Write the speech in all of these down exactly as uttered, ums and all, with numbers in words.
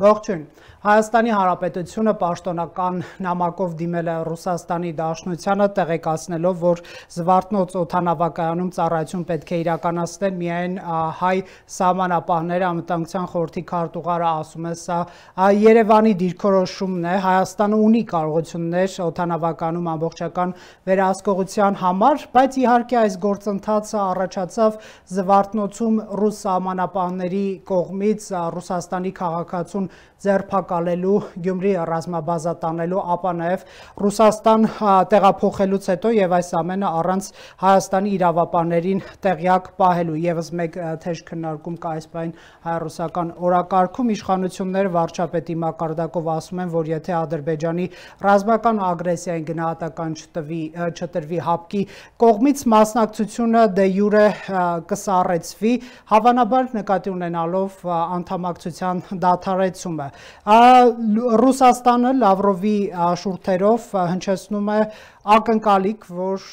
Ողջույն, Հայաստանի Հանրապետությունը պաշտոնական նամակով դիմել է Ռուսաստանի Դաշնությանը տեղեկացնելով, որ Զվարթնոց օդանավակայանում ծառայություն պետք է իրականացնեն միայն հայ սահմանապահները, Անվտանգության խորհրդի քարտուղարը ասում է, սա Երևանի դիրքորոշումն է, Հայաստանը ունի կարողություններ օդանավականում ամբողջական վերահսկողության համար, բայց իհարկե այս գործընթացը առաջացավ Զվարթնոցում ռուս սահմանապահների կողմից Ռուսաստանի քաղաքացուն ձերբակալելու, Գյումրի ռազմաբազա տանելու, ապա նաև Ռուսաստան տեղափոխելուց հետո եւ այս ամենը առանց Հայաստանի իրավապահներին տեղյակ պահելու եւս մեկ թեժ քննարկում կա այս բան հայ-ռուսական օրակարգում իշխանությունները վարչապետի մակարդակով ասում են, որ եթե Ադրբեջանի ռազմական ագրեսիային գնահատական չտվի չտրվի հապկի կողմից մասնակցությունը դե յուրե կսառեցվի, հավանաբար նկատի ունենալով անդամակցության դադարեցումը Ռուսաստանը Լավրովի շուրթերով հնչեցնում է ակնկալիք, որ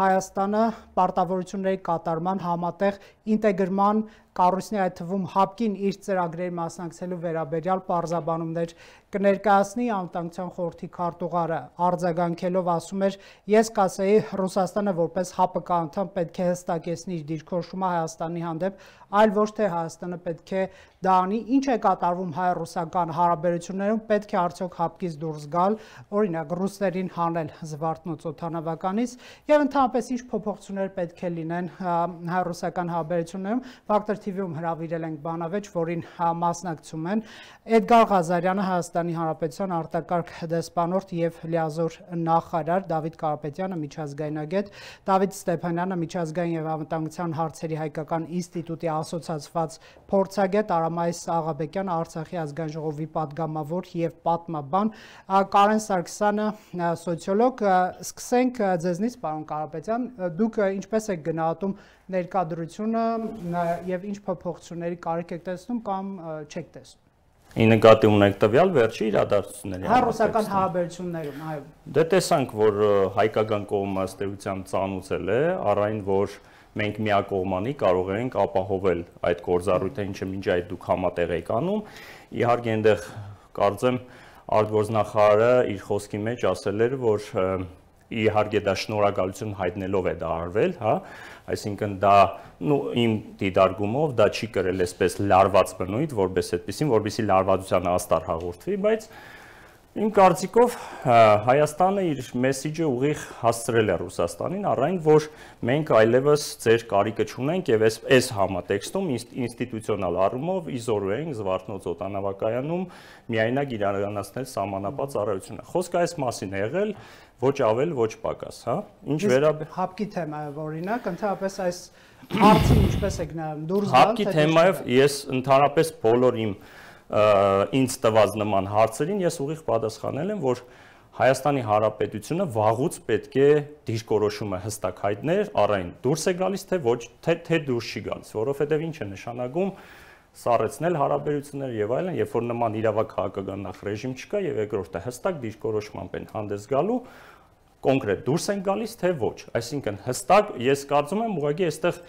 Հայաստանը պարտավորությունների կատարման համատեղ ինտեգրման կառույցն է այդ թվում ՀԱՊԿ-ին իր ծրագրերի մասնակցելու վերաբերյալ պարզաբանումներ կներկայացնի Անվտանգության խորհրդի քարտուղարը արձագանքելով ասում էր ես կասեի Ռուսաստանը որպես ՀԱՊԿ-ի անդամ պետք է հստակեցնի իր դիրքորոշումը Հայաստանի հանդեպ այլ ոչ թե Հայաստանը պետք է դա անի ինչ է կատարվում հայ-ռուսական հարաբերություններում պետք է արդյոք ՀԱՊԿ-ից դուրս գալ օրինակ ռուսներին հանել Զվարթնոց օդանավականից եւ ընդհանրապես ինչ փոփոխություններ պետք է լինեն հայ-ռուսական հարաբերություններում ֆակտոր T V-ում հրավիրել ենք բանավեճ, որին մասնակցում են Էդգար Ղազարյանը, Հայաստանի Հանրապետության արտակարգ դեսպանորդ եւ լիազոր նախարար, Դավիթ Կարապետյանը, միջազգայնագետ, Դավիթ Ստեփանյանը, միջազգային եւ անվտանգության հարցերի հայկական ինստիտուտի ասոցացված փորձագետ, Արամայիս Աղաբեկյանը, Արցախի ազգային ժողովի պատգամավոր եւ պատմաբան, Կարեն Սարգսյանը, սոցիոլոգ, սկսենք ձեզնից, պարոն Կարապետյան, դուք ինչպես եք գնահատում ներկայությունը եւ ինչ փոփոխությունների կարիք եք տեսնում կամ չեք տեսնում Ի նկատի ունեք տվյալ վերջի իրադարձությունների հայ-ռուսական հարաբերություններում այո Դե տեսանք որ հայկական կողմը ստեղծությամբ ծանուցել է առայն որ մենք միակողմանի կարող ենք ապահովել այդ գործառույթը ինչը մինչ այդ դուք համատեղ եք անում իհարկե այնտեղ կարծեմ արտգործնախարարը իր խոսքի մեջ ասել էր որ իհարկե դա շնորհակալություն հայտնելով է դա արվել, հա, այսինքն դա, նո, իմ դիտարկումով դա չի կրել այսպես լարված բնույթ, որպես այդպեսին, որպեսի լարվածության աստար հաղորդվի, բայց իմ կարծիքով Հայաստանը իր մեսիջը ուղիղ հասցրել է Ռուսաստանին, առայն որ մենք այլևս ձեր կարիքը չունենք եւ այս այս համատեքստում ինստիտուցիոնալ առումով իզորու ենք Զվարթնոց օտանավակայանում միայնակ իրականացնել սահմանապահ ծառայությունը։ Խոսքը այս մասին է եղել Ոչ ավել, ոչ պակաս, հա, ինչ վերաբերում է ՀԱՊԿ-ի թեմայով, օրինակ, ընդհանրապես այս հարցը ինչպես է գնահատում, դուրս գալու ՀԱՊԿ-ի թեմայով ես ընդհանրապես բոլոր իմ ինձ տված նման հարցերին ես ուղիղ պատասխանել եմ, որ Հայաստանի Հանրապետությունը վաղուց պետք է դիրքորոշումը հստակ հայտնել, առայն դուրս է գալիս թե ոչ, թե դուրս չի գալիս, որովհետև ինչ է նշանակում սառեցնել հարաբերությունները եւ այլն, երբ որ նման իրավական քաղաքական ռեժիմ չկա եւ երկրորդը հստակ դիրքորոշմամբ են հանդես գալու կոնկրետ դուրս են գալիս թե ոչ այսինքն հստակ ես կարծում եմ ուղղակի այստեղ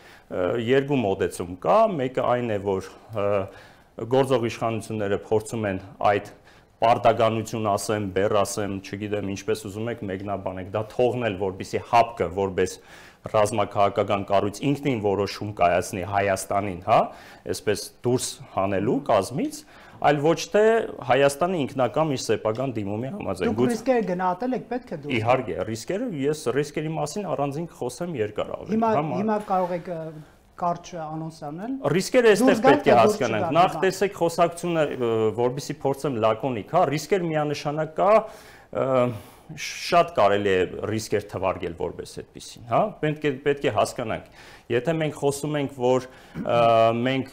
երկու մոդեցում կա մեկը այն է որ գործող իշխանությունները փորձում են այդ պարտականություն ասեմ բեր ասեմ չգիտեմ ինչպես ուզում եք մեկնաբանեք դա թողնել որբիսի ՀԱՊԿ-ը որպես ռազմաքաղաքական կառույց ինքնին որոշում կայացնի Հայաստանին, հա, այսպես դուրս հանելու կազմից, այլ ոչ թե Հայաստանը ինքնակամ իր սեփական դիմումի համաձայն։ Դուք ռիսկեր գնահատել եք, պետք է դուրս։ Իհարկե, ռիսկերը ես ռիսկերի մասին առանձին կխոսեմ երկար ավելի։ Հիմա հիմա կարող եք կարճ անոնս անել։ Ռիսկերը այստեղ պետք է հասկանանք։ Նախ տեսեք խոսակցությունը, որովհետեւ փորձեմ լակոնիկ, հա, ռիսկեր միանշանակ կա Շատ կարելի է ռիսկեր թվարկել որպես այդպեսին, հա, պետք է պետք է հասկանանք, եթե մենք խոսում ենք, որ մենք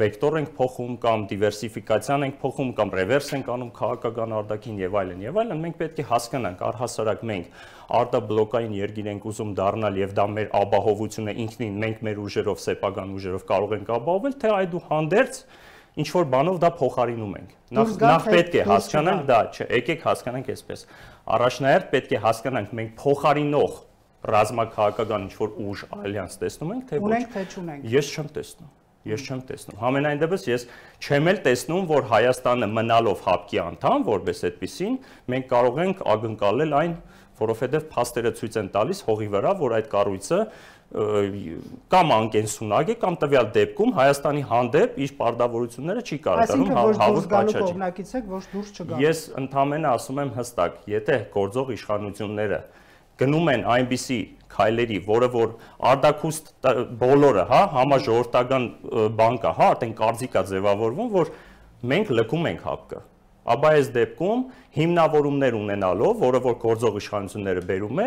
վեկտոր ենք փոխում կամ դիվերսիֆիկացիան ենք փոխում կամ ռևերս ենք անում քաղաքական արդակին եւ այլն եւ այլն, մենք պետք է հասկանանք, առհասարակ մենք արտաբլոկային երկիր ենք ուզում դառնալ եւ դա մեր ապահովությունը ինքնին մենք մեր ուժերով, սեփական ուժերով կարող ենք ապահովել, թե այդուհանդերձ Ինչ որ բանով դա փոխարինում ենք։ Նախ նախ պետք է հասկանանք դա, չէ, եկեք հասկանանք այսպես։ Առաջնահերթ պետք է հասկանանք մենք փոխարինող ռազմաքաղաքական ինչ որ ուժ ալյանս տեսնում ենք, թե ոչ։ Ունենք թե չունենք։ Ես չեմ տեսնում։ Ես չեմ տեսնում։ Համենայն դեպս ես չեմ էլ տեսնում, որ Հայաստանը մնալով ՀԱՊԿ-ի անդամ, որպես այդպեսին, մենք կարող ենք ակնկալել այն, որովհետև փաստերը ցույց են տալիս հողի վրա, որ այդ կառույցը կամ անկենսունակ է, կամ տվյալ դեպքում Հայաստանի հանդեպ իր պարտավորությունները չի կատարում հավուր պատճառով։ Ես ընդամենը ասում եմ հստակ, եթե գործող իշխանությունները գնում են այնպիսի քայլերի, որը որ արդակուստ բոլորը, հա, համաժողովրդական բանկա, հա, արդեն կարծիքա ձևավորվում, որ մենք լքում ենք ՀԱՊԿ-ը։ Ապա այս դեպքում հիմնավորումներ ունենալով, որը որ գործող իշխանությունները բերում է,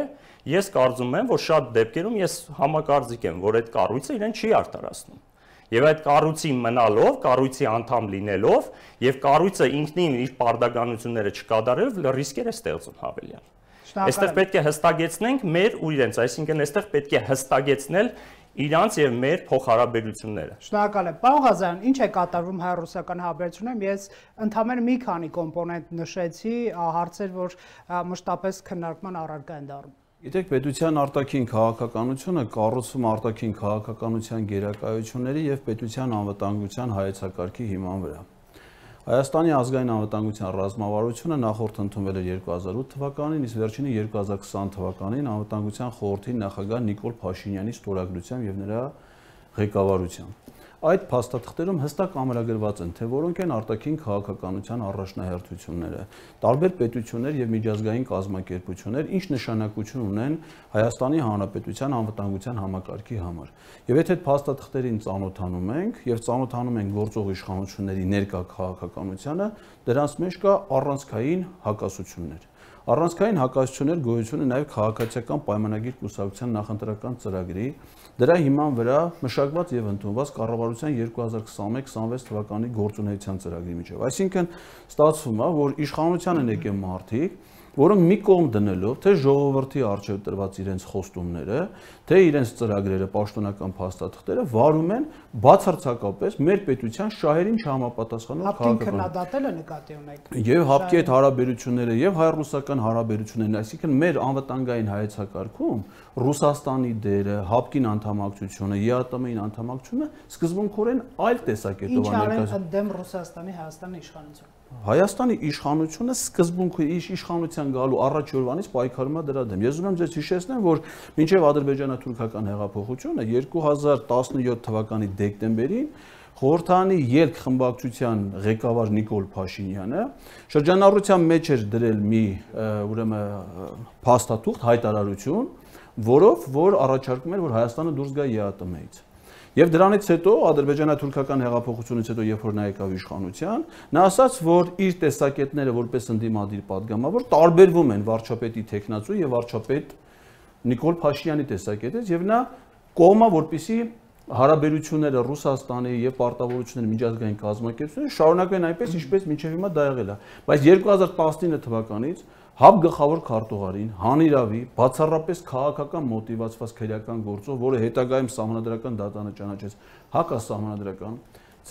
ես կարծում եմ, որ շատ դեպքերում ես համակարծիք եմ, որ այդ կառույցը իրեն չի արտարացնում։ Եվ այդ կառույցի մնալով, կառույցի անդամ լինելով, եւ կառույցը ինքնին իր պարտականությունները չկատարելով ռիսկեր է ստեղծում հավելյալ։ Այստեղ պետք է հստակեցնենք մեր ու իրենց, այսինքն այստեղ պետք է հստակեցնել իրանց եւ մեր փոխհարաբերությունները։ Շնորհակալ եմ։ Պարոն Ղազարյան, ինչ է կատարվում հայ-ռուսական հարաբերություններում։ Ես ընդհանրապես մի քանի կոմպոնենտ նշեցի, հարցեր, որ մշտապես քննարկման առարկա են դառնում։ Գիտեք, պետության արտաքին քաղաքականությունը կառուցվում արտաքին քաղաքականության գերակայությունների եւ պետության անվտանգության հայեցակարգի հիման վրա։ Հայաստանի ազգային անվտանգության ռազմավարությունը նախորդ ընդունվել էր երկու հազար ութ թվականին, իսկ վերջինը երկու հազար քսան թվականին անվտանգության խորհրդի նախագահ Նիկոլ Փաշինյանի ստորագրությամբ եւ նրա ղեկավարությամբ։ Այդ փաստաթղթերում հստակ ամրագրված են, թե որոնք են արտաքին քաղաքականության առաջնահերթությունները, տարբեր պետություններ եւ միջազգային կազմակերպություններ ինչ նշանակություն ունեն Հայաստանի Հանրապետության անվտանգության համակարգի համար։ Եվ եթե այդ փաստաթղթերին ծանոթանում ենք եւ ծանոթանում ենք գործող իշխանությունների ներկա քաղաքականությանը, դրանց մեջ կա առանցքային հակասություններ։ Առանցքային հակասություններ գոյություն ունեն նաեւ քաղաքացիական պայմանագիր կուսակցության նախընտրական ծրագրի դրա հիման վրա մշակված եւ ընդունված կառավարության երկու հազար քսաներկու քսանվեց թվականի գործունեության ծրագրի միջով։ Այսինքն ստացվում է, որ իշխանության են եկել մարդիկ, որոնք մի կողմ դնելով թե ժողովրդի արժե տրված իրենց խոստումները, թե իրենց ծրագրերը, պաշտոնական փաստաթղթերը վարում են բացարձակապես մեր պետության շահերին չհամապատասխանող քաղաքականություն։ Եվ ՀԱՊԿ-ի այդ հարաբերությունները եւ հայ-ռուսական հարաբերություններն, այսինքն մեր անվտանգային հայեցակարգում Ռուսաստանի դերը, ՀԱՊԿ-ին անդամակցությունը, ԵԱՏՄ-ին անդամակցությունը սկզբունքորեն այլ տեսակետով ներկայացնում։ Ինչ արեն դեմ Ռուսաստանի Հայաստանի իշխանությունը։ Հայաստանի իշխանությունը սկզբունքորեն իշխանության գալու առաջ օրվանից պայքարում է դրա դեմ։ Ես ուզում եմ ձեզ հիշեցնել, որ մինչև ադրբեջանա-թուրքական հեղափոխությունը երկու հազար տասնյոթ թվականի դեկտեմբերին Խորհրդանի ելք խմբակցության ղեկավար Նիկոլ Փաշինյանը շրջանառության մեջ էր դրել մի ուրեմն փաստաթուղթ հայտարարություն, որով որ առաջարկում էր, որ Հայաստանը դուրս գա ԵԱՏՄ-ից։ Եվ դրանից հետո ադրբեջանա-թուրքական հեղափոխությունից հետո երբ որ նա եկավ իշխանության, նա ասաց, որ իր տեսակետները որպես ընդդիմադիր պատգամավոր տարբերվում են վարչապետի տեխնացու եւ վարչապետ Նիկոլ Փաշինյանի տեսակետից եւ նա կողմը որպիսի հարաբերությունները Ռուսաստանի եւ պարտավորությունները միջազգային կազմակերպությունները շարունակվեն այնպես ինչպես մինչեւ հիմա դա եղել է։ Բայց երկու հազար տասնինը թվականից ՀԱՊԿ գլխավոր քարտուղարին հանիրավի բացառապես քաղաքական մոտիվացված քրեական գործով, որը հետագայում համանդրական դատանը ճանաչեց հակասահմանադրական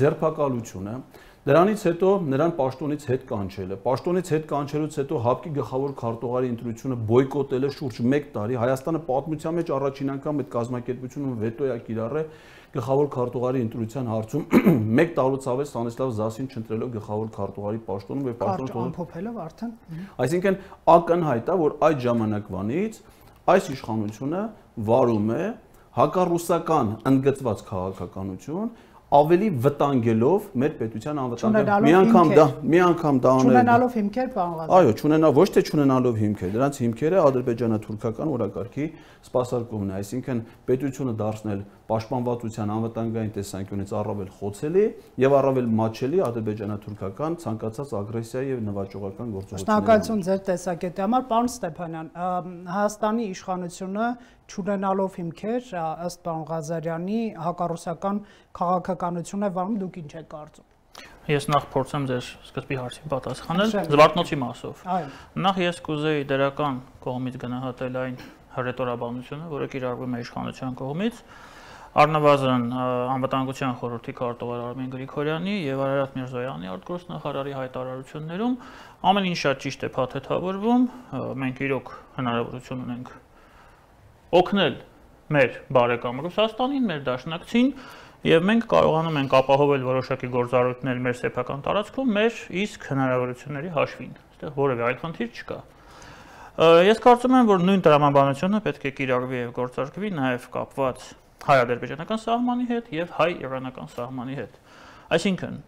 ձերբակալությունը, դրանից հետո նրան պաշտոնից հետ կանչելը, պաշտոնից հետ կանչելուց հետո ՀԱՊԿ-ի գլխավոր քարտուղարի ընտրությունը բոյկոտելը շուրջ մեկ տարի, Հայաստանը պատմության մեջ առաջին անգամ այդ կազմակերպությունը վետո է կիրառել գլխավոր քարտուղարի ընտրության հարցում մեկ տարուց ավելի Ստանիսլավ Զասին չընտրելով գլխավոր քարտուղարի պաշտոնում եւ պաշտոնը ամփոփելով արդեն։ Այսինքն ակնհայտ է, որ այդ ժամանակվանից այս իշխանությունը վարում է հակառուսական ընդգծված քաղաքականություն, ավելի վտանգելով մեր պետության անվտանգությունը։ Մի անգամ դա, մի անգամ դա անել։ Չունենալով հիմքեր, պարոն Ղազարյան։ Այո, չունենա, ոչ թե չունենալով հիմքեր, դրանց հիմքերը ադրբեջանա-թուրքական օրակարգի սպասարկումն է, այսինքն պետությունը դարձնել պաշտպանվածության անվտանգային տեսանկյունից առավել խոցելի եւ առավել մաչելի ադրբեջանա-թուրքական ցանկացած ագրեսիայի եւ նվաճողական գործողությունների։ Շնորհակալություն ձեր տեսակետի համար, պարոն Ստեփանյան, Հայաստանի իշխանությունը չունենալով հիմքեր, ըստ պարոն Ղազարյանի, հակառուսական քաղաքականություն է վարում, դուք ինչ եք կարծում։ Ես նախ փորձեմ ձեր սկզբի հարցին պատասխանել Զվարթնոցի մասով։ Նախ ես կուզեի դրական կողմից գնահատել այն հռետորաբանությունը, որը կիրառվում է իշխանության կողմից, առնվազն անվտանգության խորհրդի քարտուղար Արմեն Գրիգորյանի եւ Արայատ Միրզոյանի արտգործնախարարի հայտարարություններում ամեն ինչ շատ ճիշտ է փաթեթավորվում, մենք իրոք հնարավորություն ունենք օգնել մեր բարեկամ Ռուսաստանին, մեր դաշնակցին Եվ մենք կարողանում ենք ապահովել որոշակի գործառույթներ մեր սեփական տարածքում, մեր իսկ հնարավորությունների հաշվին, այստեղ որևէ այլ խնդիր չկա։ Ես կարծում եմ, որ նույն տրամաբանությունը պետք է կիրառվի եւ գործարկվի նաեւ կապված հայ-ադրբեջանական սահմանի հետ եւ հայ-իրանական սահմանի հետ։ Այսինքն,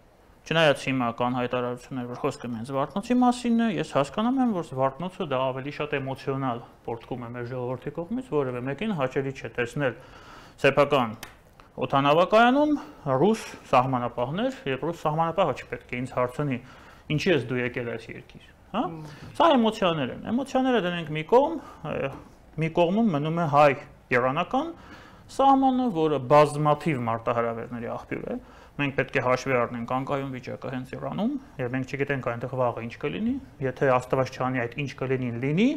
Չնայած հիմա կան հայտարարություններ, որ խոսքը մեն Զվարթնոցի մասին է, ես հասկանում եմ, որ Զվարթնոցը դա ավելի շատ էմոցիոնալ պորտկում է մեր ժողովրդի կողմից, որևէ մեկին հաճելի չէ տեսնել սեփական օտանավակայանում ռուս սահմանապահներ, երբ ռուս սահմանապահը չպետք է ինձ հարցնի, ինչի՞ ես դու եկել այս երկիր, հա? Սա էմոցիաներ են։ Էմոցիաները դնենք մի կողմ, մի կողմում մնում է հայ-իրանական սահմանը, որը բազմաթիվ մարտահրավերների աղբյուր է։ Մենք պետք է հաշվի առնենք անկայուն վիճակը հենց Իրանում, եւ մենք չգիտենք այնտեղ վաղը ինչ կլինի, եթե Աստված չանի այդ ինչ կլինին լինի,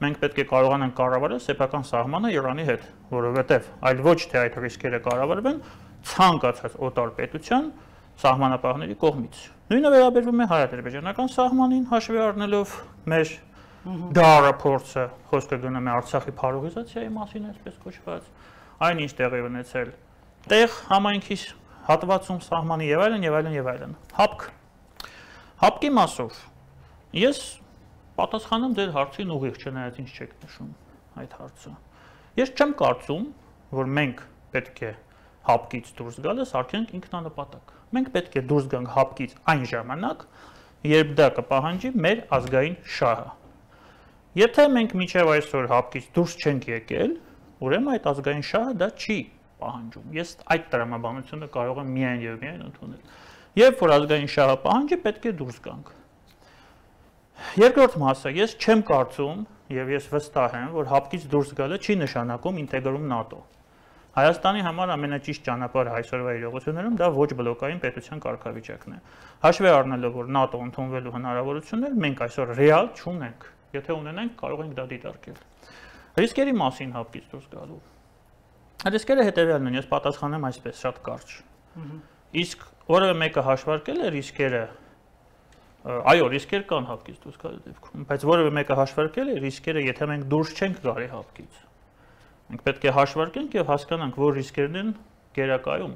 մենք պետք է կարողանանք կառավարել սեփական սահմանը Իրանի հետ, որովհետեւ այլ ոչ թե այդ ռիսկերը կառավարվեն ցանկացած օտար պետության սահմանապահների կողմից։ Նույնը վերաբերվում է հայ-ադրբեջանական սահմանին, հաշվի առնելով մեր դարը փորձը, խոսքը գնում է Արցախի փարուղիզացիայի մասին, այսպես կոչված, այն ինչ տեղի ունեցել տեղ համայնքի հատվածում սահմանի եւ այլն եւ այլն եւ այլն։ Հապկ։ Հապկի մասով ես պատասխանում ձեր հարցին ուղիղ, չնայած ինչ չեք նշում այդ հարցը։ Ես չեմ կարծում, որ մենք պետք է հապկից դուրս գալը սարքենք ինքնանպատակ։ Մենք պետք է դուրս գանք հապկից այն ժամանակ, երբ դա կպահանջի մեր ազգային շահը։ Եթե մենք մինչեւ այսօր հապկից դուրս չենք եկել, ուրեմն այդ ազգային շահը դա չի պահանջում։ Ես այդ տրամաբանությունը կարող եմ միայն եւ միայն ընդունել։ Երբ որ ազգային շահը պահանջի, պետք է դուրս գանք։ Երկրորդ մասը, ես չեմ կարծում եւ ես վստահ եմ, որ հապկից դուրս գալը չի նշանակում ինտեգրում ՆԱՏՕ։ Հայաստանի համար ամենաճիշտ ճանապարհը այսօրվա իրողություններում դա ոչ բլոկային պետության կարգավիճակն է։ Հաշվի առնելով, որ ՆԱՏՕ ընդունվելու հնարավորություններ մենք այսօր ռեալ չունենք։ Եթե ունենանք, կարող ենք դա դիտարկել։ Ռիսկերի մասին հապկից դուրս գալու Ռիսկերը հետևյալն են, ես պատասխանեմ այսպես, շատ կարճ։ Իսկ որևէ մեկը հաշվարկել է ռիսկերը, այո, ռիսկեր կան հապկից դուրս գալու դեպքում, բայց որևէ մեկը հաշվարկել է ռիսկերը, եթե մենք դուրս չենք գալի հապկից։ Մենք պետք է հաշվարկենք եւ հասկանանք, որ ռիսկերն են գերակայում։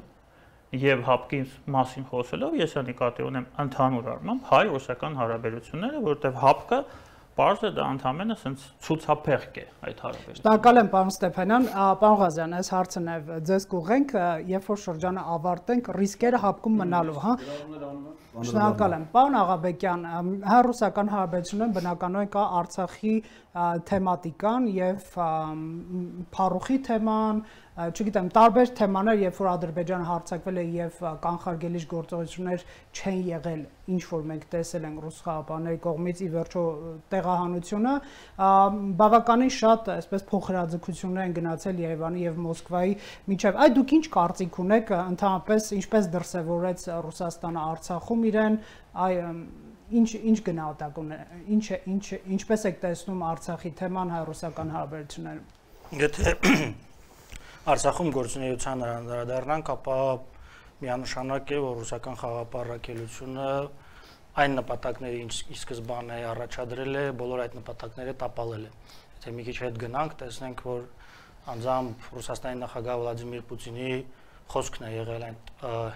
Եվ հապկի մասին խոսելով, ես նկատի ունեմ ընդհանուր առմամբ հայ-ռուսական հարաբերությունները, որտեղ հապկը Partea de antamenă sunt ցուցափեղկ այդ հարաբերությունը։ Շնորհակալ եմ, պարոն Ստեփանյան, պարոն Ղազարյան, այս հարցն է ձեզ կուղենք, երբ որ շրջանը ավարտենք, ռիսկերը հապկում մնալու, հա։ Շնորհակալ եմ, պարոն Աղաբեկյան, հայ-ռուսական հարաբերությունները բնականորեն կա Արցախի թեմատիկան եւ փառուխի թեման, չգիտեմ, տարբեր թեմաներ, երբ որ Ադրբեջանը հարձակվել է եւ կանխարգելիչ գործողություններ չեն եղել, ինչ որ մենք տեսել ենք ռուս խաղապահների կողմից ի վերջո տեղահանությունը, բավականին շատ, այսպես փոխհրաձգություններ են գնացել Երևանի եւ Մոսկվայի միջեւ։ Այդ դուք ինչ կարծիք ունեք, ընդհանրապես ինչպես դրսեւորեց Ռուսաստանը Արցախում իրեն, այ ինչ ինչ գնահատակում, ինչ ինչ ինչպես եք տեսնում Արցախի թեման հայ-ռուսական հարաբերություններում։ Եթե Արցախում գործունեության անդրադառնանք, ապա միանշանակ է, որ ռուսական խաղապարակելությունը այն նպատակները, ինչ ի սկզբանե առաջադրել է, բոլոր այդ նպատակները տապալել է։ Եթե մի քիչ հետ գնանք, տեսնենք, որ անձամբ Ռուսաստանի նախագահ Վլադիմիր Պուտինի խոսքն է եղել այն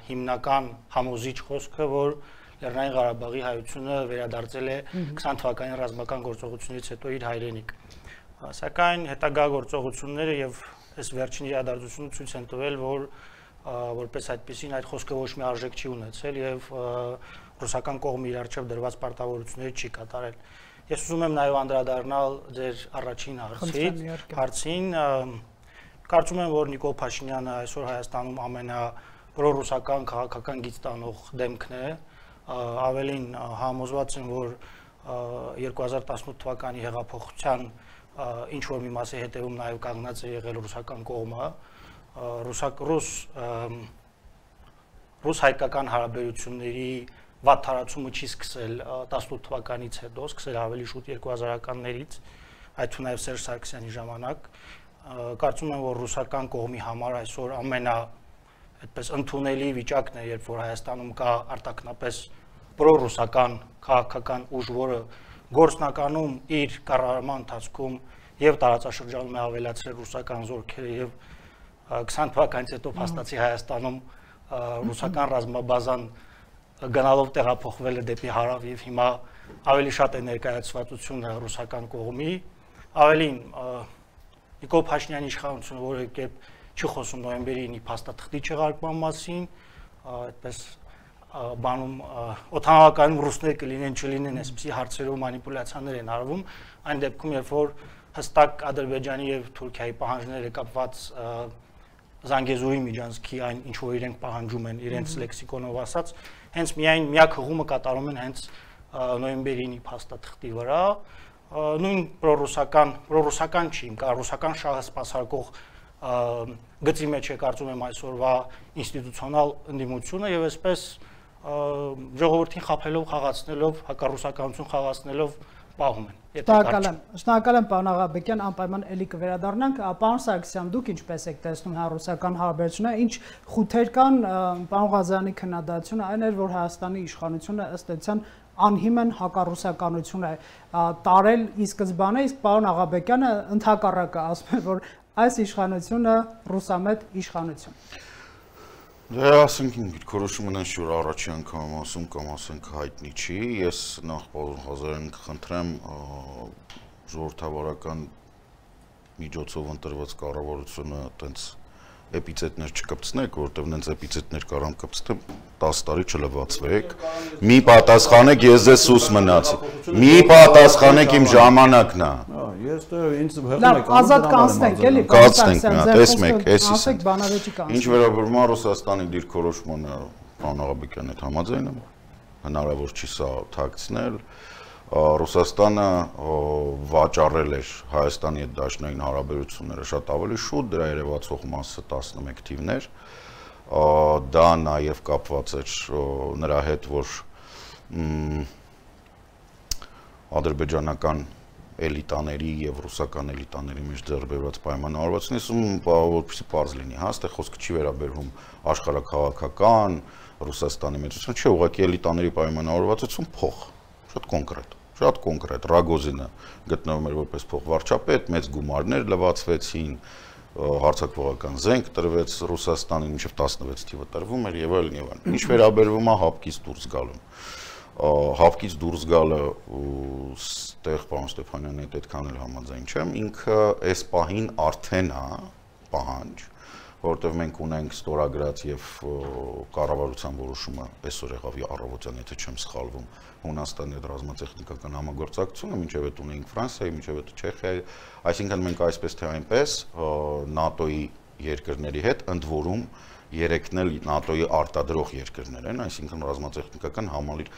հիմնական համոզիչ խոսքը, որ Լեռնային Ղարաբաղի հայությունը վերադարձել է քսան թվականի ռազմական գործողությունից հետո իր հայրենիք։ Սակայն հետագա գործողությունները եւ Ես վերջին իրադարձությունը ցույց են տվել, որ որպես այդպեսին այդ խոսքը ոչ մի արժեք չի ունեցել եւ ռուսական կողմի իր առջեւ դրված պարտավորությունները չի կատարել։ Ես ուզում եմ նաեւ անդրադառնալ ձեր առաջին հարցին, հարցին կարծում եմ, որ Նիկոլ Փաշինյանը այսօր Հայաստանում ամենա պրոռուսական քաղաքական գիծ տանող դեմքն է, ավելին համոզված եմ, որ երկու հազար տասնութ թվականի հեղափոխության ինչ որ մի մասի հետևում նաև կանգնած է եղել ռուսական կողմը, ռուսակ ռուս ռուս հայկական հարաբերությունների վատ տարածումը չի սկսել տասնութ թվականից հետո, սկսել ավելի շուտ երկու հազարականներից, այդ թվում նաև Սերժ Սարգսյանի ժամանակ։ Կարծում եմ, որ ռուսական կողմի համար այսօր ամենա այդպես ընդունելի վիճակն է, երբ որ Հայաստանում կա արտաքնապես պրոռուսական քաղաքական ուժ, որը Գործնականում իր կառավարման ընթացքում եւ տարածաշրջանում ավելացրել ռուսական զորքերը եւ քսան թվականից հետո փաստացի Հայաստանում ռուսական ռազմաբազան գնալով տեղափոխվել է դեպի հարավ եւ հիմա ավելի շատ է ներկայացվածությունը ռուսական կողմի, ավելին Նիկոլ Փաշինյանի իշխանությունը որը կերպ չի խոսում նոյեմբերին փաստաթղթի չեղարկման մասին, այդպես բանում օտանավականում ռուսներ կլինեն չլինեն, այսպիսի հարցերով մանիպուլյացիաներ են արվում, այն դեպքում երբ որ հստակ Ադրբեջանի եւ Թուրքիայի պահանջները կապված Զանգեզուրի միջանցքի այն ինչ որ իրենք պահանջում են իրենց լեքսիկոնով ասած, հենց միայն միակ հղումը կատարում են հենց նոյեմբերին փաստաթղթի վրա, նույն պրոռուսական, պրոռուսական չի, ռուսական շահը սպասարկող գծի մեջ է կարծում եմ այսօրվա ինստիտուցիոնալ ընդդիմությունը եւ այսպես ժողովրդին խափելով, խաղացնելով, հակառուսականություն խաղացնելով պահում են։ Շնորհակալ եմ, շնորհակալ եմ պարոն Աղաբեկյան, անպայման ելի կվերադառնանք։ Պարոն Սարգսյան, դուք ինչպես եք տեսնում հայ-ռուսական հարաբերությունները, ինչ խութեր կան, պարոն Ղազարյանի քննադատությունը այն էր, որ Հայաստանի իշխանությունը ըստ էության անհիմն հակառուսականություն է տարել ի սկզբանե, իսկ պարոն Աղաբեկյանը ընդհակառակը ասում է, որ այս իշխանությունը ռուսամետ իշխանություն։ Դե ասենք քորոշումն են շուտ առաջի անգամ ասում կամ ասենք հայտնի չի, ես նախ պարոն Ղազարյան կխնդրեմ ժողովրդավարական միջոցով ընտրված կառավարությունը այտենց էպիցետներ չկպցնեք, որտեղ այնց էպիցետներ կարամ կպցնեմ, տասը տարի չլվացվեք, մի պատասխանեք, ես ձեզ սուս մնացի, մի պատասխանեք իմ ժամանակն է։ Ազատ կանցնենք, էլի, կանցնենք, ինչ վերաբերում է Ռուսաստանի դիրքորոշմանը, պարոն Աղաբեկյանի հետ համաձայն եմ, հնարավոր չի սա թաքցնել, Ռուսաստանը վաճառել էր Հայաստանի հետ դաշնային հարաբերությունները շատ ավելի շուտ, դրա երևացող մասը տասնմեկ թիվներ, դա նաև կապված էր նրա հետ, որ ադրբեջանական էլիտաների եւ ռուսական էլիտաների մեջ ձեռբերված պայմանավորվածությունն ասում որպեսզի պարզ լինի, հա, այստեղ խոսքը չի վերաբերվում աշխարհակաղակական Ռուսաստանի մեջ, չէ, ուղղակի էլիտաների պայմանավորվածություն փող, շատ կոնկրետ, շատ կոնկրետ, Ռագոզինը գտնվում էր որպես փոխվարչապետ, մեծ գումարներ լվացվեցին, հարցակողական զենք տրվեց Ռուսաստանին, մինչև տասնվեց թիվը տրվում էր եւ այլն եւ այլն։ Ինչ վերաբերվում է հապկից դուրս գալուն, հապկից դուրս գալը ստեղ պարոն Ստեփանյանի հետ այդքան էլ համաձայն չեմ, ինքը այս պահին արդեն է պահանջ, որտեղ մենք ունենք ստորագրած եւ կառավարության որոշումը այսօր եղավ առավոտյան, եթե չեմ սխալվում, Հունաստանի հետ ռազմատեխնիկական համագործակցությունը, մինչեւ այդ ունենք Ֆրանսիայի, մինչեւ այդ Չեխիայի, այսինքն մենք այսպես թե այնպես ՆԱՏՕ-ի երկրների հետ ընդ որում երեքն էլ ՆԱՏՕ-ի արտադրող երկրներ են, այսինքն ռազմատեխնիկական համալիր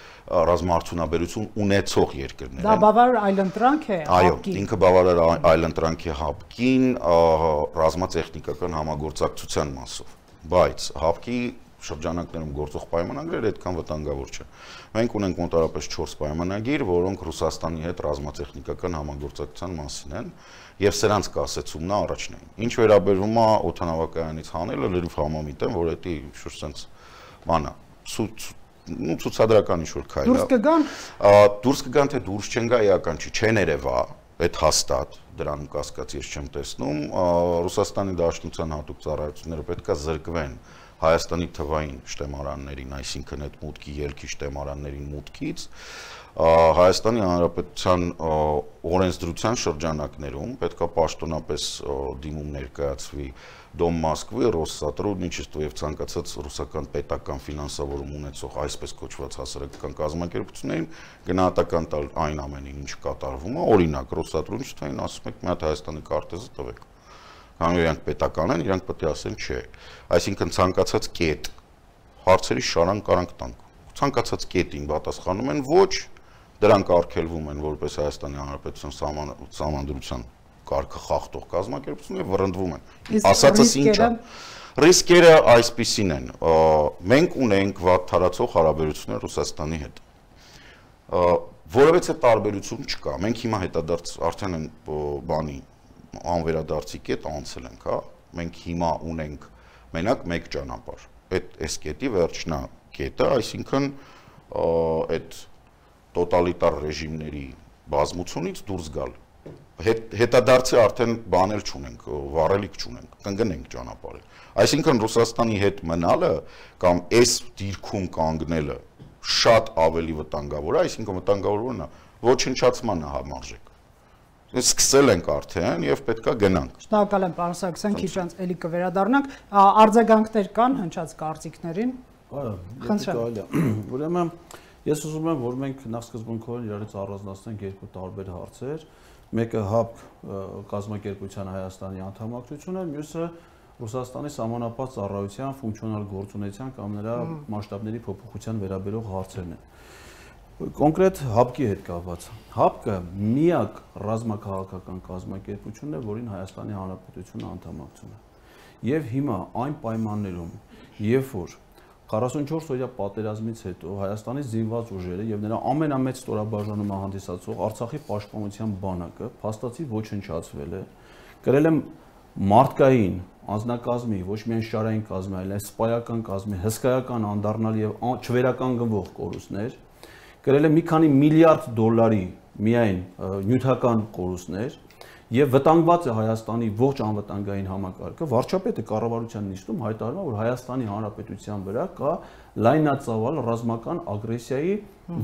ռազմաարդյունաբերություն ունեցող երկրներ են։ Դա բավարար այլընտրանք է հապկին։ Այո, ինքը բավարար այլընտրանք է հապկին ռազմատեխնիկական համագործակցության մասով, բայց հապկի շրջանակներում գործող պայմանագրերը այդքան վտանգավոր չէ։ Մենք ունենք մոտավորապես չորս պայմանագիր, որոնք Ռուսաստանի հետ ռազմատեխնիկական համագործակցության մասին են, եւ սրանց կասեցումն է առաջնային։ Ինչ վերաբերում է օտանավակայանից հանելը, լրիվ համամիտ եմ, որ դա ինչ-որ sense բանա, ցուցադրական ինչ-որ քայլ է։ Դուրս կգան։ Դուրս կգան, թե դուրս չեն գա, էական չի, չեն երևա, այդ հաստատ, դրան կասկած ես չեմ տեսնում, Ռուսաստանի Դաշնության հատուկ ծառայությունները պետք է զրկվեն Հայաստանի թվային շտեմարաններին, այսինքն այդ մուտքի ելքի շտեմարաններին մուտքից, Հայաստանի Հանրապետության օրենսդրության շրջանակներում պետք է պաշտոնապես դիմում ներկայացվի Դոմ Մոսկվի, Россотрудничество եւ ցանկացած ռուսական պետական ֆինանսավորում ունեցող այսպես կոչված հասարակական կազմակերպություններին գնահատական տալ այն ամենին, ինչ կատարվում է, օրինակ Россотрудничествоին ասում եք մի հատ Հայաստանի քարտեզը տվեք, քանի իրանք պետական են, իրանք պետք է ասեն չէ, այսինքն ցանկացած կետ հարցերի շարան կարանք տանք, ցանկացած կետին պատասխանում են ոչ, դրանք արգելվում են որպես Հայաստանի Հանրապետության Սահմանդրության կարգը խախտող կազմակերպություն եւ վռնդվում են։ Ասածս ինչա։ Ռիսկերը այսպիսին են։ Մենք ունենք վատ տարածող հարաբերություններ Ռուսաստանի հետ։ Որևէ տարբերություն չկա։ Մենք հիմա հետադարձ արդեն են բանի անվերադարձի կետ անցել ենք, հա։ Մենք հիմա ունենք մենակ մեկ ճանապարհ։ Այդ էս կետի վերջնա կետը, այսինքն այդ տոտալիտար ռեժիմների բազմությունից դուրս գալ, Հետադարձի արդեն բաներ չունենք, վարելիք չունենք, կընկնենք ճանապարհին։ Այսինքն Ռուսաստանի հետ մնալը կամ այս դիրքում կանգնելը շատ ավելի վտանգավոր է, այսինքն վտանգավորն է ոչնչացման համարժեք։ Սկսել ենք արդեն եւ պետքա գնանք։ Շնորհակալ եմ, պարոն Սարգսյան, քիչ անց ելի կվերադառնանք։ Արձագանքներ կան հնչած կարծիքներին։ Ուրեմն ես ուզում եմ, որ մենք նախ սկզբունքորեն իրարից առանձնացնենք երկու տարբեր հարցեր։ Մեկը ՀԱՊ կազմակերպության Հայաստանի անդամակցությունը, մյուսը Ռուսաստանի սահմանապահ ծառայության ֆունկցիոնալ գործունեության կամ նրա մասշտաբների փոփոխության վերաբերող հարցերն են։ Կոնկրետ ՀԱՊ-ի հետ կապված։ ՀԱՊ-ը միակ ռազմաքաղաքական կազմակերպությունն է, որին Հայաստանի Հանրապետությունը անդամակցում է։ Եվ հիմա այն պայմաններում, երբ որ քառասունչորս օրյա պատերազմից հետո Հայաստանի զինված ուժերը եւ նրա ամենամեծ ստորաբաժանումը հանդիսացող Արցախի պաշտպանության բանակը փաստացի ոչնչացվել է, գրել է մարդկային անձնակազմի, ոչ միայն շարային կազմի, այլ սպայական կազմի, հսկայական անդառնալ եւ չվերականգնվող կորուստներ, գրել է մի քանի միլիարդ դոլարի միայն նյութական կորուստներ եւ վտանգված է Հայաստանի ողջ անվտանգային համակարգը, վարչապետը կառավարության նիստում հայտարարում է, որ Հայաստանի Հանրապետության վրա կա լայնածավալ ռազմական ագրեսիայի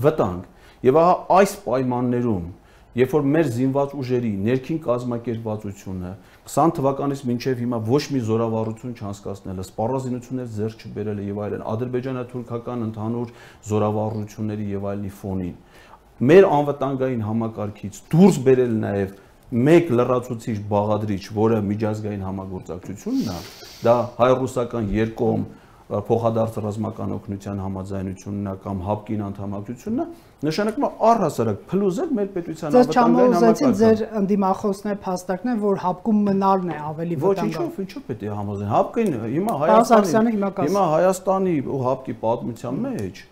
վտանգ։ Եվ ահա այս պայմաններում, երբ որ մեր զինված ուժերի ներքին կազմակերպվածությունը քսան թվականից մինչև հիմա ոչ մի զորավարություն չանցկացնելը, սպառազինություններ ձեռք չբերելը եւ այլն, ադրբեջանա-թուրքական ընդհանուր զորավարությունների եւ այլնի ֆոնին, մեր անվտանգային համակարգից դուրս բերել նաեւ մեկ լրացուցիչ բաղադրիչ, որը միջազգային համագործակցությունն է, դա հայ-ռուսական երկկողմ փոխադարձ ռազմական օգնության համաձայնությունն է կամ ՀԱՊ-ին անդամակցությունն է, նշանակում է առհասարակ փլուզել մեր պետության անվտանգային համակարգը։ Ձեր ընդդիմախոսները փաստարկն են, որ ՀԱՊ-ում մնալն է ավելի վտանգավոր։ Ոչինչ, ինչու՞ պետք է համաձայն։ ՀԱՊ-ին հիմա Հայաստանի, հիմա Հայաստանի ու ՀԱՊ-ի պատմության մեջ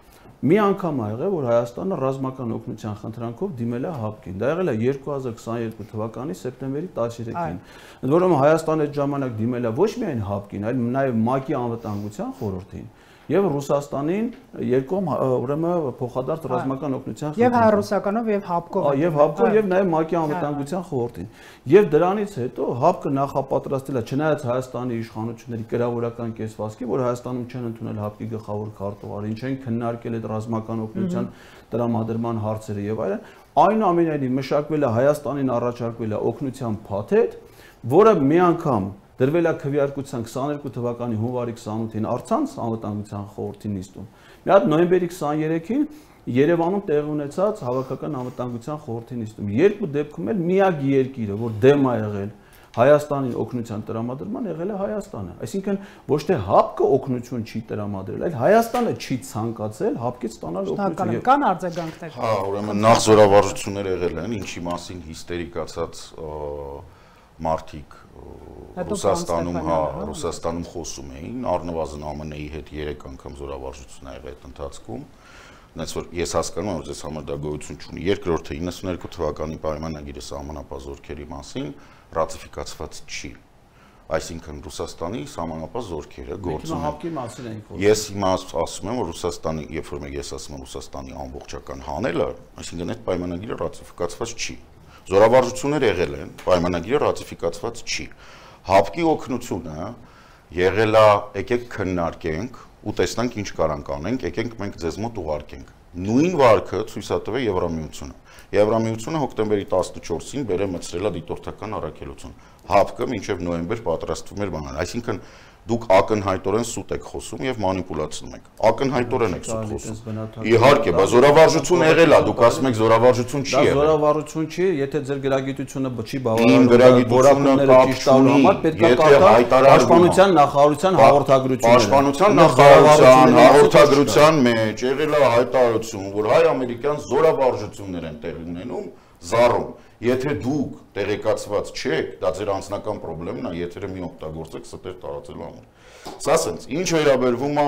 մի անգամ ա եղել, որ Հայաստանը ռազմական օգնության խնդրանքով դիմել է ՀԱՊ-ին։ Դա եղել է երկու հազար քսաներկու թվականի սեպտեմբերի տասներկուսին։ Ընդ որում Հայաստանը այդ ժամանակ դիմել է ոչ միայն ՀԱՊ-ին, այլ նաև ՄԱԿ-ի անվտանգության խորհրդին եւ Ռուսաստանին երկում ուրեմն փոխադարձ ռազմական օգնության խնդրանքով։ Եվ հայ-ռուսականով եւ ՀԱՊ-ով։ Եվ ՀԱՊ-ով եւ նաև ՄԱԿ-ի անվտանգության խորհրդին։ Եվ դրանից հետո ՀԱՊ-ը նախապատրաստել է, չնայած Հայաստանի իշխանությունների կրավորական կեսվածքի, որ Հայաստանում չեն ընդունել ՀԱՊ-ի գլխավոր քարտուղարին, չեն քննարկել այդ ռազմական օգնության տրամադրման հարցերը եւ այլն, այնուամենայնիվ մշակվել է Հայաստանին առաջարկվել է օգնության փաթեթ, որը մի անգամ դրվել է քվեարկության քսաներկու թվականի հունվարի քսանութին առցանց անվտանգության խորհրդի նիստում։ Մի հատ նոյեմբերի քսաներեքին Երևանում տեղի ունեցած հավաքական անվտանգության խորհրդի նիստում։ Երկու դեպքում էլ միակ երկիրը, որ դեմ է եղել Հայաստանի օգնության տրամադրման, եղել է Հայաստանը։ Այսինքն ոչ թե ՀԱՊ-ը օգնություն չի տրամադրել, այլ Հայաստանը չի ցանկացել ՀԱՊ-ից ստանալ օգնություն։ Կան արձագանքներ։ Հա, ուրեմն նախ զորավարություններ եղել են, ինչի մասին հիստերիկացած մարդիկ Ռուսաստանում, հա, Ռուսաստանում խոսում էին, առնվազն ԱՄՆ-ի հետ երեք անգամ զորավարժություն ա եղել այդ ընթացքում։ Այնպես որ ես հասկանում եմ, որ ես համար դա գոյություն չունի։ Երկրորդը հինգսուներկու թվականի պայմանագիրը սահմանապահ զորքերի մասին ռատիֆիկացված չի։ Այսինքն Ռուսաստանի սահմանապահ զորքերը գործում են։ Ես հիմա ասում եմ, որ Ռուսաստանի, երբ որ ես ասում եմ Ռուսաստանի ամբողջական հանելը, այսինքն այդ պայմանագիրը ռատիֆիկացված չի։ Զորավարժություններ եղել են, պայմանագիրը ռատիֆիկացված չի։ ՀԱՊ-ի օգնությունը եղել է, եկեք քննարկենք ու տեսնանք ինչ կարանք անենք, եկենք մենք ձեզ մոտ ուղարկենք։ Նույն վարքը ցույց է տվել Եվրամիությունը։ Եվրամիությունը հոկտեմբերի տասնչորսին բերեմցրել է դիտորդական առաքելություն։ ՀԱՊ-ը մինչև նոյեմբեր պատրաստվում էր բանալ։ Այսինքն դուք ակնհայտորեն սուտ եք խոսում եւ մանիպուլացնում եք։ Ակնհայտորեն եք սուտ խոսում։ Իհարկե, բայց զորավարժություն եղել է, դուք ասում եք զորավարժություն չի եղել։ Դա զորավարժություն չի, եթե ձեր գրագիտությունը չի բավարարում, որակները ճիշտ անելու համար պետք է կատարվի պաշտպանության նախարարության հաղորդագրությունը։ Պաշտպանության նախարարության հաղորդագրության մեջ եղել է հայտարարություն, որ հայ-ամերիկյան զորավարժություններ են տեղի ունենում Զառում։ Եթե դուք տեղեկացված չեք, դա ձեր անձնական խնդիրն է, եթերը մի օգտագործեք ստեր տարածելու համար։ Սա ասենց, ինչ վերաբերվում է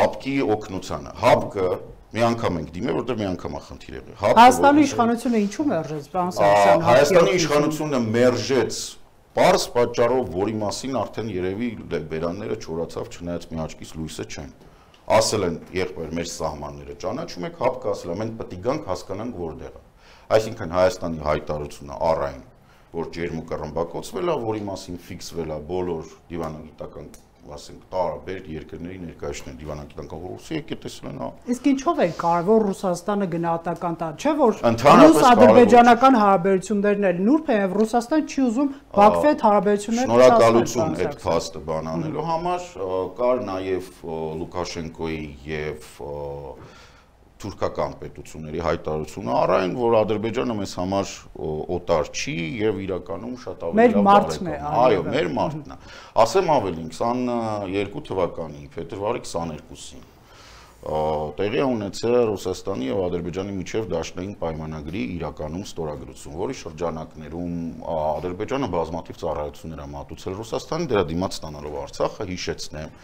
ՀԱՊ-ի օգնությանը։ ՀԱՊ-ը մի անգամ ենք դիմել, որտեղ մի անգամ է խնդիր եղել։ Հայաստանի իշխանությունը ինչու՞ մերժեց, պարոն Սարգսյան։ Հայաստանի իշխանությունը մերժեց բարձ պատճառով, որի մասին արդեն երևի բերանները չորացավ, չնայած մի աչքից լույսը չեն։ Ասել են, եղբայր, մեր սահմանները ճանաչում եք, ՀԱՊ-ը ասել է, մենք պետք է գանք հասկանանք որտեղ է։ Այսինքն Հայաստանի հայտարարությունը առայն, որ ջերմուկը ռմբակոծվել է, որի մասին ֆիքսվել է բոլոր դիվանագիտական, ասենք, տարբեր երկրների ներկայացնող դիվանագիտական ռուսի եկտեսելն է։ Իսկ ինչով է կարևոր Ռուսաստանը գնահատական տա, չէ՞ որ ռուս-ադրբեջանական հարաբերություններն էլ նուրբ է եւ Ռուսաստանը չի ուզում Բաքվի հետ հարաբերությունները շնորհակալություն այդ փաստը բանանելու համար կար նաեւ Լուկաշենկոյի եւ Թուրքական պետությունների հայտարարությունը առայն, որ Ադրբեջանը մեզ համար օտար չի եւ իրականում շատ ավելի լավն է։ Այո, մեր մարտն է։ Ասեմ ավելին, քսաներկու թվականի փետրվարի քսաներկուսին տեղի ունեցել Ռուսաստանի եւ Ադրբեջանի միջև դաշնային պայմանագրի իրականում ստորագրություն, որի շրջանակներում Ադրբեջանը բազմաթիվ ծառայություններ է մատուցել Ռուսաստանի, դրա դիմաց ստանալով Արցախը, հիշեցնեմ,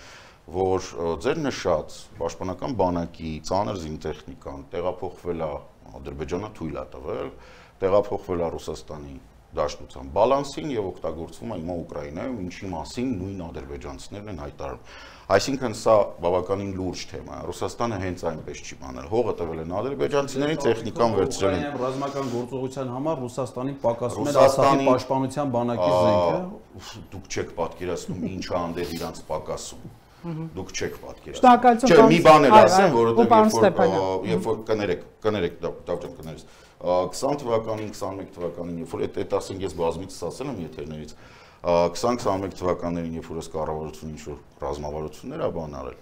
որ ձեր նշած պաշտպանական բանակի ծանր զինտեխնիկան տեղափոխվել է Ադրբեջանը թույլ է տվել, տեղափոխվել է Ռուսաստանի դաշնության բալանսին եւ օգտագործվում է հիմա Ուկրաինայում, ինչի մասին նույն ադրբեջանցիներն են հայտարարում։ Այսինքն սա բավականին լուրջ թեմա է։ Ռուսաստանը հենց այնպես չի մանել, հողը տվել են ադրբեջանցիներին, տեխնիկան վերցրել են։ Ռազմական գործողության համար Ռուսաստանին պակասում է Արցախի պաշտպանության բանակի զենքը։ Դուք չեք պատկերացնում ինչ անդեր իրանց պակասում։ Դուք չեք պատկերացնում։ Չէ, մի բան եմ ասեմ, որովհետեւ երբ որ կներեք, կներեք, դավթան կներես, քսան թվականին, քսաներկու թվականին, երբ որ այդ այդ ասենք ես բազմիցս ասել եմ եթերներից, քսան քսաներկու թվականներին, երբ որ ես կառավարությունը ինչ որ ռազմավարություններ ա բանարել,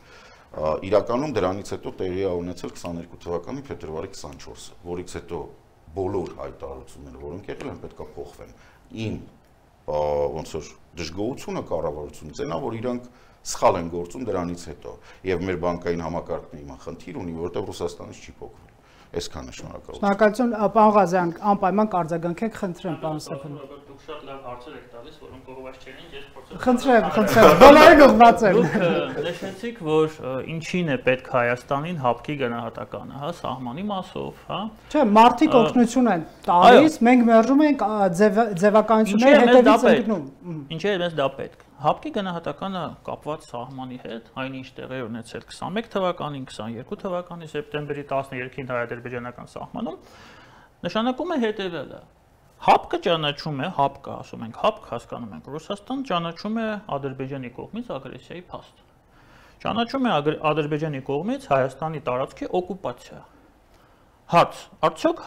իրականում դրանից հետո տեղի ա ունեցել քսաներկու թվականի փետրվարի քսանչորսը, որից հետո բոլոր հայտարարությունները, որոնք եղել են, պետքա փոխվեն։ Իմ ոնց որ դժգոհությունը կառավարությունից էնա, որ իրանք սխալ են գործում դրանից հետո եւ մեր բանկային համակարգն իմ խնդիր ունի, որտեղ Ռուսաստանից չի փոխվել։ Այսքանը շնորհակալություն։ Շնորհակալություն, պարոն Ղազարյան, անպայման կարձագանքեք, խնդրեմ, պարոն Ստեփան։ Դուք շատ լավ հարցեր եք տալիս, որոնք ուղղված չեն, ես փորձեմ։ Խնդրեմ, խնդրեմ, բոլորին ուղղված են։ Դուք նշեցիք, որ ինչին է պետք Հայաստանին հապկի գնահատականը, հա, սահմանի մասով, հա։ Չէ, մարդիկ օգնություն են տալիս, մենք մերժում ենք ձևականությունները հետևից են գտնում։ Ինչի՞ է մեզ դա պետք։ Հապկի գնահատականը կապված սահմանի հետ, այն ինչ տեղի ունեցել քսաներկու թվականին, քսաներկու թվականի սեպտեմբերի տասներկին հայ-ադրբեջանական սահմանում, նշանակում է հետևելը։ Հապկը ճանաչում է, հապկը ասում ենք, հապկ հասկանում ենք, Ռուսաստան ճանաչում է Ադրբեջանի կողմից ագրեսիայի փաստը։ Ճանաչում է Ադրբեջանի կողմից Հայաստանի տարածքի օկուպացիա։ Հարց. արդյոք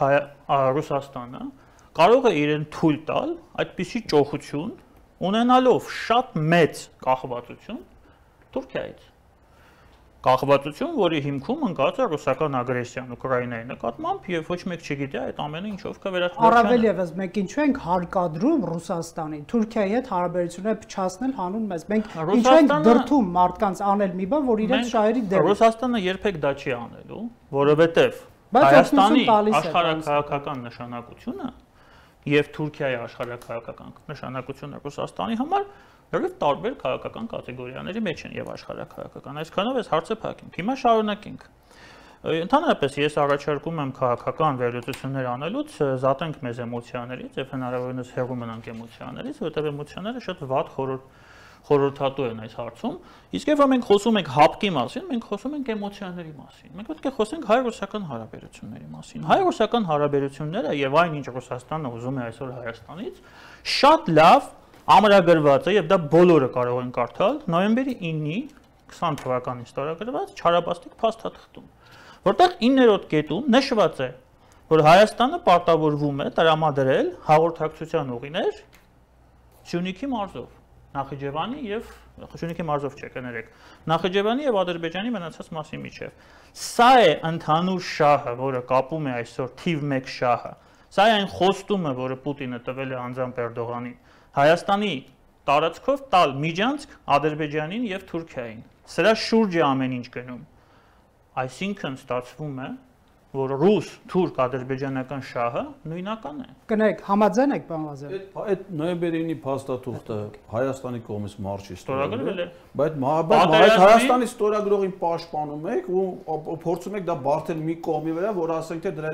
Ռուսաստանը կարող է իրեն թույլ տալ այդպիսի ճոխություն ունենալով շատ մեծ կախվածություն Թուրքիայից, կախվածություն, որի հիմքում ընկած է ռուսական ագրեսիան Ուկրաինայի նկատմամբ եւ ոչ մեկ չգիտի այդ ամենը ինչով կվերացվի։ Առավել եւս մենք ինչու ենք հարկադրում Ռուսաստանին Թուրքիայի հետ հարաբերությունները փչացնել հանուն մեզ։ Մենք ինչու ենք դրդում մարդկանց անել մի բան, որ իրենց շահերի դեմ։ Ռուսաստանը երբեք դա չի անելու, որովհետեւ Հայաստանի աշխարհակահաղական նշանակությունը և Թուրքիայի աշխարհակահայական նշանակությունը Ռուսաստանի համար դեռ տարբեր քաղաքական կատեգորիաների մեջ են եւ աշխարհակահայական։ Այսքանով էս հարցը փակենք։ Հիմա շարունակենք։ Ընդհանրապես ես առաջարկում եմ քաղաքական վերլուծություններ անելուց զատենք մեզ էմոցիաներից եւ հնարավորինս հեռու մնանք էմոցիաներից, որտեղ էմոցիաները շատ վատ խորհրդատու են այս հարցում։ Իսկ եթե մենք խոսում ենք հապկի մասին, մենք խոսում ենք էմոցիաների մասին։ Մենք պետք է խոսենք հայ-ռուսական հարաբերությունների մասին։ Հայ-ռուսական հարաբերությունները եւ այն ինչ Ռուսաստանը ուզում է այսօր Հայաստանից շատ լավ ամրագրված է եւ դա բոլորը կարող են կարդալ նոյեմբերի ինը քսան թվականին ստորագրված չարաբաստիկ փաստաթղթում, որտեղ իններորդ կետում նշված է, որ Հայաստանը պարտավորվում է տրամադրել հաղորդակցության ուղիներ Սյունիքի մարզով, Նախիջևանի եւ Սյունիքի մարզով չէ, կներեք, Նախիջևանի եւ Ադրբեջանի մնացած մասի միջեւ։ Սա է ընդհանուր շահը, որը կապում է այսօր թիվ մեկ շահը։ Սա է այն խոստումը, որը Պուտինը տվել է անձամբ Էրդողանին, Հայաստանի տարածքով տալ միջանցք Ադրբեջանին եւ Թուրքիային։ Սրա շուրջ է ամեն ինչ գնում։ Այսինքն ստացվում է, որ ռուս-թուրք-ադրբեջանական շահը նույնական է։ Կներեք, համաձայն եք, պարոն Ղազարյան։ Այդ նոյեմբերի ինը փաստաթուղթը Հայաստանի կողմից մարտի ստորագրվել է, բայց Հայաստանի ստորագրողին պաշտպանում եք ու փորձում եք դա բարդել մի կողմի վրա, որ ասենք թե դրա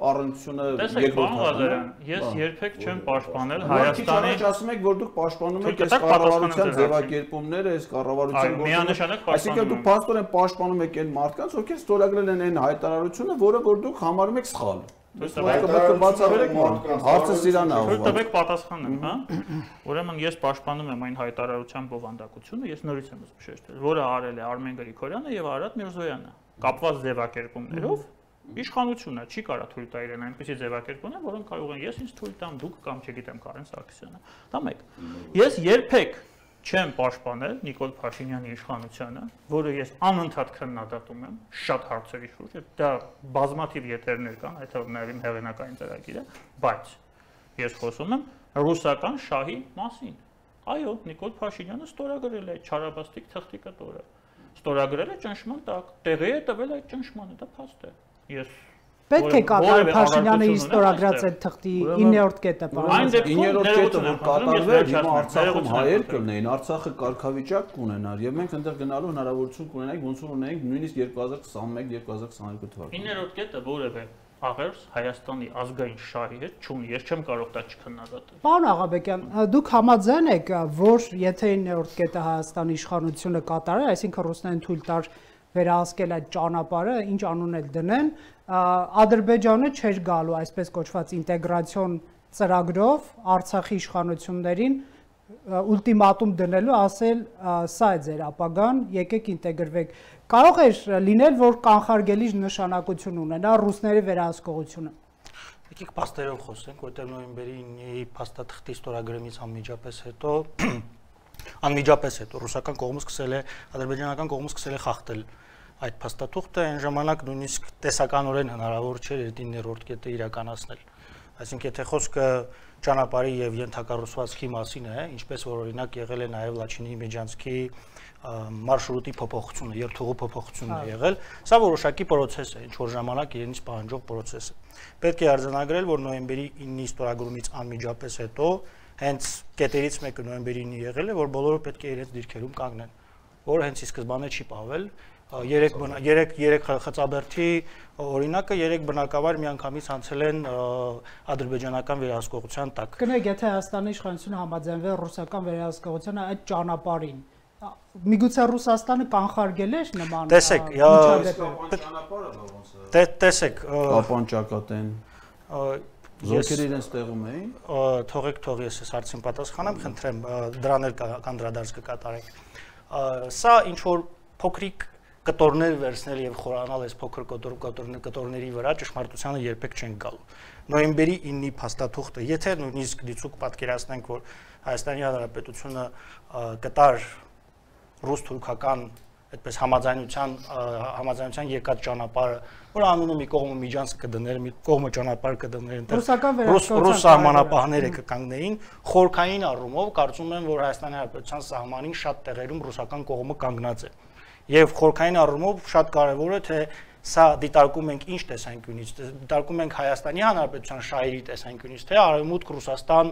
առնչությունը երկրորդ հարկն է։ Ես երբեք չեմ պաշտպանել Հայաստանի։ Դուք ասում եք, որ դուք պաշտպանում եք այս կառավարության ձևակերպումները, այս կառավարության գործընթացը։ Այսինքն դուք փաստորեն պաշտպանում եք այն մարդկանց, ովքեր ստորագրել են այն հայտարարությունը, որը որ դուք համարում եք սխալ։ Ուրեմն ես պաշտպանում եմ այն հայտարարության բովանդակությունը, ես նորից եմ զգուշացրել, որը արել է Արմեն Գրիգորյանը եւ Արայատ Միրզոյանը, կապված ձևակերպումներով, իշխանությունը չի կարա թույլ տա իրեն այնպիսի ձևակերպումներ, որոնք կարող են ես ինձ թույլ տամ, դուք կամ չգիտեմ Կարեն Սարգսյանը։ Դա մեկ։ Ես երբեք չեմ պաշտպանել Նիկոլ Փաշինյանի իշխանությանը, որը ես անընդհատ քննադատում եմ շատ հարցերի շուրջ, դա բազմաթիվ եթերներ կան, այդ թվում նաև իմ հեղինակային ծրագիրը, բայց ես խոսում եմ ռուսական շահի մասին։ Այո, Նիկոլ Փաշինյանը ստորագրել է չարաբաստիկ թղթի կտորը, ստորագրել է ճնշման տակ, տեղի է տվել այդ ճնշմանը, դա փաստ է։ Ես Պետք է կատարել Փաշինյանը իր ստորագրած այդ թղթի իններորդ կետը, իններորդ կետը որ կատարվել, հիմա Արցախում հայեր կլինեին, Արցախը կարգավիճակ կունենար եւ մենք այնտեղ գնալու հնարավորություն կունենայինք, ոնց որ ունենք նույնիսկ երկու հազար քսաներկու թվականին։ իններորդ կետը որևէ աղերս Հայաստանի ազգային շահի հետ չունի, ես չեմ կարող դա չքննադատել։ Պարոն Աղաբեկյան, դուք համաձայն եք, որ եթե իններորդ կետը Հայաստանի իշխանությունը կատարել, այսինքն ռուսներին թույլ տար վերահսկել այդ ճանապարհը, ինչ անուն էլ դնեն, Ադրբեջանը չէր գալու այսպես կոչված ինտեգրացիոն ծրագրով Արցախի իշխանություններին ուլտիմատում դնելու, ասել սա է ձեր ապագան, եկեք ինտեգրվեք։ Կարող է լինել, որ կանխարգելի նշանակություն ունենա ռուսների վերահսկողությունը։ Եկեք փաստերով խոսենք, որտեղ նոյեմբերի ինը փաստաթղթի ստորագրումից անմիջապես հետո անմիջապես հետո ռուսական կողմը սկսել է, ադրբեջանական կողմը սկսել է խախտել այդ փաստաթուղթը, այն ժամանակ նույնիսկ տեսականորեն հնարավոր չէր իններորդ կետը իրականացնել։ Այսինքն եթե խոսքը ճանապարհի եւ ենթակառուցվածքի մասին է, ինչպես որ օրինակ եղել է նաեւ Լաչինի Մեջանսկի մարշրուտի փոփոխությունը, երթուղու փոփոխությունն է եղել, սա որոշակի process է, ինչ որ ժամանակ իրենից պահանջող process է։ Պետք է արձանագրել, որ նոյեմբերի ինը ստորագրումից անմիջապես հետո հենց կետերից մեկը նոյեմբերին եղել է, որ բոլորը պետք է իրենց դիրքերում կանգնեն, որ հենց ի սկզբանե չի պահվել, երեք խծաբերդի օրինակը երեք բնակավայր միանգամից անցել են ադրբեջանական վերահսկողության տակ։ Կնեք, եթե Հայաստանի իշխանությունը համաձայնվեր ռուսական վերահսկողությանը այդ ճանապարհին, միգուցե Ռուսաստանը կանխարգել էր նման ճանապարհը։ Տեսեք, Կապանճակատեն Զորքերը իրենց տեղում էին։ Թողեք, թող ես այս հարցին պատասխանեմ, խնդրեմ, դրաներ կանդրադարձ կկատարենք։ Սա ինչ որ փոքրիկ կտորներ վերցնել եւ խորանալ այս փոքր կտորների վրա ճշմարտությանը երբեք չեն գալու։ Նոյեմբերի ինը փաստաթուղթը, եթե նույնիսկ դիցուկ պատկերացնենք, որ Հայաստանի Հանրապետությունը կտար ռուս-թուրքական այդպես համաձայնության համաձայնության եկած ճանապարհը, որ անունը մի կողմը Միջանցք կդներ, մի կողմը ճանապարհ կդներ, ռուս սահմանապահները կկանգնեին, խորքային առումով կարծում եմ, որ Հայաստանի Հանրապետության սահմանին շատ տեղերում ռուսական կողմը կանգնած է։ Եվ խորքային առումով շատ կարևոր է, թե սա դիտարկում ենք ինչ տեսանկյունից, դիտարկում ենք Հայաստանի Հանրապետության շահերի տեսանկյունից, թե Արևմուտք Ռուսաստան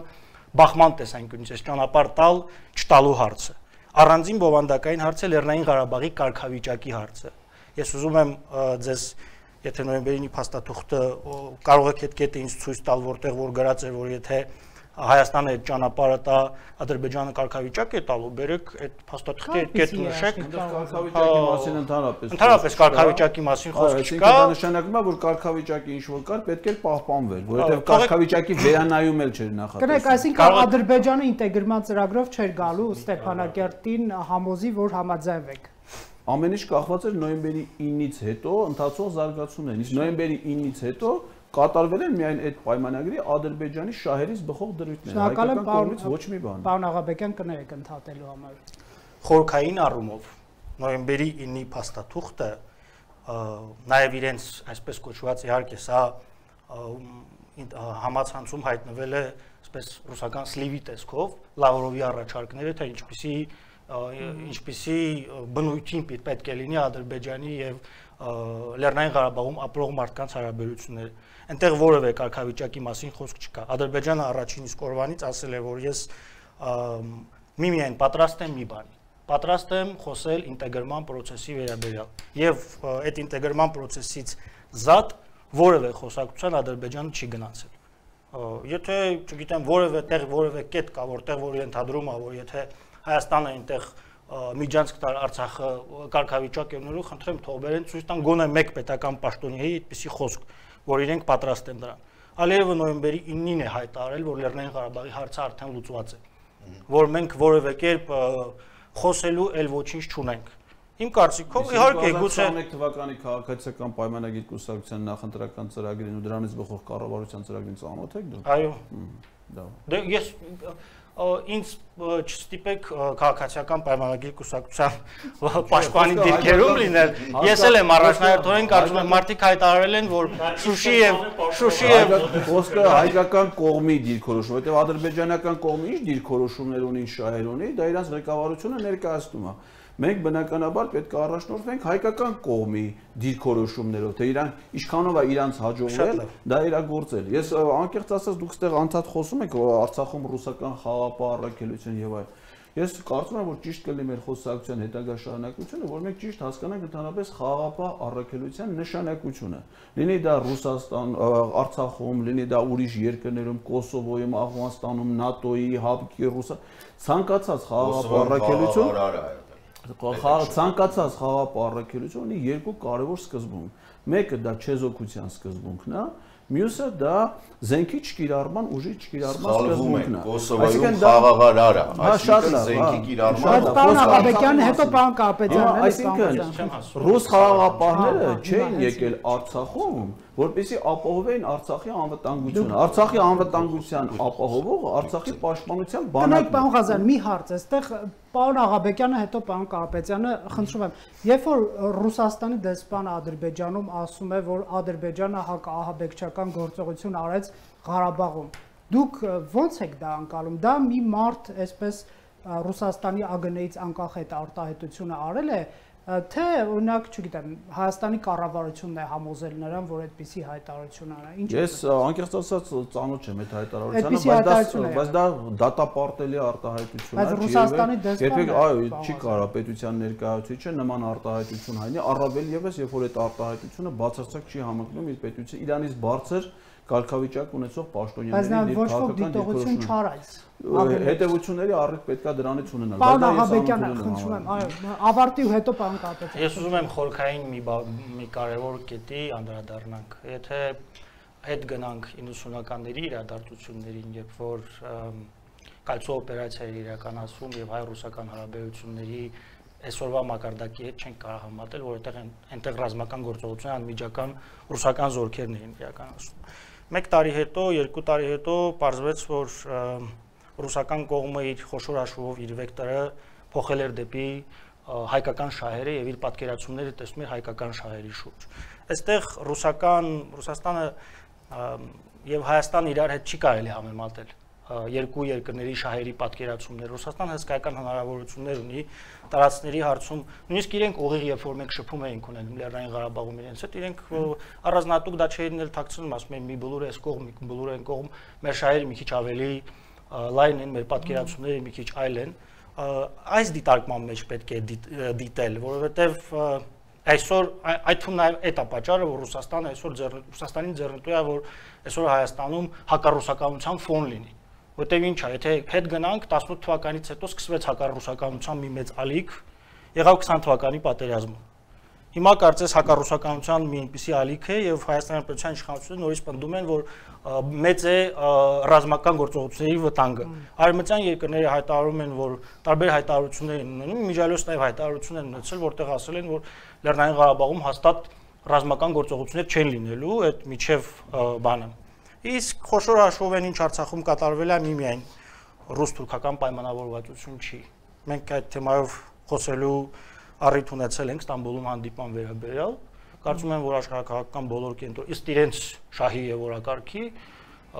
բախման տեսանկյունից, այս ճանապարհ տալ չտալու հարցը։ Առանձին բովանդակային հարցը Լեռնային Ղարաբաղի կարգավիճակի հարցը։ Ես ուզում եմ ձեզ, եթե նոյեմբերին փաստաթուղթը կարող եք այդ կետը ինձ ցույց տալ, որտեղ որ գրած է, որ եթե Հայաստանը այդ ճանապարհը տա, Ադրբեջանը կարգավիճակ է տալու, բերեք այդ փաստաթղթի այդ կետը նշեք։ Կարգավիճակի մասին ընդհանրապես։ Ընդհանրապես կարգավիճակի մասին խոսք չկա։ Դա նշանակում է, որ կարգավիճակը ինչ որ կար, պետք է պահպանվեր, որովհետև կարգավիճակի վերանայում էլ չէր նախատեսվում։ Կնեք, այսինքն Ադրբեջանը ինտեգրման ծրագրով չէր գալու Ստեփանակերտին համոզի, որ համաձայնվեք։ Ամեն ինչ կախված էր նոյեմբերի ինից հետո ընթացող զարգացումներից։ Նոյեմբերի ինից հետո կատարվել են միայն այդ պայմանագրի Ադրբեջանի շահերից բխող դրույթները, հայկական կողմից ոչ մի բան։ Պարոն Աղաբեկյան, կներեք ընդհատելու համար։ Խորքային առումով նոյեմբերի ինը փաստաթուղթը նաև իրենց այսպես կոչված, իհարկե սա համացանցում հայտնվել է այսպես ռուսական սլիվի տեսքով, Լավրովի առաջարկները, թե ինչպիսի ինչպիսի բնույթին պետք է լինի Ադրբեջանի եւ Լեռնային Ղարաբաղում ապրող մարդկանց հարաբերությունները։ Այնտեղ որևէ կարգավիճակի մասին խոսք չկա։ Ադրբեջանը առաջին իսկ օրվանից ասել է, որ ես միմիայն պատրաստ եմ մի բանի։ Պատրաստ եմ խոսել ինտեգրման process-ի վերաբերյալ։ Եվ այդ ինտեգրման process-ից զատ որևէ խոսակցության Ադրբեջանը չի գնացել։ Եթե, չգիտեմ, որևէ տեղ որևէ կետ կա, որտեղ որ ենթադրում է, որ եթե Հայաստանը այնտեղ Միջանցք տար Արցախը կարգավիճակ ունելու, խնդրեմ թող բերեն ցույց տան գոնե մեկ պետական պաշտոնի այդպիսի խոսք, որ իրենք պատրաստ են դրան։ Ալիևը նոյեմբերի ինը-ին է հայտարարել, որ Լեռնային Ղարաբաղի հարցը արդեն լուծված է, որ մենք որևէ կերպ խոսելու էլ ոչինչ չունենք։ Իմ կարծիքով իհարկե գուցե մեկ թվականի քաղաքացիական պայմանագիր կուսակցության նախընտրական ծրագրին ու դրանից բխող կառավարության ծրագրին ծանոթ եք դուք։ Այո։ Դա։ Դե ես ինձ չստիպեք քաղաքացիական պայմանագիր կուսակցության պաշտպանի դիրքերում լինել։ Ես էլ եմ առաջնահերթորեն կարծում եմ մարդիկ հայտարարել են, որ Շուշի եւ Շուշի եւ ոսկը հայկական կողմի դիրքորոշում, որովհետեւ ադրբեջանական կողմի ինչ դիրքորոշումներ ունի, ինչ շահեր ունի, դա իրանց ղեկավարությունը ներկայացնում է։ Մենք բնականաբար պետք է առաջնորդվենք հայկական կողմի դիրքորոշումներով, թե իրանք ինչքանով է իրանք հաջողվել, դա իրագործել։ Ես անկեղծ ասած դուք այստեղ անցած խոսում եք Արցախում ռուսական խաղապահարակելություն եւ այլն։ Ես կարծում եմ, որ ճիշտ կլինի մեր խոսակցության հետագա շարունակությունը, որ մենք ճիշտ հասկանանք ընդհանրապես խաղապահ առաքելության նշանակությունը։ Լինի դա Ռուսաստան, Արցախում, լինի դա ուրիշ երկրներում, Կոսովոյում, Աֆղանստանում, ՆԱՏՕ-ի, ՀԱԲԿ-ի, Ռուսիա, ցանկացած խաղապահ առաքելություն Ցանկացած խաղապահարակելությունը ունի երկու կարևոր սկզբունք. Մեկը դա չեզոքության սկզբունքն է, մյուսը դա զենքի չկիրառման, ուժի չկիրառման սկզբունքն է։ Կոսովոյում խաղաղարար է, այսինքն զենքի կիրառման, պարոն Աղաբեկյանը, հետո պարոն Կարապետյանն էլ այսինքն ռուս խաղաղապահները չեն եկել Արցախում, որպեսզի ապահովեն Արցախի անվտանգությունը։ Արցախի անվտանգության ապահովողը Արցախի պաշտպանության բանակն է։ Կնայք պարոն Ղազարյան, մի հարց է, այստեղ պարոն Աղաբեկյանը, հետո պարոն Կարապետյանը, խնդրում եմ, երբ որ Ռուսաստանի դեսպանը Ադրբեջանում ասում է, որ Ադրբեջանը հակաահաբեկչական գործողություն արեց Ղարաբաղում, դուք ո՞նց եք դա անցալում։ Դա մի մարդ, այսպես Ռուսաստանի ԱԳՆ-ից անկախ այդ արտահայտությունը արել է, թե օրինակ չգիտեմ Հայաստանի կառավարությունն է համոզել նրան, որ այդպիսի հայտարարություն արա։ Ինչ է։ Ես անկեղծ ասած ծանոթ չեմ այդ հայտարարությանը, բայց դա դատապարտելի արտահայտություն է։ Բայց Ռուսաստանի դեսպանը երբեք այո, չի կարող պետության ներկայացուցիչը նման արտահայտություն հայտնել, առավել եւս երբ որ այդ արտահայտությունը բացարձակ չի համընկնում իր պետության Իրանից բարձր կարգավիճակ ունեցող պաշտոնյաների ներքաղաքական դիտողություն չարած։ Հետևությունների առիթ պետքա դրանից ունենալ։ Պարոն Աղաբեկյանը, խնդրում եմ, այո, ավարտի ու հետո պարոն Կարապետյան։ Ես ուզում եմ խորքային մի մի կարևոր կետի անդրադառնանք։ Եթե հետ գնանք իննսունականների իրադարձություններին, երբ որ կալցո օպերացիաները իրականացվում եւ հայ-ռուսական հարաբերությունների այսօրվա մակարդակի հետ չենք կարող համատել, որովհետեւ այնտեղ ռազմական գործողության անմիջական ռուսական զորքերն էին իրականացնում։ Մեկ տարի հետո, երկու տարի հետո պարզվեց, որ ռուսական կողմը իր խոշոր հաշվով իր վեկտորը փոխել էր դեպի հայկական շահերը եւ իր պատկերացումները տեսնում էր հայկական շահերի շուրջ։ Այստեղ ռուսական, Ռուսաստանը եւ Հայաստանը իրար հետ չի կարելի համեմատել երկու երկրների շահերի պատկերացումները։ Ռուսաստանը հսկայական հնարավորություններ ունի տարածքների հարցում, նույնիսկ իրենք ուղիղ երբ որ մենք շփում էինք ունենում Լեռնային Ղարաբաղում իրենց հետ, իրենք առանձնատուկ դա չէին էլ ཐակցնում, ասում էին՝ «Մի բլուրը այս կողմ, մի բլուրը այն կողմ, մեր շահերը մի քիչ ավելի լայն են, մեր պատկերացումները մի քիչ այլ են»։ Այս դիտարկման մեջ պետք է դիտել, որովհետև այսօր այդ թվում նաեւ այդ է պատճառը, որ Ռուսաստանը այսօր Ռուսաստանին ձեռնտու է, որ այսօր Հայաստանում հակառուսականության ֆոն լինի։ Որտեւ ինչ է, եթե հետ գնանք տասնութ թվականից հետո սկսվեց հակառուսականության մի մեծ ալիք, եղավ քսան թվականի պատերազմը։ Հիմա կարծես հակառուսականության մի այնպիսի ալիք է եւ Հայաստանի Հանրապետության իշխանությունը նորից պնդում են, որ մեծ է ռազմական գործողությունների վտանգը։ Արևմտյան երկրները հայտարարում են, որ տարբեր հայտարարություններ են ունենում, միջալյուս նաեւ հայտարարություն են ունեցել, որտեղ ասել են, որ Լեռնային Ղարաբաղում հաստատ ռազմական գործողություններ չեն լինելու, այդ միջև բանը։ Իսկ խոշոր հաշվով են ինչ Արցախում կատարվել է միմիայն ռուս-թուրքական պայմանավորվածություն չի։ Մենք այդ թեմայով խոսելու առիթ ունեցել ենք Ստամբուլում հանդիպման վերաբերյալ։ Կարծում եմ, որ աշխարհակահաղական բոլոր կենտրոն, ըստ իրենց շահի եւ օրակարգի,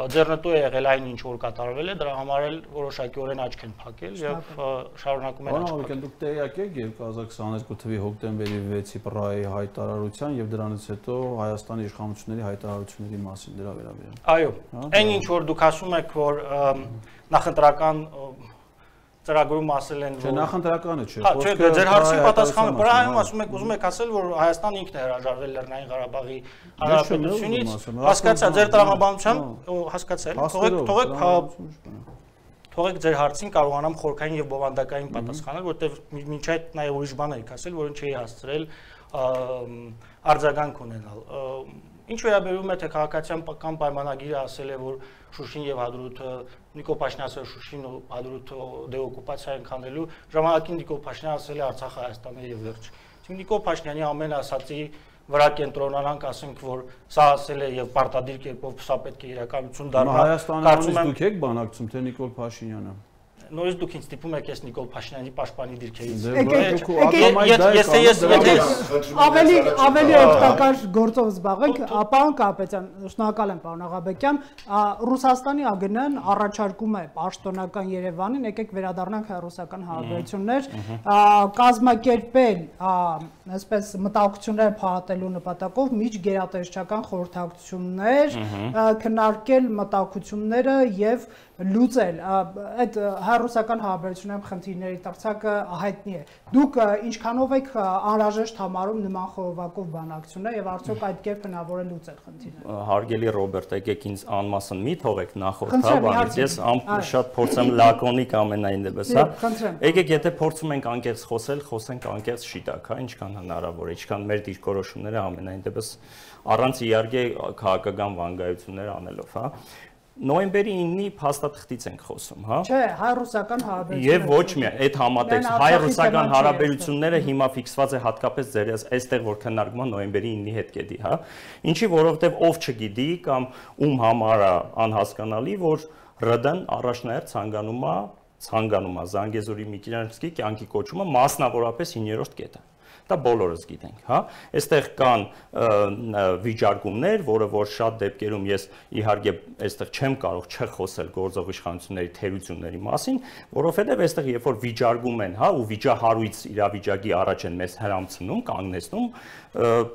ձեռնտու է եղել այն ինչ որ կատարվել է, դրա համար էլ որոշակիորեն աչք են փակել եւ շարունակում են աչք փակել։ Ահա, դուք տեղյակ եք երկու հազար քսաներկու թվականի հոկտեմբերի վեցի ՊՌԱ-ի հայտարարության եւ դրանից հետո Հայաստանի իշխանությունների հայտարարությունների մասին դրա վերաբերյալ։ Այո, այն ինչ որ դուք ասում եք, որ նախընտրական ծրագրում ասել են, որ նախընտրականը չէ, ոչ թե ձեր հարցին պատասխանը ՊՌԱ-ում ասում եք, ուզում եք ասել, որ Հայաստանը ինքն է հրաժարվել Լեռնային Ղարաբաղի հանրապետությունից, հասկացա ձեր տրամաբանությամբ, հասկացել, թողեք, թողեք, թողեք ձեր հարցին կարողանամ խորքային եւ բովանդակային պատասխանել, որտեղ մինչ այդ նաեւ ուրիշ բաներ եք ասել, որոնց չի հասցրել արձագանք ունենալ։ Ինչ վերաբերում է թե քաղաքացիական կամ պայմանագիրը ասել է որ Շուշին եւ Հադրութը Նիկոլ Փաշինյանը Շուշին ու Հադրութը դեօկուպացիան քանդելու ժամանակին Նիկոլ Փաշինյանը ասել է Արցախը Հայաստանի եւ վերջ։ Իսկ Նիկոլ Փաշինյանի ամեն ասացի վրա կենտրոնանանք, ասենք որ սա ասել է եւ պարտադիր կերպով սա պետք է իրականություն դառնա։ Հայաստանից դուք եք բանակցում թե Նիկոլ Փաշինյանը։ Նորից դուք ինձ տիպում եք ես Նիկոլ Փաշինյանի պաշտպանի դիրքերից։ Ես ես ես ավելի ավելի օգտակար գործով զբաղեք, պարոն Կարապետյան, շնորհակալ եմ պարոն Աղաբեկյան, Ռուսաստանի ԱԳՆ-ն առաջարկում է պաշտոնական Երևանին, եկեք վերադառնանք հայ-ռուսական հարաբերություններ, կազմակերպել, այսպես մտահոգությունները փոխանցելու նպատակով միջգերատեսչական խորհրդակցություններ, քննարկել մտահոգությունները եւ լուծել այդ հայ-ռուսական հարաբերությունների խնդիրների տվյալը հայտնի է։ Դուք ինչքանով եք անհրաժեշտ համարում նման խողովակով բանակցությունը եւ արդյոք այդ կերպ հնարավոր է լուծել խնդիրը։ Հարգելի Ռոբերտ, եկեք ինձ անմասն մի թողեք նախորդաբանից, ես շատ փորձեմ լակոնիկ ամենայն դեպս, հա։ Եկեք եթե փորձում ենք անկեղծ խոսել, խոսենք անկեղծ շիտակ, հա, ինչքան հնարավոր է, ինչքան մեր դիրքորոշումները ամենայն դեպս առանց իհարկե քաղաքական վանկայություններ անելով, հա։ Նոյեմբերի ինը փաստաթղթից ենք խոսում, հա։ Չէ, հայ-ռուսական հարաբերությունները։ Եվ ոչ մի, այդ համատեքստ հայ-ռուսական հարաբերությունները հիմա ֆիքսված է հատկապես ձեր այստեղ որ քննարկման նոյեմբերի ինը հետ կդի, հա։ Ինչի որովհետև ով չգիտի կամ ում համար է անհասկանալի, որ ՌԴ-ն առաջնահերթ ցանկանում է, ցանկանում է Զանգեզուրի Միկիանոսկի կյանքի կոչումը մասնավորապես հինգերորդ կետը։ Դա բոլորս գիտենք, հա։ Այստեղ կան վիճարկումներ, որը որ շատ դեպքերում ես իհարկե այստեղ չեմ կարող չխոսել գործող իշխանությունների թերությունների մասին, որովհետև այստեղ երբ որ վիճարկում են, հա, ու վիճահարույց իրավիճակի առաջ են մեզ հրամցնում, կանգնեցնում,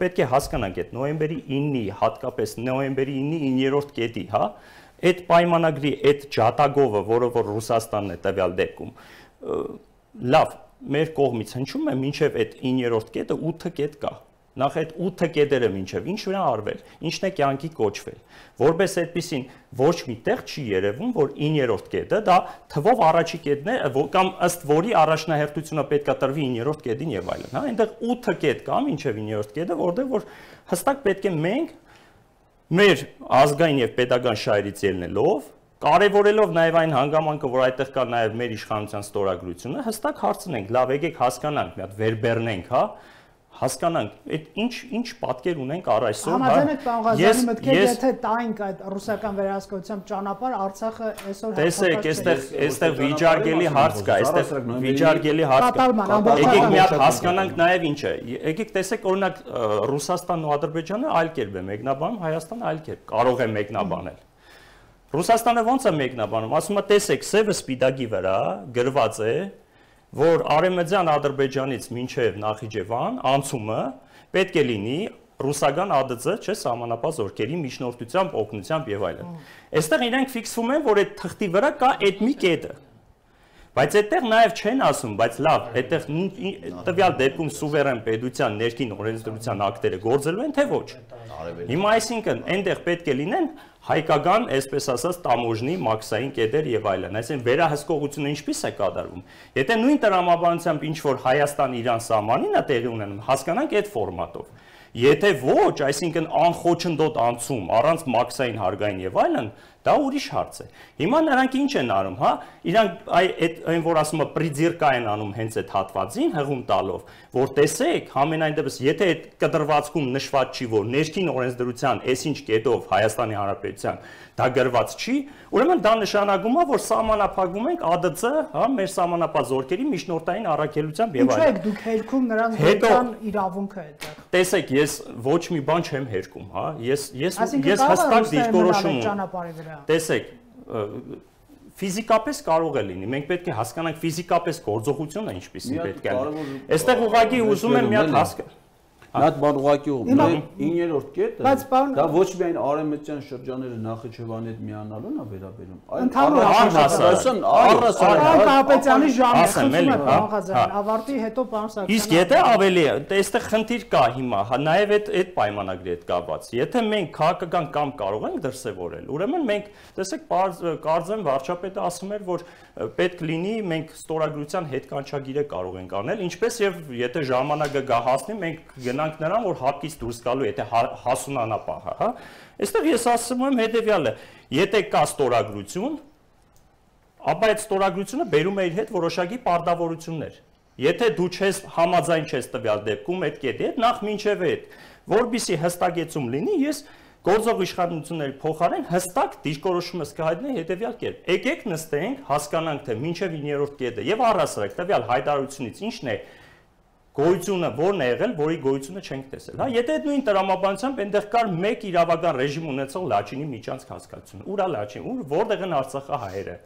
պետք է հասկանանք այդ նոյեմբերի ինը, հատկապես նոյեմբերի ինը ինը-րդ կետի, հա, այդ պայմանագրի այդ ջատագովը, որը որ Ռուսաստանն է տվյալ դեպքում, լավ մեր կողմից հնչում է մինչև այդ ինը-րդ կետը ութ կետ կա։ Նախ այդ ութ կետերը մինչև ինչ վրա արվել, ինչն է կյանքի կոչվել։ Որպես այդպեսին ոչ միտեղ չի երևում, որ ինը-րդ կետը դա թվով առաջի կետն է, կամ ըստ որի առաջնահերթությունը պետքա տրվի ինը-րդ կետին եւ այլն, հա։ Այնտեղ ութ կետ կա մինչև ինը-րդ կետը, որտեղ որ հստակ պետք է մենք մեր ազգային եւ պետական շահերից ելնելով կարևորելով նաև այն հանգամանքը, որ այդտեղ կա նաև մեր իշխանության ստորագրությունը, հստակ հարցնենք, լավ եկեք հասկանանք, մի հատ վերբեռնենք, հա, հասկանանք, այդ ինչ ինչ պատկեր ունենք առ այսօր, հա։ Համաձայն եք պարոն Ղազարյանի մտքին, եթե տանք այդ ռուսական վերահսկողությամբ ճանապարհ Արցախը այսօր Տեսեք, այստեղ այստեղ վիճարկելի հարց կա, այստեղ վիճարկելի հարց կա։ Եկեք մի հատ հասկանանք նաև ինչ է։ Եկեք տեսեք, օրինակ Ռուսաստանն ու Ադրբեջանը այլ կերպ է մեկնաբանում, Հայաստանը այլ կերպ կարող է մեկնաբանել։ Ռուսաստանը ոնց է մեկնաբանում, ասում է տեսեք, սևը սպիտակի վրա գրված է, որ Արևմտյան Ադրբեջանից մինչև Նախիջևան անցումը պետք է լինի ռուսական ԱԴԾ, չէ, Սահմանապահ զորքերի միջնորդությամբ, օգնությամբ եւ այլն։ Այստեղ իրենք ֆիքսում են, որ այդ թղթի վրա կա այդ մի կետը։ Բայց այդտեղ նաև չեն ասում, բայց լավ, այդտեղ տվյալ դեպքում սուվերեն պետության ներքին օրենսդրության ակտերը գործելու են, թե ոչ։ Հիմա այսինքն այնտեղ պետք է լինեն հայկական, այսպես ասած, տամոժնի մաքսային կետեր եւ այլն։ Այսինքն վերահսկողությունը ինչպես է կատարվում։ Եթե նույն տրամաբանությամբ ինչ որ Հայաստան-Իրան սահմանին է տեղի ունենում, հասկանանք այդ ֆորմատով։ Եթե ոչ, այսինքն անխոչնդոտ անցում, առանց մաքսային հարգային եւ այլն, դա ուրիշ հարց է։ Հիմա նրանք ինչ են անում, հա, իրանք այդ այն որ ասում է պրիդիրկա են անում հենց այդ հատվածին հղում տալով, որ տեսեք, համենայն դեպս, եթե այդ կտրվածքում նշված չի, որ ներքին օրենսդրության այսինչ կետով Հայաստանի Հանրապետության դա գրված չի, ուրեմն դա նշանակում է, որ սահմանափակվում ենք ԱԴԾ, հա, մեր սահմանապահ զորքերի միջնորդային առաքելությամբ եւ այլն։ Ինչու եք դուք հերքում նրանց դեպքան իրավունքը այդտեղ։ Տեսեք, ես ոչ մի բան չեմ հերքում, հա, ես ես ես հստակ դիրքորոշում ունեմ։ Տեսեք, ֆիզիկապես կարող է լինի, մենք պետք է հասկանանք ֆիզիկապես գործողությունը ինչպիսին պետք է լինի։ Այստեղ ուղղակի ուզում եմ մի հատ հասկանալ։ Մի հատ բան ուղղակի ուզում եմ, ինը-րդ կետը, դա ոչ միայն արևմտյան շրջանները Նախիջևանի հետ միանալուն է վերաբերում, այլ առհասարակ, առհասարակ Կարապետյանի ժամանակ, Ղազարյան, ավարտի հետո պարզապես։ Իսկ եթե ավելի, այստեղ խնդիր կա հիմա, նաև այդ այդ պայմանագրի հետ կապված։ Եթե մենք քաղաքական կամ կարող ենք դրսևորել, ուրեմն մենք, տեսեք, կարծեմ վարչապետը ասում էր, որ պետք լինի մենք ստորագրության հետ կանչագիրը կարող ենք անել, ինչպես եւ եթե ժամանակը գա հասնի, մենք գնանք մնանք նրան, որ հապկից դուրս գալու, եթե հասունանապահ է, այստեղ ես ասում եմ հետևյալը, եթե կա ստորագրություն, ապա այդ ստորագրությունը բերում է իր հետ որոշակի պարտավորություններ։ Եթե դու չես համաձայն չես տվյալ դեպքում այդ կետի հետ, նախ մինչև այդ, որպեսզի հստակեցում լինի, ես գործող իշխանությունների փոխարեն հստակ դիրքորոշումս կհայտնեի հետևյալ կերպ։ Եկեք նստենք, հասկանանք, թե մինչև իններորդ կետը եւ առհասարակ տվյալ հայտարարությունից ինչն է գոյությունը, որն է եղել, որի գոյությունը չենք տեսել, հա։ Եթե այդ նույն տրամաբանությամբ այնտեղ կար մեկ իրավական ռեժիմ ունեցող Լաչինի միջանց հասկացություն, ուր է Լաչին, ուր որտեղ են Արցախի հայերը։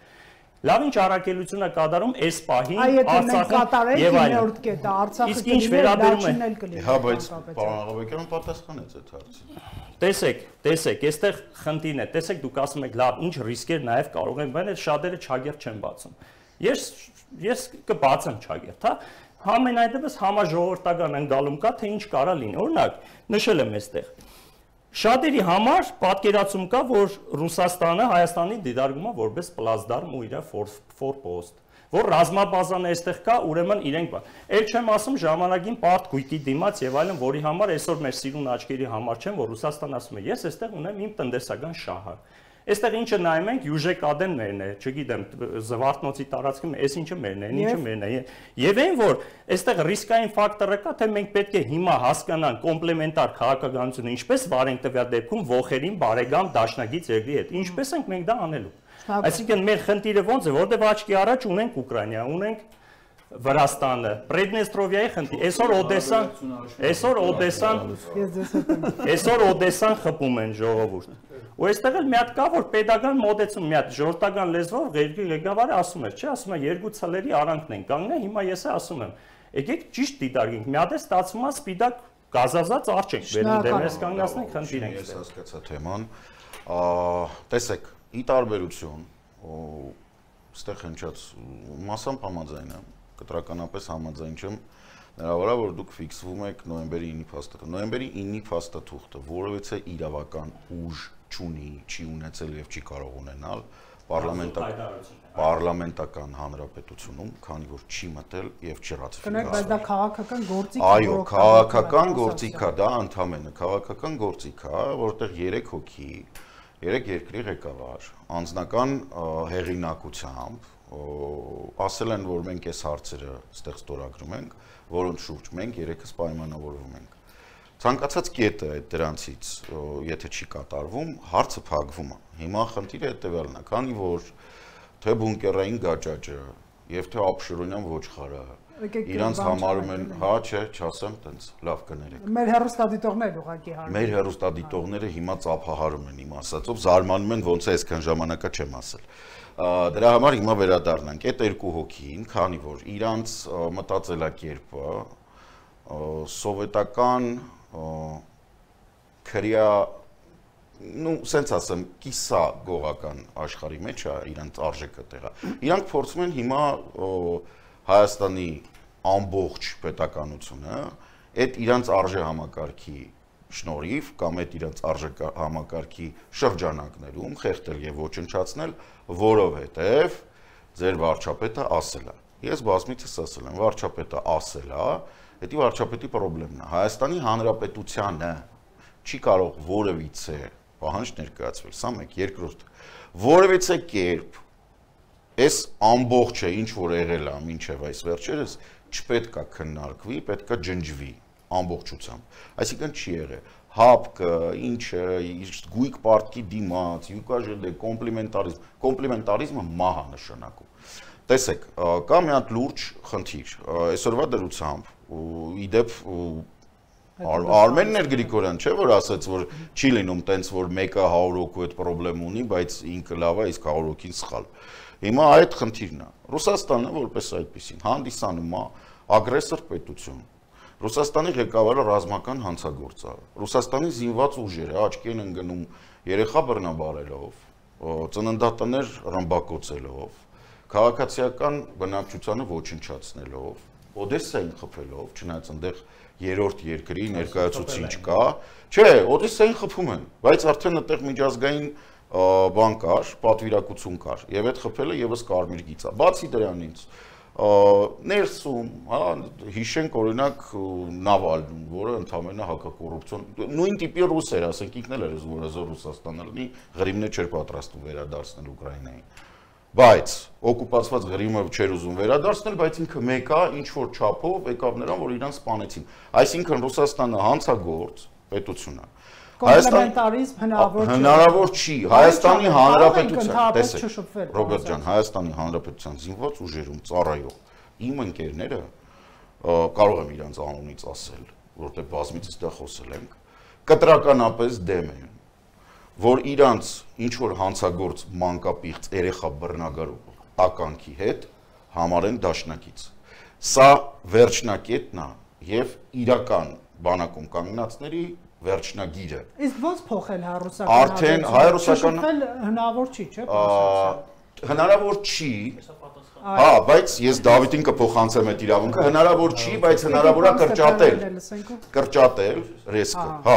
Լավ, ինչ առաքելություն է կատարում այս պահին Արցախի եւ այլն։ Իսկ ինչ վերաբերում է։ Հա, բայց պարոն Աղաբեկյանը պատասխանեց այդ հարցին։ Տեսեք, տեսեք, այստեղ խնդիրն է։ Տեսեք, դուք ասում եք, լավ, ինչ ռիսկեր նաեւ կարող են լինել, շատերը ճագերտ չեն բացում։ Ես ես կբացեմ ճագերտ, հա։ Համենայնիվս համաժողովրդական ընդալում կա, թե ինչ կարա լինի։ Օրինակ, նշել եմ այստեղ։ Շատերի համար պատկերացում կա, որ Ռուսաստանը Հայաստանի դիտարկումա որպես պլազդարմ ու իր ֆորպոստ, որ ռազմաբազան այստեղ կա, ուրեմն իրենք բան։ Էլ չեմ ասում ժամանակին պարտ գույքի դիմաց եւ այլն, որի համար այսօր մեր սիրուն աչքերի համար չեմ, որ Ռուսաստան ասում է, ես այստեղ ունեմ իմ տնտեսական շահը։ Այստեղ ինչը նայում ենք, յուժեկադեն մերն է, չգիտեմ, Զվարթնոցի տարածքում, այս ինչը մերն է, ինչը մերն է։ Եվ այն որ այստեղ ռիսկային ֆակտորը կա, թե մենք պետք է հիմա հասկանանք կոմպլեմենտար քաղաքականությունը ինչպես վարենք տվյալ դեպքում ողերին բարեկամ դաշնակից երկրի հետ։ Ինչպես ենք մենք դա անելու։ Այսինքն մեր խնդիրը ո՞նց է, որտեղ աչքի առաջ ունենք Ուկրաինա, ունենք Վրաստանը, Պրեդնեստրովիայի խնդիր, այսօր Օդեսան, այսօր Օդեսան, այսօր Օդեսան խփում են ժողովուրդ։ Ու այստեղ էլ մի հատ կա, որ pedagogan մոդեցում, մի հատ ժողովրդական լեզվով երկրի ղեկավարը ասում է, չէ, ասում է երկու ցլերի արանքն են կանգնա, հիմա ես է ասում եմ։ Եկեք ճիշտ դիտարկենք, մի հատ է ստացվում սպիտակ գազազած արջ ենք վերում, դե մենք կանգնացնենք խնդիր ենք։ Ես հասկացա թեման։ Տեսեք, ի տարբերություն, այստեղ հնչած մասամբ համաձայն եմ, կտրականապես համաձայն չեմ, նրա վրա, որ դուք ֆիքսվում եք նոյեմբերի ինը փաստաթուղթը։ Նոյեմբերի ինը փաստաթուղթը որևիցե իրավական ուժ չունի, չի ունեցել եւ չի կարող ունենալ պարլամենտական հանրապետությունում, քանի որ չի մտել եւ չի ռատիֆիկացվել։ Բայց դա քաղաքական գործիք է։ Այո, քաղաքական գործիք է, դա ընդհանրապես քաղաքական գործիք է, որտեղ երեք հոգի, երեք երկրի ղեկավար անձնական հեղինակությամբ ասել են, որ մենք այս հարցերը ստեղ ստորագրում ենք, որոնց շուրջ մենք երեքս պայմանավորվում ենք։ Ցանկացած կետը այդ դրանից, եթե չի կատարվում, հարցը փակվում է։ Հիմա խնդիրը հետևյալն է, քանի որ թե բունկերային գաճաճը եւ թե ապշրոնյան ոչխարը իրանց համարում են, հա, չէ, չասեմ, տենց, լավ կներեք։ Մեր հեռուստադիտողներ ուղղակի հարցը։ Մեր հեռուստադիտողները հիմա ծափահարում են իմ ասածով, զարմանում են ոնց է այսքան ժամանակա չեմ ասել։ Դրա համար հիմա վերադառնանք այդ երկու հոգին, քանի որ իրանց մտածելակերպը սովետական քրյա, նու, սենց ասեմ, կիսա գողական աշխարհի մեջ է իրանց արժեքը տեղը։ Իրանք փորձում են հիմա Հայաստանի ամբողջ պետականությունը այդ իրանց արժե համակարգի շնորհիվ կամ այդ իրանց արժե համակարգի շրջանակներում խեղդել եւ ոչնչացնել, որովհետեւ ձեր վարչապետը ասել է։ Ես բազմիցս ասել եմ, վարչապետը ասել է, դա վարչապետի խնդիրն է։ Հայաստանի Հանրապետությանը չի կարող որևիցե պահանջ ներկայացվել, սա մեկ, երկրորդ, որևիցե կերպ այս ամբողջը, ինչ որ եղել է մինչև այս վերջերս, չպետք է քննարկվի, պետք է ջնջվի ամբողջությամբ, այսինքն չի եղել հապկը, ինչը, գույք պարտքի դիմաց, յուկաժելը, կոմպլիմենտարիզմ, կոմպլիմենտարիզմը մահ է նշանակում։ Տեսեք, կա մի հատ լուրջ խնդիր, այսօրվա դրությամբ, ի դեպ Արմեն Գրիգորյան չէ, որ ասաց, որ չի լինում տենց, որ մեկը հարյուր հոգու այդ պրոբլեմ ունի, բայց ինքը լավ է, իսկ հարյուր հոգին սխալ։ Հիմա այդ խնդիրն է։ Ռուսաստանը որպես այդպեսին հանդիսանում է ագրեսոր պետություն։ Ռուսաստանի ղեկավարը ռազմական հանցագործ է։ Ռուսաստանի զինված ուժերը աչքի են ընկնում երեխա բռնաբարելով, ծննդատներ ռմբակոծելով, քաղաքացիական բնակչությանը ոչնչացնելով, Օդեսային խփելով, չնայած այնտեղ երրորդ երկրի ներկայացուցիչ կա։ Չէ, Օդեսային խփում են, բայց արդեն այդտեղ միջազգային բան կար, պատվիրակություն կար, եւ այդ խփելը եւս կարմիր գիծ է։ Բացի դրանից, Ներսում, հա, հիշենք օրինակ Նավալն, որը ընդամենը հակակոռուպցիոն, նույն տիպի ռուս էր, ասենք ինքն էլ էր զգուր զոր Ռուսաստանը լինի, Ղրիմն չէր պատրաստվում վերադարձնել Ուկրաինային։ Բայց օկուպացված Ղրիմը չէր ուզում վերադարձնել, բայց ինքը մեկա ինչ որ չափով եկավ նրան, որ իրան սպանեցին։ Այսինքն Ռուսաստանը հանցագործ պետություն է։ Կոմպլեմենտարիզմ հնարավոր չէ։ Հնարավոր չի։ Հայաստանի Հանրապետության, տեսեք, Ռոբերտ ջան, Հայաստանի Հանրապետության զինված ուժերում ծառայող իմ ընկերները, կարող եմ իրանց անունից ասել, որտեղ բազմիցս դա խոսել ենք, կտրականապես դեմ են, որ իրանց ինչ որ հանցագործ մանկապիղծ երեխա բռնագար տականքի հետ համարեն դաշնակից։ Սա վերջնակետն է եւ իրական բանակում կանգնածների վերջնագիրը։ Իսկ ո՞նց փոխել հայ-ռուսական։ Արդեն հայ-ռուսական հնարավոր չի, չէ՞։ Հնարավոր չի։ Հա, բայց ես Դավիթին կփոխանցեմ այդ իրավունքը, հնարավոր չի, բայց հնարավոր է կրճատել։ Կրճատել ռիսկը։ Հա,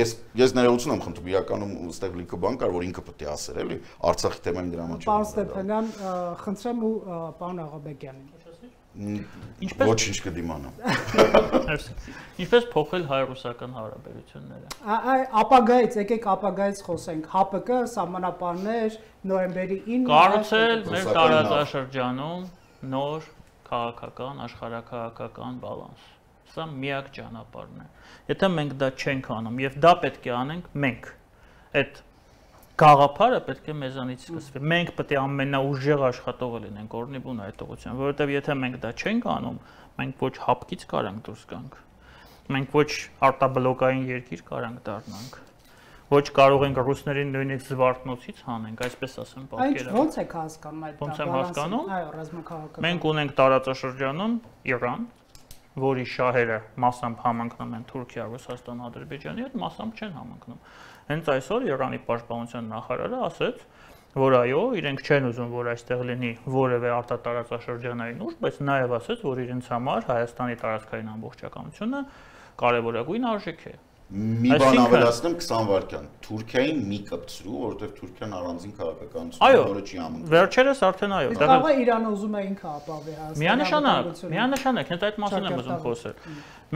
ես ես ներողություն եմ խնդրում, իրականում այստեղ լիքը բան կար, որ ինքը պետք է ասեր, էլի, Արցախի թեմային դրա մեջ։ Պարոն Ստեփանյան, խնդրեմ ու պարոն Աղաբեկյանին։ Ինչպես ոչինչ կդիմանամ։ Ինչպես փոխել հայ-ռուսական հարաբերությունները։ Ապագայից, եկեք ապագայից խոսենք։ ՀԱՊԿ սահմանապաններ նոյեմբերի ինը կառուցել մեր տարածաշրջանում նոր քաղաքական, աշխարհաքաղաքական բալանս։ Սա միակ ճանապարհն է։ Եթե մենք դա չենք անում, եւ դա պետք է անենք մենք, այդ գաղափարը պետք է մեզանից սկսվի։ Մենք պետք է ամենաուժեղ աշխատողը լինենք օրնիբուն այդ ուղղությամբ, որովհետև եթե մենք դա չենք անում, մենք ոչ հապկից կարանք դուրս գանք։ Մենք ոչ արտաբլոկային երկիր կարանք դառնանք։ Ոչ կարող ենք ռուսներին նույնիսկ Զվարթնոցից հանենք, այսպես ասեմ, պատկերը։ Այդ ո՞նց է հասկանում այդ բանը։ Ո՞նց է հասկանում։ Այո, ռազմաքաղաքը։ Մենք ունենք տարածաշրջանում Իրան, որի շահերը մասամբ համընկնում են Թուրքիա, Ռուսաստան, Ադրբեջանի հետ, մասամբ չեն համընկնում։ Հենց այսօր Երևանի պաշտպանության նախարարը ասաց, որ այո, իրենք չեն ուզում, որ այստեղ լինի որևէ արտատարածաշրջանային ուժ, բայց նաև ասաց, որ իրենց համար Հայաստանի տարածքային ամբողջականությունը կարևորագույն արժեք է։ Մի բան ավելացնեմ քսան վայրկյան, Թուրքիային մի կպցրու, որովհետև Թուրքիան առանձին քաղաքականություն որը չի համընկնում։ Վերջերս արդեն այո։ Իսկ ո՞վ է Իրանը ուզում է ինքը ապավե Հայաստանը։ Միանշանակ, միանշանակ, հենց այդ մասին եմ ուզում խոսել։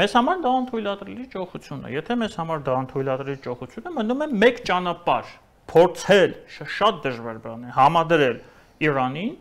Մեզ համար դա անթույլատրելի ճոխություն է։ Եթե մեզ համար դա անթույլատրելի ճոխություն է, մնում է մեկ ճանապարհ՝ փորձել, շատ դժվար բան է, համադրել Իրանին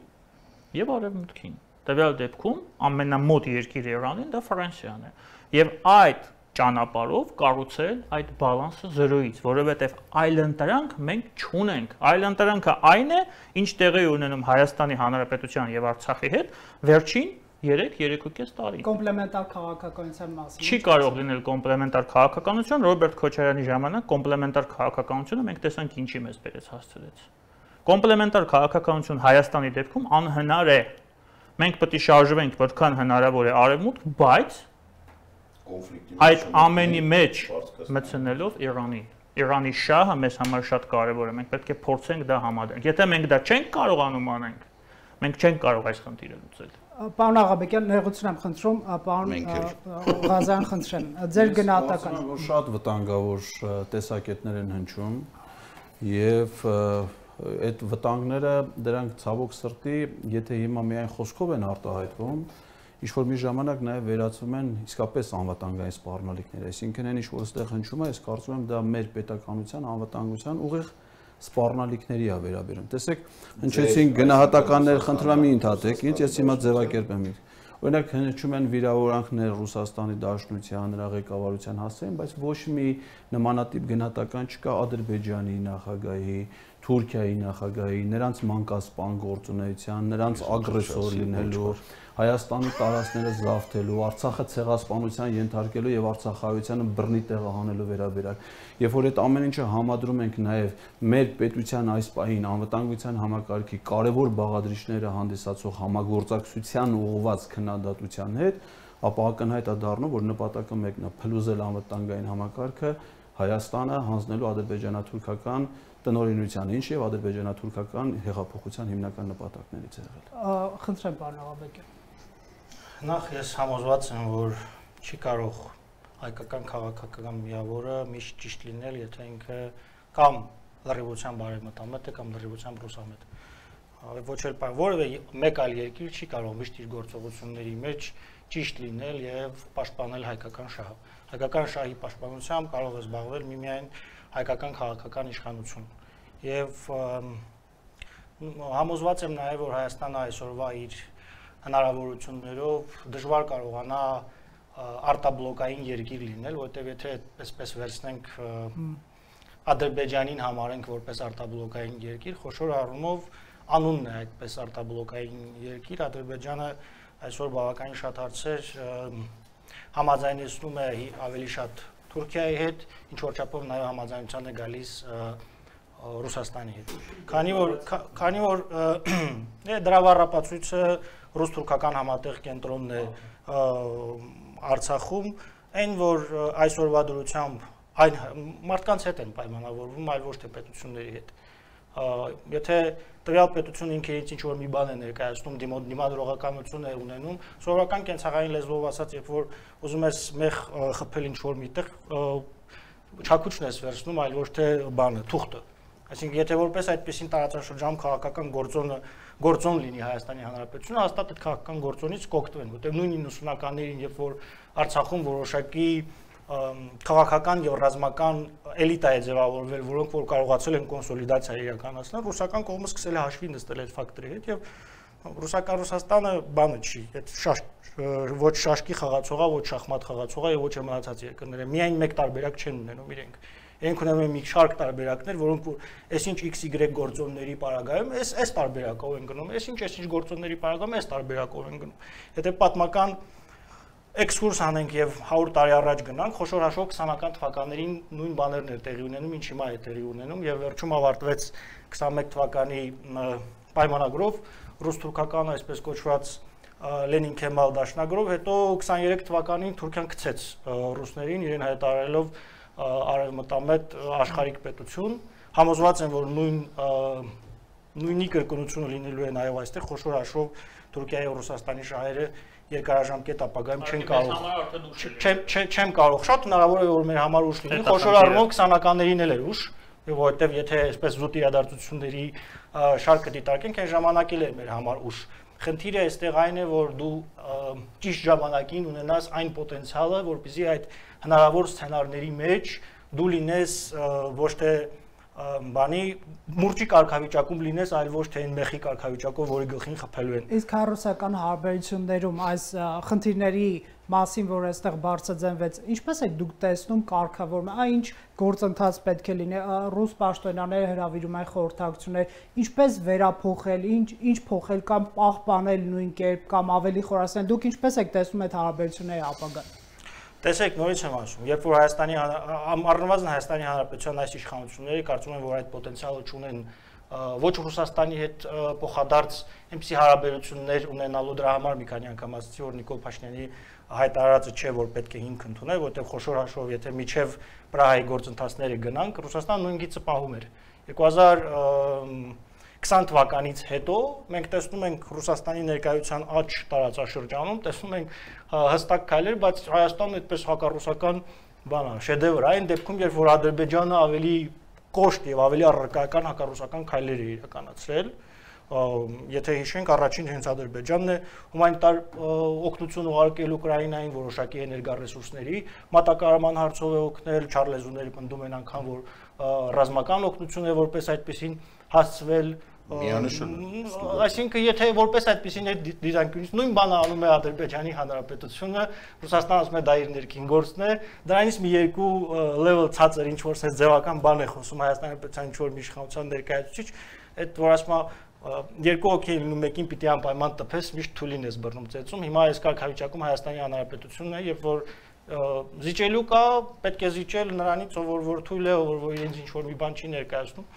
եւ Արևմուտքին։ Տվյալ դեպքում ամենամոտ երկիրը Իրանին դա Ֆրանսիան է։ Եվ այդ ճանապարհով կառուցել այդ բալանսը զրոյից, որովհետև այլընտրանք մենք չունենք։ Այլընտրանքը այն է, ինչ տեղի ունենում Հայաստանի Հանրապետության եւ Արցախի հետ վերջին երեք-երեք ու կես տարին։ Կոմպլեմենտար քաղաքականության մասին։ Չի կարող լինել կոմպլեմենտար քաղաքականություն, Ռոբերտ Քոչարյանի ժամանակ կոմպլեմենտար քաղաքականությունը մենք տեսանք ինչի մեզ բերեց հասցրեց։ Կոմպլեմենտար քաղաքականություն Հայաստանի դեպքում անհնար է։ Մենք պետք է շարժվենք որքան հնարավոր է արևմուտք, բայց այդ ամենի մեջ մտցնելով Իրանի, Իրանի շահը մեզ համար շատ կարևոր է, մենք պետք է փորձենք դա համադրենք։ Եթե մենք դա չենք կարողանում անենք, մենք չենք կարող այս խնդիրը լուծել։ Պարոն Աղաբեկյան, ներողություն եմ խնդրում, պարոն Ղազարյան խնդրեմ, ձեր գնահատականը։ Որ շատ վտանգավոր տեսակետներ են հնչում եւ այդ վտանգները դրանք ցավոք սրտի, եթե հիմա միայն խոսքով են արտահայտվում, Ինչ որ մի ժամանակ նաև վերածվում են իսկապես անվտանգային սպառնալիքներ, այսինքն այն ինչ որ այստեղ հնչում է, ես կարծում եմ դա մեր պետականության անվտանգության ուղիղ սպառնալիքների է վերաբերում։ Տեսեք, հնչեցին գնահատականներ, խնդրում եմ ընդհատեք, ինձ ես հիմա ձևակերպեմ։ Օրինակ հնչում են վիրավորանքներ Ռուսաստանի Դաշնության, նրա ղեկավարության հասցեին, բայց ոչ մի նմանատիպ գնահատական չկա Ադրբեջանի նախագահի, Թուրքիայի նախագահի, նրանց մանկասպան գործունեության, նրանց ագրեսոր լինելու Հայաստանի տարածքները զավթելու, Արցախը ցեղասպանության ենթարկելու եւ Արցախահայությանը բռնի տեղը հանելու վերաբերյալ։ Երբ որ այդ ամեն ինչը համադրում ենք նաեւ մեր պետության այս պահին անվտանգության համակարգի կարևոր բաղադրիչները հանդիսացող համագործակցության ուղղված քննադատության հետ, ապա ակնհայտ է դառնում, որ նպատակը մեկն է՝ փլուզել անվտանգային համակարգը, Հայաստանը հանձնելու ադրբեջանա-թուրքական տնօրինության ինչ եւ ադրբեջանա-թուրքական հեղափոխության հիմնական նպատակներից է եղել։ Խնդրեմ պարոն Աղաբեկյան։ Նախ ես համոզված եմ, որ չի կարող հայկական քաղաքական միավորը միշտ ճիշտ լինել, եթե ինքը կամ լրիվության բարեմտամետ է, կամ լրիվության ռուսամետ։ Ոչ էլ որևէ մեկալ երկիր չի կարող միշտ իր գործողությունների մեջ ճիշտ լինել եւ պաշտպանել հայկական շահը։ Հայկական շահի պաշտպանությամբ կարող է զբաղվել միմիայն հայկական քաղաքական իշխանությունը։ Եվ համոզված եմ նաեւ որ Հայաստանը այսօրվա իր հնարավորություններով դժվար կարողանա արտաբլոկային երկիր լինել, որտեղ եթե այսպես վերցնենք Ադրբեջանին համարենք որպես արտաբլոկային երկիր, խոշոր առումով անունն է այդպես արտաբլոկային երկիր, Ադրբեջանը այսօր բավականին շատ հարցեր համաձայնեցնում է ավելի շատ Թուրքիայի հետ, ինչ որ չափով նաև համաձայնության է գալիս Ռուսաստանի հետ։ Քանի որ քանի որ դրա վառապացույցը ռուս-թուրքական համատեղ կենտրոնն է Արցախում, այն որ այսօրվա դրությամբ այն մարդկանց հետ են պայմանավորվում, այլ ոչ թե պետությունների հետ։ Եթե տվյալ պետությունը ինքերից ինչ որ մի բան է ներկայացնում, դիմադրողականություն է ունենում, սովորական կենցաղային լեզվով ասած, երբ որ ուզում ես մեղ խփել ինչ որ միտեղ, չակուճն ես վերցնում, այլ ոչ թե բանը, թուղթը։ Այսինքն, եթե որպես այդպեսին տարածաշրջան քաղաքական գործոնը գործոն լինի Հայաստանի Հանրապետությունը, հաստատ այդ քաղաքական գործոնից կօգտվեն, որտեղ նույն նինսունականներին, երբ որ Արցախում որոշակի քաղաքական եւ ռազմական էլիտա է ձևավորվել, որոնք որ կարողացել են կոնսոլիդացիա իրականացնել, ռուսական կողմը սկսել է հաշվի նստել այդ ֆակտորի հետ եւ ռուսական Ռուսաստանը բանը չի, այդ շաշ ոչ շաշկի խաղացողա, ոչ շախմատ խաղացողա եւ ոչ մնացած երկրները միայն մեկ տարբերակ չեն ունենում իրենք։ Իրենք ունեն մի շարք տարբերակներ, որոնք որ այսինչ X Y գործոնների պարագայում, այս այս տարբերակով են գնում, այսինչ այսինչ գործոնների պարագայում, այս տարբերակով են գնում։ Եթե պատմական էքսկուրս անենք եւ հարյուր տարի առաջ գնանք, խոշոր հաշվով քսանական թվականներին նույն բաներն էր տեղի ունենում, ինչ հիմա է տեղի ունենում եւ վերջում ավարտվեց քսանմեկ թվականի պայմանագրով ռուս-թուրքական այսպես կոչված Լենին-Քեմալ դաշնագրով, հետո քսանուերեք թվականին Թուրքիան գցեց ռուսներին իրեն հայտարարելով արևմտամետ աշխարհիկ պետություն։ Համոզված եմ, որ նույն նույնի կրկնությունը լինելու է նաեւ այստեղ խոշոր հաշվով Թուրքիայի եւ Ռուսաստանի շահերը երկարաժամկետ ապագայում չեն կարող չեն կարող շատ հնարավոր է որ մեր համար ուշ լինի, խոշոր առումով քսանականներին էլ էր ուշ, որովհետեւ եթե այսպես զուտ իրադարձությունների շարքը դիտարկենք, այն ժամանակ էլ էր մեր համար ուշ։ Խնդիրը այստեղ այն է, որ դու ճիշտ ժամանակին ունենաս այն պոտենցիալը, որպեսզի այդ հնարավոր սցենարների մեջ դու լինես ոչ թե բանի մուրճի կարգավիճակում լինես, այլ ոչ թե այն մեխի կարգավիճակով, որի գլխին խփելու են։ Իսկ հայ-ռուսական հարաբերություններում այս խնդիրների մասին, որ այստեղ բարձրացնվեց, ինչպես եք դուք տեսնում կարգավորումը, այ ինչ գործընթաց պետք է լինի, ռուս պաշտոնյաները հրավիրում են խորհրդակցություններ, ինչպես վերափոխել, ինչ ինչ փոխել կամ պահպանել նույն կերպ կամ ավելի խորացնել, դուք ինչպես եք տեսնում այդ հարաբերությունների ապագան։ Տեսեք, նորից եմ ասում, երբ որ Հայաստանի առնվազն Հայաստանի Հանրապետության այս իշխանությունները կարծում են, որ այդ պոտենցիալը չունեն ոչ Ռուսաստանի հետ փոխադարձ այնպիսի հարաբերություններ ունենալու, դրա համար մի քանի անգամ ասացի, որ Նիկոլ Փաշինյանի հայտարարածը չէ, որ պետք է հիմք ընդունել, որտեղ խոշոր հաշվով, եթե միջև Պրահայի գործընթացները գնանք, Ռուսաստանը նույն գիծը պահում էր։ երկու հազար քսան թվականից հետո մենք տեսնում ենք Ռուսաստանի ներկայության աճ տարածաշրջանում, տեսնում ենք հստակ քայլեր, բայց Հայաստանն այդպես հակառուսական բան է, շեդևր այն դեպքում, երբ որ Ադրբեջանը ավելի կոշտ եւ ավելի առարկայական հակառուսական քայլեր է իրականացրել, եթե հիշենք, առաջին հենց Ադրբեջանն է հումանիտար օգնություն ուղարկել Ուկրաինային որոշակի էներգառեսուրսների մատակարարման հարցով է օգնել, չարլեզուները պնդում են անգամ որ ռազմական օգնություն է որպես այդպեսին հասցվել, այսինքն եթե որպես այդպեսին է դիտանկյունից նույն բանը անում է Ադրբեջանի Հանրապետությունը, Ռուսաստանը ասում է դա իր ներքին գործն է, դրանից մի երկու լեվել ցածր ինչ որ ձևական բան է խոսում Հայաստանի Հանրապետության ինչ որ մի իշխանության ներկայացուցիչ, այդ որ ասում է երկու օքի լինում, մեկին պիտի անպայման տփես, միշտ թուլին ես բռնում ծեցում։ Հիմա այս կարգավիճակում Հայաստանի Հանրապետությունն է, երբ որ զիջելու կա, պետք է զիջել նրանից, ով որ թույլ է, ով որ իրենց ինչ որ մի բան չի ներկայացնում։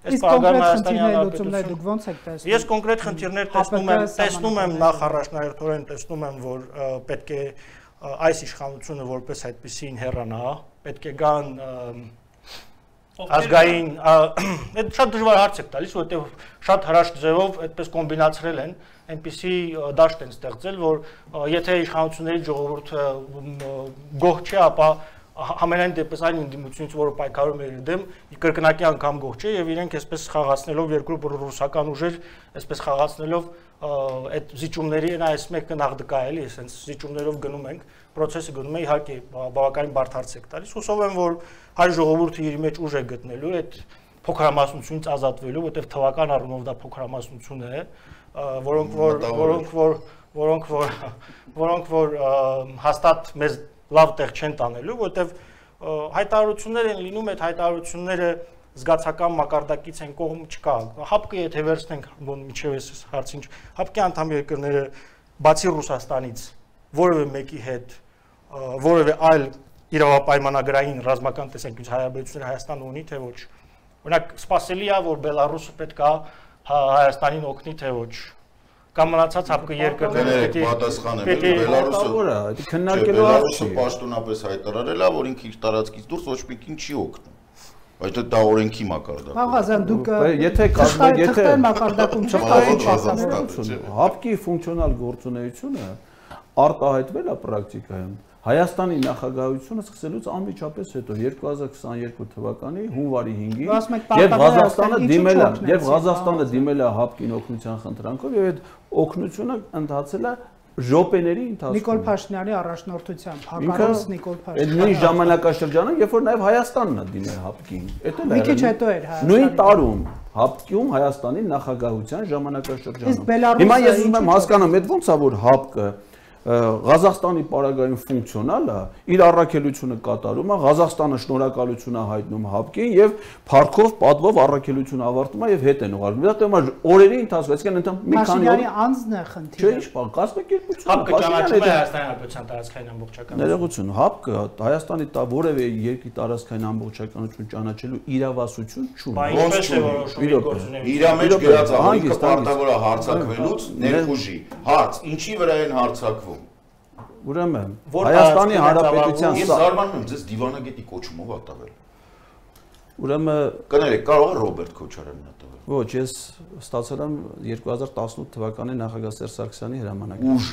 Այս բանը Հայաստանի Հանրապետությունն է։ Ես կոնկրետ խնդիրներ տեսնում եմ, տեսնում եմ նախ առաջնահերթորեն տեսնում եմ, որ պետք է այս իշխանությունը որպես այդպեսին հեռանա, պետք է գան ազգային, այդ շատ դժվար հարց է տալիս, որովհետեւ շատ հրաշք ձևով այդպես կոմբինացրել են, այնպիսի դաշտ են ստեղծել, որ եթե իշխանությունների ժողովուրդը գոհ չէ, ապա Համենայն դեպս այն ինդիմությունից, որ պայքարում էր դեմ, կրկնակի անգամ գող չէ եւ իրենք այսպես խաղացնելով երկու ռուսական ուժեր, այսպես խաղացնելով այդ զիջումների այն այս մեկը նախ դկա էլի, այսպես զիջումներով գնում ենք, procesը գնում է իհարկե բավականին բարդ հարց է տալիս։ Հուսով եմ, որ հայ ժողովուրդը իր մեջ ուժ է գտնելու այդ փոքրամասնությունից ազատվելու, որտեղ թվական առումով դա փոքրամասնություն է, որոնք որ որոնք որ որոնք որ որոնք որ հաստատ մեզ լավ տեղ չեն տանելու, որտեվ հայտարարություններ են լինում, այդ հայտարարությունները զգացական մակարդակից են կողմ չկա։ Հապկը եթե վերցնենք, ոն միջև էս հարցին, հապկի անդամ երկրները բացի Ռուսաստանից որևէ մեկի հետ, որևէ այլ իրավապայմանագրային ռազմական տեսանկյունից հարաբերություններ Հայաստանը ունի թե ոչ։ Օրինակ, սպասելի է, որ Բելարուսը պետք է Հայաստանին օգնի թե ոչ։ Cam la țața că ieri că de Belarusul paștuna pe site-urile la vor închis tarațkis durs o șpekin și ochi. Aici da ori închim măcar dacă. Magazan ducă. Եթե կազմել, եթե մակար դակում չկային չասանություն, հապկի ֆունկցիոնալ գործունեությունը արտահայտվել է պրակտիկայում։ Հայաստանի նախագահությունը սկսելուց անմիջապես հետո երկու հազար քսաներկու թվականի հունվարի հինգին երբ Ղազախստանը դիմել է, երբ Ղազախստանը դիմել է ՀԱՊԿ-ին օգնության խնդրանքով եւ այդ օգնությունը ընդհանրացել է ժոպեների ընթացքում։ Նիկոլ Փաշինյանի առաջնորդությամբ, հակառակ Նիկոլ Փաշինյանը։ Այդ նույն ժամանակաշրջանում, երբ որ նաեւ Հայաստանն է դիմել ՀԱՊԿ-ին, դա էլ մի քիչ հետո էր Հայաստանը։ Նույն տարում ՀԱՊԿ-ում Հայաստանի նախագահության ժամանակաշրջանում։ Հիմա ես ուզում եմ հասկանամ, այդ ո՞նց է որ ՀԱՊԿ-ը Ղազախստանի պարագայում ֆունկցիոնալը իր առաքելությունը կատարում է, Ղազախստանը շնորհակալություն է հայտնում ՀԱՊԿ-ին եւ փառքով պատվով առաքելությունը ավարտում է եւ հետ են ուղարկում։ Դա թեմա օրերի ընթացքում, այսինքն ընդհանուր մի քանի օր։ Փաշինյանի անձն է խնդիրը։ Չէ, ի՞նչ կազմակերպություն։ ՀԱՊԿ-ը ճանաչում է Հայաստանի Հանրապետության տարածքային ամբողջականությունը։ Ներողություն, ՀԱՊԿ-ը Հայաստանի որևէ երկրի տարածքային ամբողջականություն ճանաչելու իրավասություն չունի։ Իր մեջ գրած ահագի պարտավոր է հարցակվելուց ներխուժի։ Հարց, ինչի վրա են հարցակվում։ Ուրեմն Հայաստանի Հանրապետության ես զարմանում եմ ձեզ դիվանագետի կոչումով ատավել։ Ուրեմն կներեք, կարող է Ռոբերտ Քոչարյանն ատավել։ Ոչ, ես ստացել եմ երկու հազար տասնութ թվականի նախագահ Սերժ Սարգսյանի հրամանագրի։ Ուժս,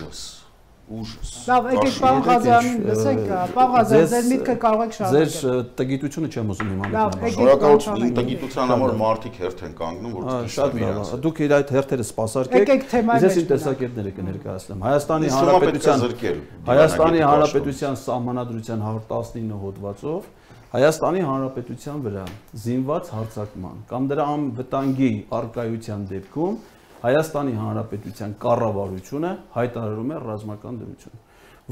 ուժս։ Լավ, եկեք Պարոն Ղազարյանին լսենք, Պարոն Ղազարյան, ձեր միտքը կարող եք շարունակել։ Ձեր տգիտությունը չեմ ուզում հիմա։ Շնորհակալություն, տգիտության համար մարդիկ հերթ են կանգնում, որ շատ իրաց։ Դուք իր այդ հերթերը սպասարկեք։ Ձեզ ինչ տեսակետները կներկայացնեմ։ Հայաստանի Հանրապետության Հայաստանի Հանրապետության Սահմանադրության հարյուր տասնինը հոդվածով Հայաստանի Հանրապետության վրա զինված հարձակման կամ դրա անվտանգի արկայության դեպքում Հայաստանի Հանրապետության կառավարությունը հայտարարում է ռազմական դրություն։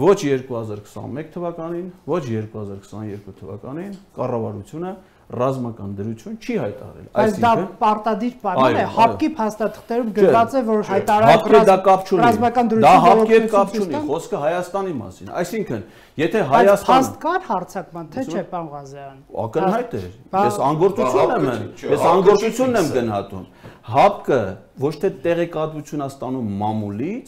Ոչ երկու հազար քսաներկու թվականին, ոչ երկու հազար քսաներկու թվականին կառավարությունը ռազմական դրություն չի հայտարարել։ Այս դա պարտադիր բան է, ՀԱՊԿ-ի փաստաթղթերում գրված է, որ հայտարարել ռազմական դրություն։ Դա ՀԱՊԿ-ի հետ կապ չունի, խոսքը Հայաստանի մասին։ Այսինքն, եթե Հայաստան Բայց կար հարցակման, թե չէ, պարոն Ղազարյան։ Ակնհայտ է։ Ես անգործությունն եմ անում, ես անգործությունն եմ գնահատում։ ՀԱՊԿ-ը ոչ թե տեղեկատվություն է ստանում մամուլից,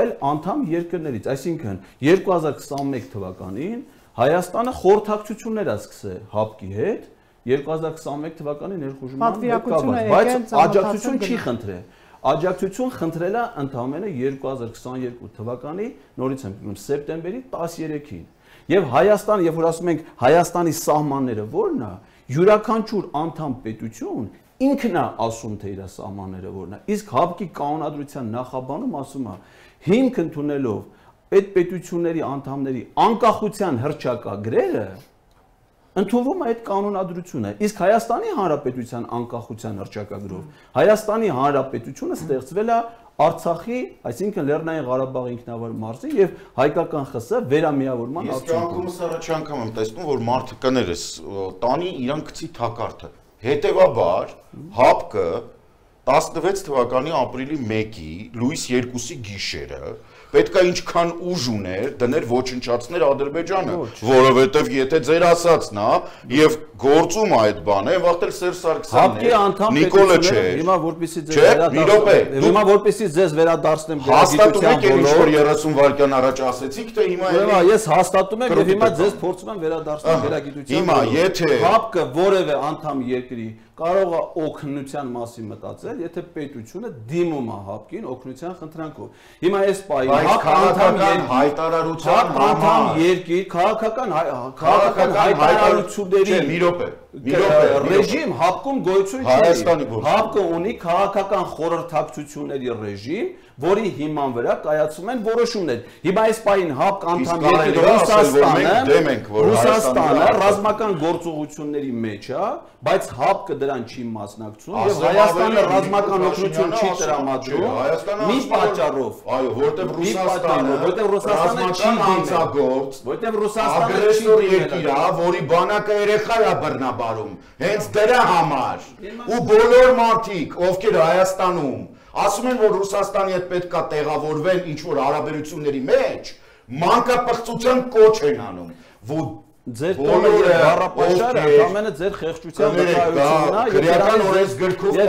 այլ անդամ երկրներից։ Այսինքն, երկու հազար քսաներկու թվականին Հայաստանը խորհրդակցություններ է սկսել ՀԱՊԿ-ի հետ երկու հազար քսաներկու թվականի ներխուժման պատվիրակությունը, բայց աջակցություն չի խնդրել։ Աջակցություն խնդրել է ընդամենը երկու հազար քսաներկու թվականի, նորից եմ գնում, սեպտեմբերի տասներեքին։ Եվ Հայաստան, երբ որ ասում ենք Հայաստանի սահմանները որն է, յուրաքանչյուր անդամ պետություն ինքն է ասում, թե իր սահմանները որն է։ Իսկ ՀԱՊԿ-ի կանոնադրության նախաբանում ասում է հիմք ընդունելով այդ պետությունների անդամների անկախության հռչակագրերը ընդունվում է այդ կանոնադրությունը, իսկ Հայաստանի Հանրապետության անկախության հռչակագրով Հայաստանի Հանրապետությունը ստեղծվել է Արցախի, այսինքն Լեռնային Ղարաբաղի ինքնավար մարզի եւ հայկական ԽՍՀ վերամիավորման արդյունքում։ Իսկ առաջին անգամ եմ տեսնում, որ մարդկաներ էս տանի իրան գծի թակարդը։ Հետևաբար ՀԱՊԿ-ը տասնվեց թվականի ապրիլի մեկի լույս երկուսի գիշերը պետք է ինչքան ուժ ուներ դներ ոչնչացներ Ադրբեջանը, որովհետև եթե ձեր ասածն է եւ գործում այդ բանը, այլ էլ Սերժ Սարգսյանն է, Նիկոլը չէ։ Հիմա որպեսզի ձեզ վերադարձնեմ, հիմա որպեսզի ձեզ վերադարձնեմ գիտության բոլոր երեսուն վարքյան առաջ ասեցիք, թե հիմա Հիմա ես հաստատում եմ եւ հիմա ձեզ փորձում եմ վերադարձնել գիտության։ Հիմա եթե ՀԱՊԿ-ը որևէ անդամ երկրի կարող է օգնության մասին մտածել, եթե պետությունը դիմում է հապկին օգնության խնդրանքով։ Հիմա այս պահի քաղաքական հայտարարության համար երկիր քաղաքական քաղաքական հայտարարությունների մի րոպե ռեժիմ հապկում գոյություն ունի։ Հապկը ունի քաղաքական խորհրդակցությունների ռեժիմ, որի հիման վրա կայացում են որոշումներ։ Հիմա այս պահին հապկ անդամ երկիր Ռուսաստանը Ռուսաստանը ռազմական գործողությունների մեջ է, բայց հապկը դրան չի մասնակցում եւ Հայաստանը ռազմական օգնություն չի տրամադրում։ Մի պատճառով, այո, որտեղ Ռուսաստանը, որտեղ Ռուսաստանը չի հանցագործ, որտեղ Ռուսաստանը ագրեսոր երկիր է, որի բանակը երեխա է բռնաբարում։ Հենց դրա համար ու բոլոր մարդիկ, ովքեր Հայաստանում ասում են, որ Ռուսաստանի հետ պետք է տեղավորվել ինչ որ հարաբերությունների մեջ, մանկապղծության կոչ են անում։ Ձեր տոնը հարապաշարը ամենը ձեր խեղճության վկայությունն է,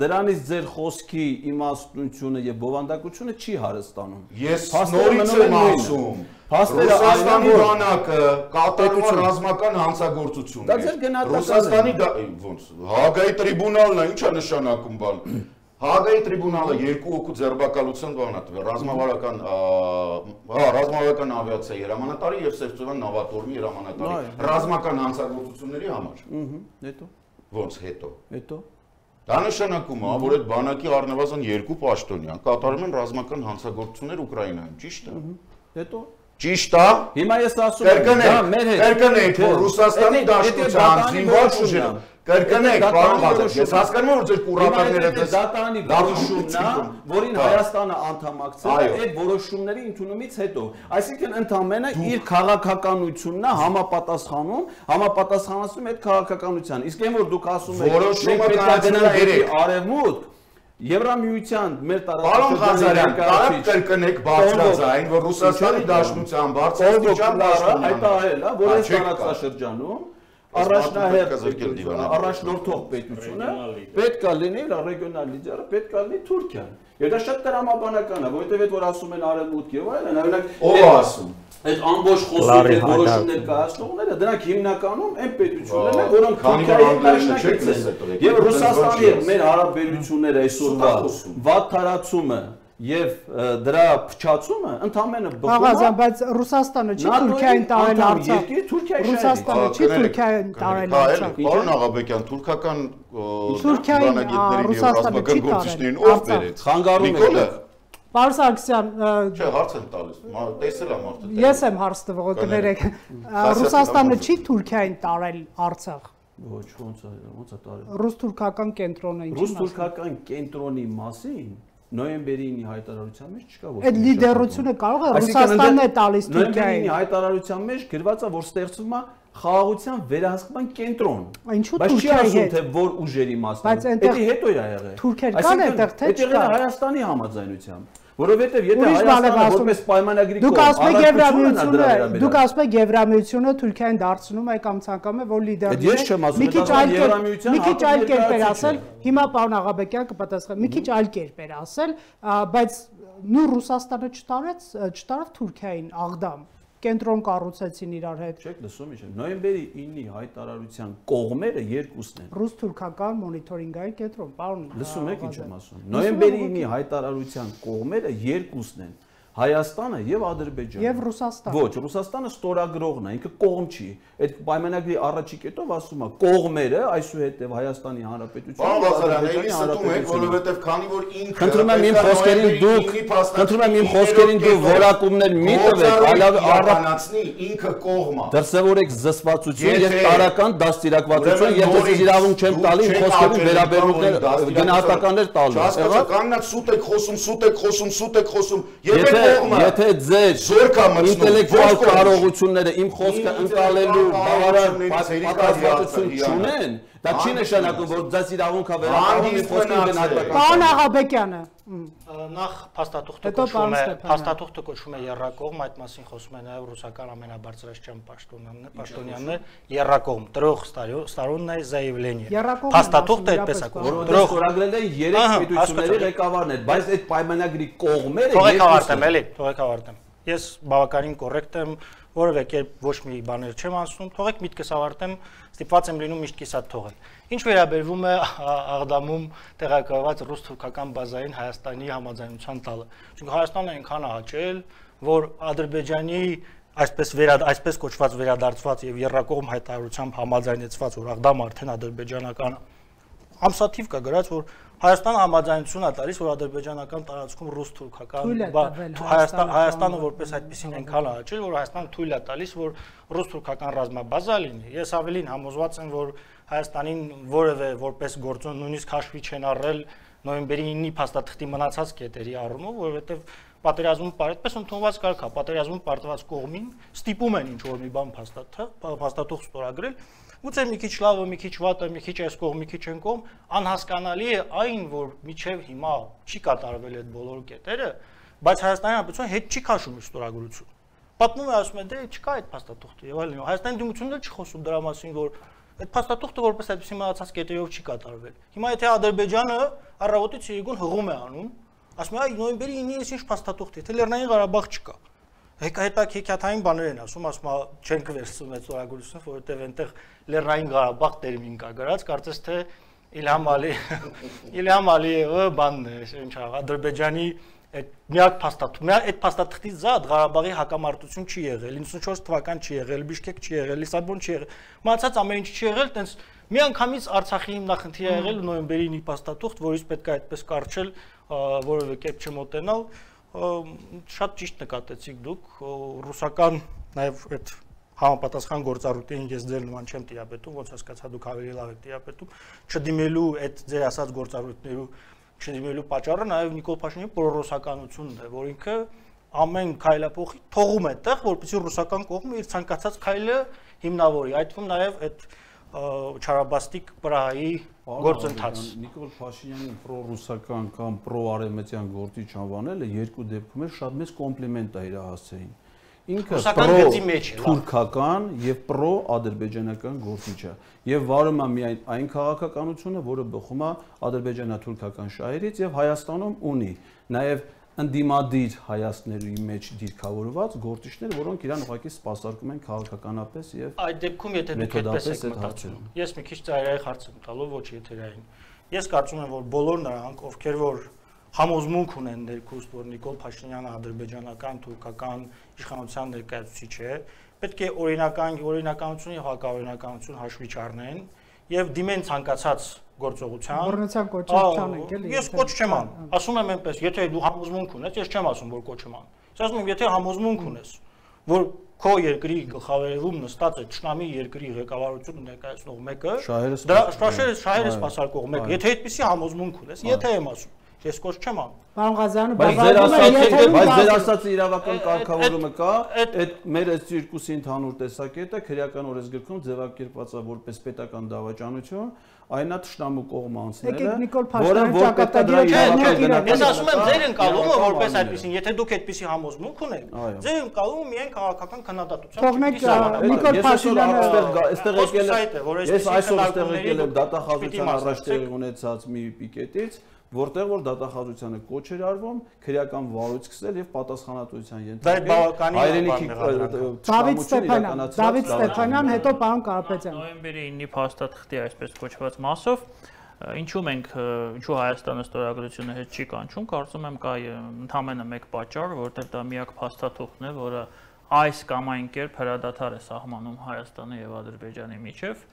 դրանից ձեր խոսքի իմաստությունը եւ բովանդակությունը չի հարստանում։ Ես նորից եմ ասում, Ռուսաստանի բանակը կատարում է ռազմական հանցագործություններ։ Ռուսաստանի ոնց Հաագայի տրիբունալն է, ի՞նչ է նշանակում բան։ Հաագայի տրիբունալը երկու օկու ձերբակալության բանատվել, ռազմավարական ավիացիայի հրամանատարի և Սևծովյան նավատորմի հրամանատարի, ռազմական հանցագործությունների համար։ Ոնց հետո։ Դա նշանակում է, որ այդ բանակի առնվազն երկու պաշտոնյան կատարում են ռազմական հանցագործություններ Ուկրաինայում, ճիշտ է։ Հետո։ Ճիշտ է։ Հիմա ես ասում եմ, կրկնեք, որ Ռուսաստանի դաշնության զինված ուժերը Կրկնեք, պարոն Ղազարյան, ես հասկանում եմ, որ ձեր կուրատորները դա տանի որոշումն է, որին Հայաստանը անդամակցել է այդ որոշումների ընդունումից հետո։ Այսինքն ընդհանրապես իր քաղաքականությունն է համապատասխանում, համապատասխանացնում այդ քաղաքականության։ Իսկ այն որ դուք ասում եք, մենք պետք է գնանք արևմուտք, Եվրամիության մեր տարածքում Ղազարյան, կարապ կրկնեք բարձրաձայն, որ Ռուսաստանի դաշնության բարձրաձայն դաշնությունն է։ Այդ այլ է, որ այս տարածաշրջանում Առաջնորդող պետությունը պետք է լինի ռեգիոնալ լիդերը, պետք է լինի Թուրքիան։ Եվ դա շատ տրամաբանական է, որովհետև այդ որ ասում են արևմուտք եւ այլն, օրինակ ով ասում։ Այդ ամբողջ խոսքի որոշումներ կայացնողները, դրանք հիմնականում այն պետություններն են, որոնք Թուրքիայի եւ Ռուսաստանի հետ մեր հարաբերությունները այսօրվա վատ տարածումը Եվ դրա փչացումը ընդհանրապես բխում է Ղազարյան, բայց Ռուսաստանը չի Թուրքիային տարել Արցախ։ Ռուսաստանը չի Թուրքիային տարել Արցախ։ Պարոն Աղաբեկյան, թուրքական ռազմական գործիչներին ով բերեց։ Խանգարում է։ Պարոն Սարգսյան, չէ, հարց եմ տալիս։ Տեսել եմ արդեն։ Ես եմ հարց տվող, կներեք։ Ռուսաստանը չի Թուրքիային տարել Արցախ։ Ոչ, ոնց է, ոնց է տարել։ Ռուս-թուրքական կենտրոնը ինչի՞։ Ռուս-թուրքական կենտրոնի մասին Նոյեմբերին հայտարարության մեջ չկա ոչ։ Այդ լիդերությունը կարող է Ռուսաստանն է տալիս Թուրքիային։ Նոյեմբերին հայտարարության մեջ գրված է, որ ստեղծվում է խաղաղության վերահսկման կենտրոն։ Ինչու՞ Թուրքիայի հետ, որ ուժերի մասն է։ Դա հետո է եղել։ Թուրքեր կան այդտեղ, թե՞ չկան։ Հայաստանի համաձայնությամբ, որովհետև եթե Հայաստանը որպես պայմանագրի կողմ անդրադառնա։ Դուք ասում եք Եվրամիությունը Թուրքիային դարձնում է կամ ցանկանում է, որ լիդերությունը մի քիչ այլ մի քիչ այլ կերպ էր ասել։ Հիմա պարոն Աղաբեկյան կպատասխանի, մի քիչ այլ կերպ էր ասել, բայց նո Ռուսաստանը չտարեց, չտարավ Թուրքիային աղդամ, կենտրոն կառուցեցին իրար հետ։ Չեք լսում ինչ։ Նոյեմբերի ինը հայտարարության կողմերը երկուսն են։ Ռուս-թուրքական մոնիտորինգային կենտրոն, պարոն։ Լսում եք ինչ եմ ասում։ Նոյեմբերի ինը հայտարարության կողմերը երկուսն են։ Հայաստանը եւ Ադրբեջանը։ Եվ Ռուսաստանը։ Ոչ, Ռուսաստանը ստորագրողն է, ինքը կողմ չի։ Այդ պայմանագրի առաջի կետով ասում է՝ կողմերը, այսուհետեւ Հայաստանի Հանրապետությունը Եթե ձեր ինտելեկտուալ կարողությունները իմ խոսքը ընկալելու բավարար պատասխանատվություն չունեն, դա չի նշանակում, որ դա իրավունքն է վերաբերվում իմ խոսքին բնականաբար։ Պարոն Աղաբեկյանը, նախ փաստաթուղթը կոչվում է եռակողմ, այդ մասին խոսում են նաև ռուսական ամենաբարձրաստիճան պաշտոնյաները, եռակողմ, «Трёх сторонное заявление»։ Փաստաթուղթը այդպես է կոչվում։ Որոնք ստորագրել են երեք պետությունների ղեկավարներ, բայց այդ պայմանագրի կողմերը երկուսն են։ Թողեք ավարտեմ, էլի, թողեք ավարտեմ։ Ես բավականին կոռեկտ եմ, որովհետև երբ ոչ մի բաներ չեմ ասում, թողեք միտքս ավարտեմ, ստիպված եմ լինում միշտ կիսատ թողել։ Ինչ վերաբերվում է Աղդամում տեղակայված ռուս-թուրքական բազային Հայաստանի համաձայնության տալը, չնայած Հայաստանը այնքան հաճել, որ Ադրբեջանի Այսպես վերա այսպես կոչված վերադարձված եւ երրակողմ հայտարարությամբ համաձայնեցված որ Աղդամը արդեն ադրբեջանական ամսաթիվ կա գրած որ Հայաստանը համաձայնություն է տալիս որ ադրբեջանական տարածքում ռուս-թուրքական Հայաստանը որպես այդպեսին այնքան աճել որ Հայաստանը թույլ է տալիս որ ռուս-թուրքական ռազմաբազա լինի։ Ես ավելին համոզված եմ որ Հայաստանին որևէ որպես գործոն նույնիսկ հաշվի չեն առել նոյեմբերի ինը-ի փաստաթղթի մնացած կետերի առումով, որովհետև պատերազմում պարզապես ընդունված կարգ է, պատերազմում պարտված կողմին ստիպում են ինչ-որ մի բան փաստաթուղթ ստորագրել, ուծե մի քիչ լավը, մի քիչ վատը, մի քիչ այս կողմ, մի քիչ այն կողմ, անհասկանալի է այն, որ մինչև հիմա չի կատարվել այդ բոլոր կետերը, բայց Հայաստանի Հանրապետությունը հետ չի քաշում ստորագրությունը։ Պատմում է, ասում է, դե չկա այդ փաստաթուղթը եւ այլն։ Հայաստանի Դումությունն էլ չի խոսում դրա մասին, որ Այդ փաստաթուղթը որպես այդպեսի մնացած կետերով չի կատարվել։ Հիմա եթե Ադրբեջանը առավոտից իրեն հղում է անում, ասում է, այ նոյեմբերի ինը-ի էս ինչ փաստաթուղթ է, թե Լեռնային Ղարաբաղ չկա։ Հետո հեքիաթային բաներ են ասում, ասում է, չենք վերցնում այդ ծորագրությունը, որովհետև այնտեղ Լեռնային Ղարաբաղ տերմին կա գրած, կարծես թե Իլհամ Իլհամ Ալիևը բանն է, ինչ ա, Ադրբեջանի Այդ միակ փաստաթուղթ, այդ փաստաթղթից զատ Ղարաբաղի հակամարտություն չի եղել, հինգ չորս թվական չի եղել, Բիշկեկ չի եղել, Լիսաբոն չի եղել, մնացած ամեն ինչ չի եղել, տենց միանգամից Արցախի հիմնախնդիրը եղել նոյեմբերի ինը-ի փաստաթուղթ, որից պետք է այդպես կարճել, որևէ կերպ չմոտենալ, շատ ճիշտ նկատեցիք դուք, ռուսական նաև այդ համապատասխան գործառույթին ես ձեր նման չեմ տիրապետում, ոնց հասկացա դուք ավելի լավ եք տիրապետում, չդիմելու այդ ձեր ասած գործառույթներու Չդիմելու պատճառը նաև Նիկոլ Փաշինյանի պրոռուսականությունն է, որ ինքը ամեն քայլափոխի թողում է տեղ, որպեսզի ռուսական կողմը իր ցանկացած քայլը հիմնավորի։ Այդ թվում նաև այդ չարաբաստիկ պրահայի գործընթացը։ Նիկոլ Փաշինյանին պրոռուսական կամ պրոարևմտյան գործիչ անվանելը երկու դեպքում էլ շատ մեծ կոմպլիմենտ է իր հասցեին։ Ինքը պրո-թուրքական եւ պրո-ադրբեջանական գործիչ է եւ վարում է միայն այն քաղաքականությունը, որը բխում է ադրբեջանա-թուրքական շահերից եւ Հայաստանում ունի նաեւ ընդդիմադիր հայացքների մեջ դիրքավորված գործիչներ, որոնք իրան ուղղակի սպասարկում են քաղաքականապես եւ այդ դեպքում եթե դուք այդպես եք մտածում։ Ես մի քիչ ծայրահեղ հարց եմ տալու, ոչ եթերային։ Ես կարծում եմ, որ բոլոր նրանք, ովքեր որ Համոզմունք ունեն ներկուս, որ Նիկոլ Փաշինյանը ադրբեջանական, թուրքական իշխանության ներկայացուցիչ է, պետք է օրինական, օրինականություն եւ հակաօրինականություն հաշվի չառնեն եւ դիմեն ցանկացած գործողության։ Օրինական կոչեր չանենք, էլի։ Ես կոչ չեմ անում։ Ասում եմ այնպես, եթե դու համոզմունք ունես, ես չեմ ասում, որ կոչ եմ անում։ Ես ասում եմ, եթե համոզմունք ունես, որ քո երկրի գլխավերևում նստած է ճշնամի երկրի ղեկավարությունը ներկայացնող մեկը, դա շահերը շահերը սպասարկող մեկը, եթե այդպիսի համոզմունք ունես, եթե եմ ասում Ես կոչ չեմ անում։ Պարոն Ղազարյանը, բայց ձեր ասած իրավական կարգավորումը կա, այդ մեր այս երկուսի ընդհանուր տեսակետը քրեական օրենսգրքում ձևակերպված է որպես պետական դավաճանություն, այնա ճշտամու կողմ անցնելը, որը որպես Ես ասում եմ ձեր ընկալումը որպես այդպեսին, եթե դուք այդպեսի համոզմունք ունեք, ձեր ընկալումը միայն քաղաքական քննադատություն է։ Որտեղ որ դատախազությանը կոչ էր արվում, քրեական վարույթ սկսել եւ պատասխանատվության ենթարկել։ Հայրենիքի Դավիթ Ստեփանյան, Դավիթ Ստեփանյան, հետո պարոն Կարապետյան։ նոյեմբերի ինը-ի փաստաթղթի այսպես կոչված մասով ինչու մենք ինչու Հայաստանը ստորագրությունը հետ չի կանչում, կարծում եմ կա ընդհանրապես մեկ պատճառ, որտեղ դա միակ փաստաթուղթն է, որը այս կամ այն կերպ հրադադար է սահմանում Հայաստանի եւ Ադրբեջանի միջեւ։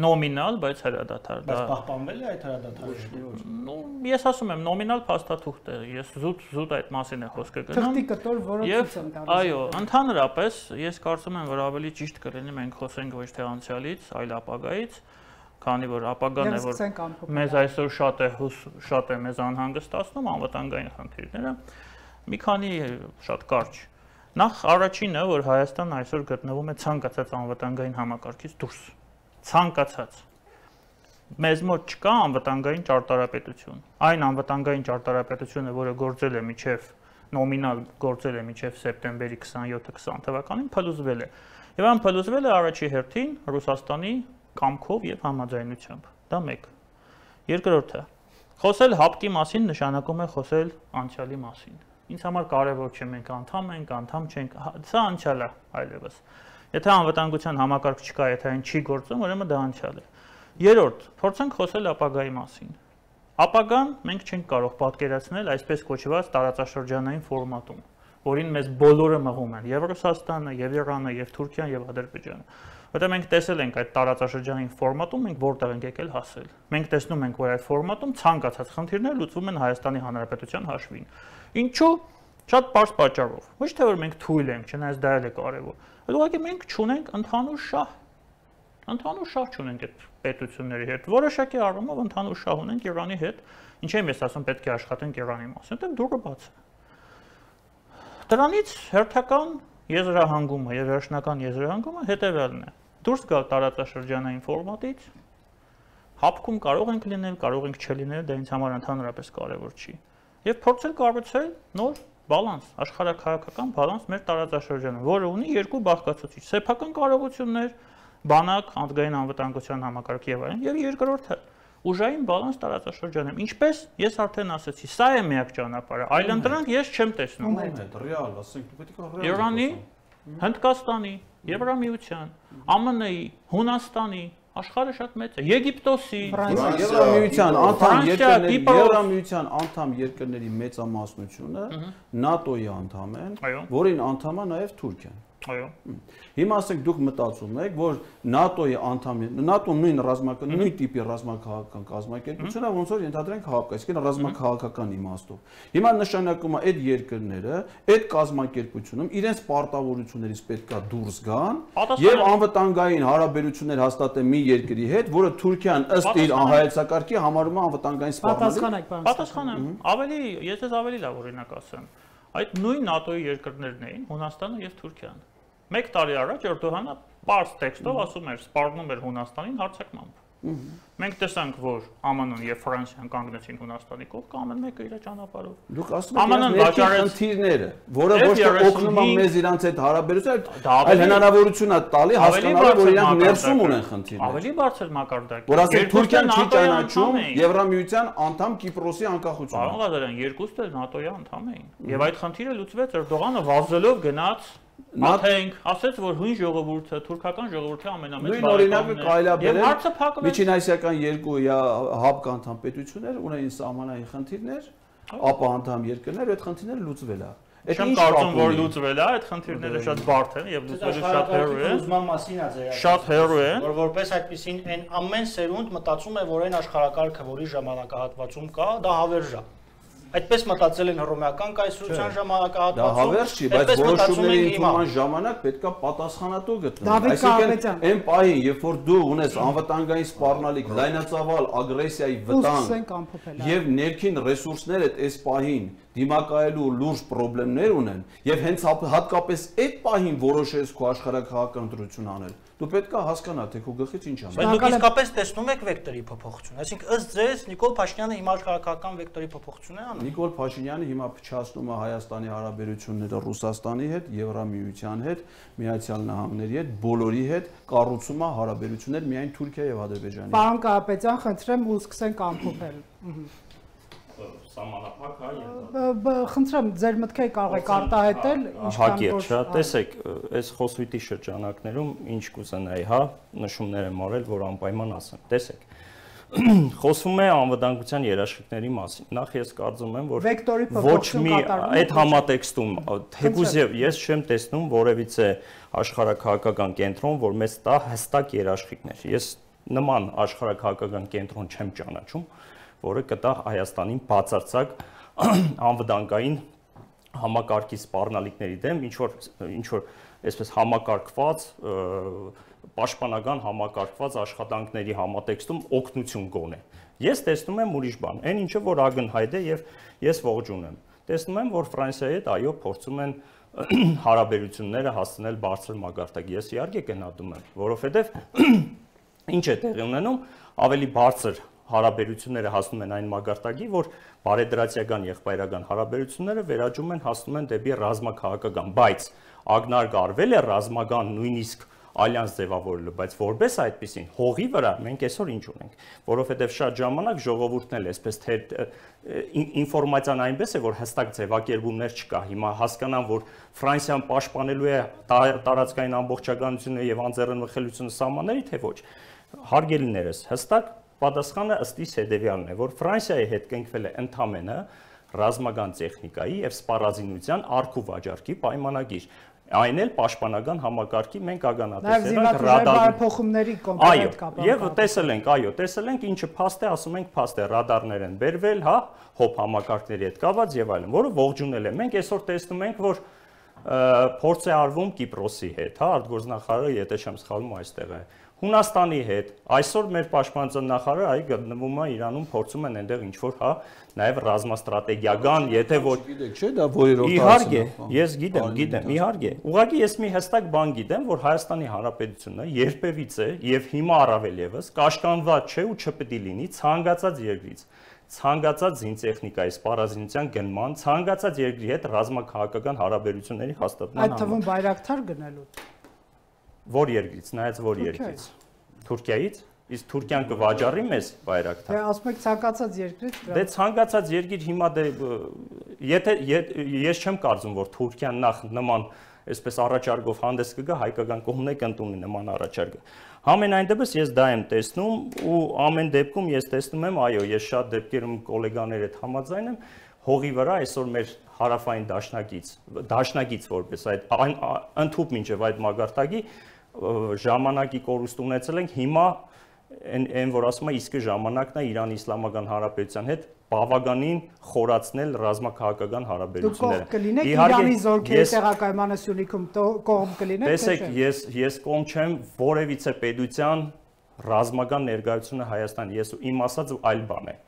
Nominal, բայց հրադադար դա։ Բայց պահպանվել է այդ հրադադարը։ Նո, ես ասում եմ նոմինալ փաստաթուղթը, ես զուտ զուտ այդ մասին եմ խոսքը գնում։ Թղթի կտոր որոշից եմ տալիս։ Այո, ընդհանրապես ես կարծում եմ, որ ավելի ճիշտ կլինի մենք խոսենք ոչ թե անցյալից, այլ ապագայից, քանի որ ապագան է, որ մեզ այսօր շատ է շատ է մեզ անհանգստացնում անվտանգային խնդիրները։ Մի քանի շատ կարճ։ Նախ առաջինը, որ Հայաստանն այսօր գտնվում է ցանկացած անվտանգային համակարգից դուրս։ Ցանկացած մեզ մոտ չկա անվտանգային ճարտարապետություն այն անվտանգային ճարտարապետությունը որը գործել է միջև նոմինալ գործել է միջև սեպտեմբերի քսանհյոթը քսան թվականին փլուզվել է եւ այն փլուզվել է առաջի հերթին Ռուսաստանի կամքով եւ համաձայնությամբ դա մեկ երկրորդը խոսել հապկի մասին նշանակում է խոսել անցյալի մասին ինձ համար կարևոր չէ մենք անդամ ենք, անդամ չենք, սա անցյալ է այլևս։ Եթե անվտանգության համակարգ չկա, եթե այն չի գործում, ուրեմն դա անցյալ է։ Երրորդ, փորձենք խոսել ապագայի մասին։ Ապագան մենք չենք կարող պատկերացնել այսպես կոչված տարածաշրջանային ֆորմատում, որին մեզ բոլորը մղում են՝ եւ Ռուսաստանը, եւ Իրանը, եւ Թուրքիան, եւ Ադրբեջանը։ Որտեղ մենք տեսել ենք այդ տարածաշրջանային ֆորմատում մենք որտեղ ենք եկել հասել։ Մենք տեսնում ենք, որ այդ ֆորմատում ցանկացած խնդիրներ լուծվում են Հայաստանի Հանրապետության հաշվին։ Ինչու՞։ Շատ բարձր պատճառով։ Ոչ թե որ մենք թույլ ենք, չնայած դա էլ է կարևոր։ Այդ ուղղակի մենք չունենք ընդհանուր շահ։ Ընդհանուր շահ չունենք այդ պետությունների հետ։ Որոշակի առումով ընդհանուր շահ ունենք Իրանի հետ։ Ինչու՞ եմ ես ասում պետք է աշխատենք Իրանի մասը, որտեղ դուրը բաց է։ Դրանից հերթական եզրահանգումը, երաշնական եզրահանգումը հետևյալն է։ Դուրս գալ տարածաշրջանային ֆորմատից, հապկում կարող ենք լինել, կարող ենք չլինել, դա ինձ համար ընդհանրապես կարևոր չի։ Եվ փորձել կառուցել նոր բալանս, աշխարհակահաղական բալանս մեր տարածաշրջանում, որը ունի երկու բաղկացուցիչ՝ սեփական կարողություններ, բանակ, ազգային անվտանգության համակարգ եւ այլն, եւ երկրորդը՝ ուժային բալանս տարածաշրջանում։ Ինչպես ես արդեն ասացի, սա է միակ ճանապարհը, այլընտրանք ես չեմ տեսնում։ Ո՞ւմ է ռեալ, ասենք, պետք է ռեալ։ Իրանի, Հնդկաստանի, Եվրամիության, ԱՄՆ-ի, Հունաստանի, աշխարհը շատ մեծ է, Եգիպտոսի, Եվրամիության անդամ երկրների, Եվրամիության անդամ երկրների մեծամասնությունը ՆԱՏՕ-ի անդամ են, որին անդամ է նաև Թուրքիան։ Այո։ Հիմա ասենք դուք մտածում եք, որ ՆԱՏՕ-ի անդամ, ՆԱՏՕ-ն նույն ռազմական, նույն տիպի ռազմական կազմակերպություն է, ոնց որ ենթադրենք հակակա, իսկ այն ռազմական իմաստով։ Հիմա նշանակում է այդ երկրները, այդ կազմակերպությունում իրենց պարտավորություններից պետքա դուրս գան եւ անվտանգային հարաբերություններ հաստատեն մի երկրի հետ, որը Թուրքիան ըստ իր հայեցակարգի համարում է անվտանգային սպառնալիք։ Պատասխանը ավելի, ես ես ավելի լավ օրինակ ասեմ։ Այդ նույն ՆԱՏՕ-ի երկրներն էին Հունաստանը եւ Թուրքիան։ Մեկ տարի առաջ Էրդողանը բարձ տեքստով ասում էր՝ սպառնում էր Հունաստանին հարձակմամբ։ Մենք տեսանք, որ ԱՄՆ-ն եւ Ֆրանսիան կանգնեցին Հունաստանի կողք, ամեն մեկը իր ճանապարհով։ Դուք ասում եք, ԱՄՆ-ն վաճառեց խնդիրները, որը ոչ թե օգնում է մեզ իրանց այդ հարաբերությունը, այլ հնարավորություն է տալի հասկանալու, որ իրանք ներսում ունեն խնդիրներ։ Ավելի բարձր մակարդակ։ Որ ասենք Թուրքիան չի ճանաչում Եվրամիության անդամ Կիպրոսի անկախությունը։ Պարոն Ղազարյան, երկուսն էլ ՆԱՏՕ-ի անդամ էին, եւ այդ խնդիրը լուծվեց Էրդողանը վազելով գնաց Մաթենք ասաց, որ հույն ժողովուրդը, թուրքական ժողովուրդը ամենամեծ բարեկամն է։ Միջին ասիական երկու հապկ անդամ պետություններ ունեն սահմանային խնդիրներ, ապա անդամ երկրներ այդ խնդիրները լուծվել է։ Չեմ կարծում, որ լուծվել է, այդ խնդիրները շատ բարդ են եւ լուծվելու շատ հեռու են։ Լուծման մասին է ձեր։ Շատ հեռու են։ Որ որպես այդպեսին այն ամեն սերունդ մտածում է, որ այն աշխարհակարգը, որի ժամանակահատվածում կա, դա հավերժ է։ Այդպես մտածել են հռոմեական կայսրության ժամանակահատվածում։ Դա հավերժ չի, բայց որոշումների ընդունման ժամանակ պետքա պատասխանատու գտնվի։ Այսինքն, այն պահին, երբ որ դու ունես անվտանգային սպառնալիք, լայնածավալ ագրեսիայի վտանգ եւ ներքին ռեսուրսները այս պահին դիմակայելու լուրջ խնդիրներ ունեն եւ հենց հատկապես այդ պահին որոշես քո աշխարհակահաղական ընտրություն անել։ Դու պետքա հասկանա, թե քո գլխից ինչ անում։ Բայց դուք իսկապես տեսնում եք վեկտորի փոփոխություն։ Այսինքն ըստ ձեզ Նիկոլ Փաշինյանը հիմա աշխարհակահաղական վեկտորի փոփոխություն է անում։ Նիկոլ Փաշինյանը հիմա փչացնում է Հայաստանի հարաբերությունները Ռուսաստանի հետ, Եվրամիության հետ, Միացյալ Նահանգների հետ, բոլորի հետ, կառուցում է հարաբերություններ միայն Թուրքիա եւ Ադրբեջանի հետ։ Պարոն Կարապետյան, խնդրեմ ու սկսենք ամփոփել։ Սահմանափակ հայ։ Խնդրեմ, ձեր մտքերը կարող եք արտահայտել, ինչքան որ։ Հա, տեսեք, այս խոսույթի շրջանակներում ինչ կուզենայի, հա, նշումներ եմ արել, որ անպայման ասեմ։ Տեսեք, խոսվում է անվտանգության երաշխիքների մասին։ Նախ ես կարծում եմ, որ ոչ մի այդ համատեքստում, թեկուզ ես չեմ տեսնում որևիցե աշխարհակահաղական կենտրոն, որ մեզ տա հստակ երաշխիքներ։ Ես նման աշխարհակահաղական կենտրոն չեմ ճանաչում, որը կտա Հայաստանին բացարձակ անվտանգային համակարգի սպառնալիքների դեմ ինչ որ ինչ որ այսպես համակարգված պաշտպանական համակարգված աշխատանքների համատեքստում օգնություն գոնե։ Ես տեսնում եմ ուրիշ բան, այն ինչը որ ակնհայտ է եւ ես ողջունում եմ։ Տեսնում եմ, որ Ֆրանսիայի հետ այո փորձում են հարաբերությունները հասցնել բարձր մակարդակի։ Ես իհարկե գնահատում եմ, որովհետեւ ինչ է տեղի ունենում, ավելի բարձր հարաբերությունները հասնում են այն մակարդակի, որ բարեդրացիական եղբայրական հարաբերությունները վերաճում են, հասնում են դեպի ռազմաքաղաքական, բայց ակնարկարվել է ռազմական նույնիսկ Ալյանս ձևավորելը, բայց որպես այդպեսին հողի վրա մենք այսօր ինչ ունենք, որովհետև շատ ժամանակ ժողովուրդն էլ այսպես թե ինֆորմացիան այնպես է, որ հստակ ձևակերպումներ չկա։ Հիմա հասկանան, որ Ֆրանսիան պաշտպանելու է տարածքային ամբողջականությունը եւ անձեռնմխելիությունը սահմանների, թե ոչ։ Հարգելիներս, հստակ պատասխանը ըստ իս հետևյալն է, որ Ֆրանսիայի հետ կնքվել է ընդամենը ռազմական տեխնիկայի եւ սպառազինության արգ ու վաճառքի պայմանագիր։ Այն էլ պաշտպանական համակարգի մենք ականատես ենք ռադարի փոխումների կոնկրետ կապը։ Այո, եւ տեսել ենք, այո, տեսել ենք ինչը փաստ է, ասում ենք փաստ է, ռադարներ են բերվել, հա, հոփ համակարգների հետ կապված եւ այլն, որը ողջունել է։ Մենք այսօր տեսնում ենք, որ փորձ է արվում Կիպրոսի հետ, հա, արտգործնախարարը, եթե չեմ սխալվում, այստեղ է։ Հունաստանի հետ այսօր մեր պաշտպանության նախարարը այ գտնվում է Իրանում, փորձում են այնտեղ ինչ որ, հա, նաև ռազմաստրատեգիական, եթե ոչ, գիտեք, չէ՞, դա որերորդ տարածքն է։ Իհարկե, ես գիտեմ, գիտեմ, իհարկե։ Ուղղակի ես մի հստակ բան գիտեմ, որ Հայաստանի Հանրապետությունը երբևիցե եւ հիմա առավել եւս կաշկանդված չէ ու չպետք է լինի ցանկացած երկրից, ցանկացած զինտեխնիկայի սպառազինության գնման, ցանկացած երկրի հետ ռազմաքաղաքական հարաբերությունների հաստատման համար։ Այդ թվում Բայրակտար գնելու։ Որ երկրից, նայած որ երկրից։ Թուրքիայից, իսկ Թուրքիան կվաճառի մեզ Բայրակտար։ Դե ասում եք ցանկացած երկրից։ Դե ցանկացած երկիր հիմա դե եթե ես չեմ կարծում, որ Թուրքիան նախ նման այսպես առաջարկով հանդես կգա, հայկական կողմն է կընդունի նման առաջարկը։ Համենայն դեպս ես դա եմ տեսնում ու ամեն դեպքում ես տեսնում եմ, այո, ես շատ դեպքերում գոլեգաների հետ համաձայն եմ, հողի վրա այսօր մեր հարավային դաշնակից, դաշնակից որպես այդ ընդհուպ մինչև այդ մագարտակի ժամանակի կորուստ ունեցել ենք, հիմա այն որ ասում է իսկի ժամանակն է Իրանի Իսլամական Հանրապետության հետ բավականին խորացնել ռազմաքաղաքական հարաբերությունները։ Դուք կողմ կլինեք Իրանի զորքերի տեղակայմանը Սյունիքում, կողմ կլինեք։ Տեսեք, ես ես կողմ չեմ որևիցե պետության ռազմական ներկայությունը Հայաստան, ես իմ ասած այլ բան է։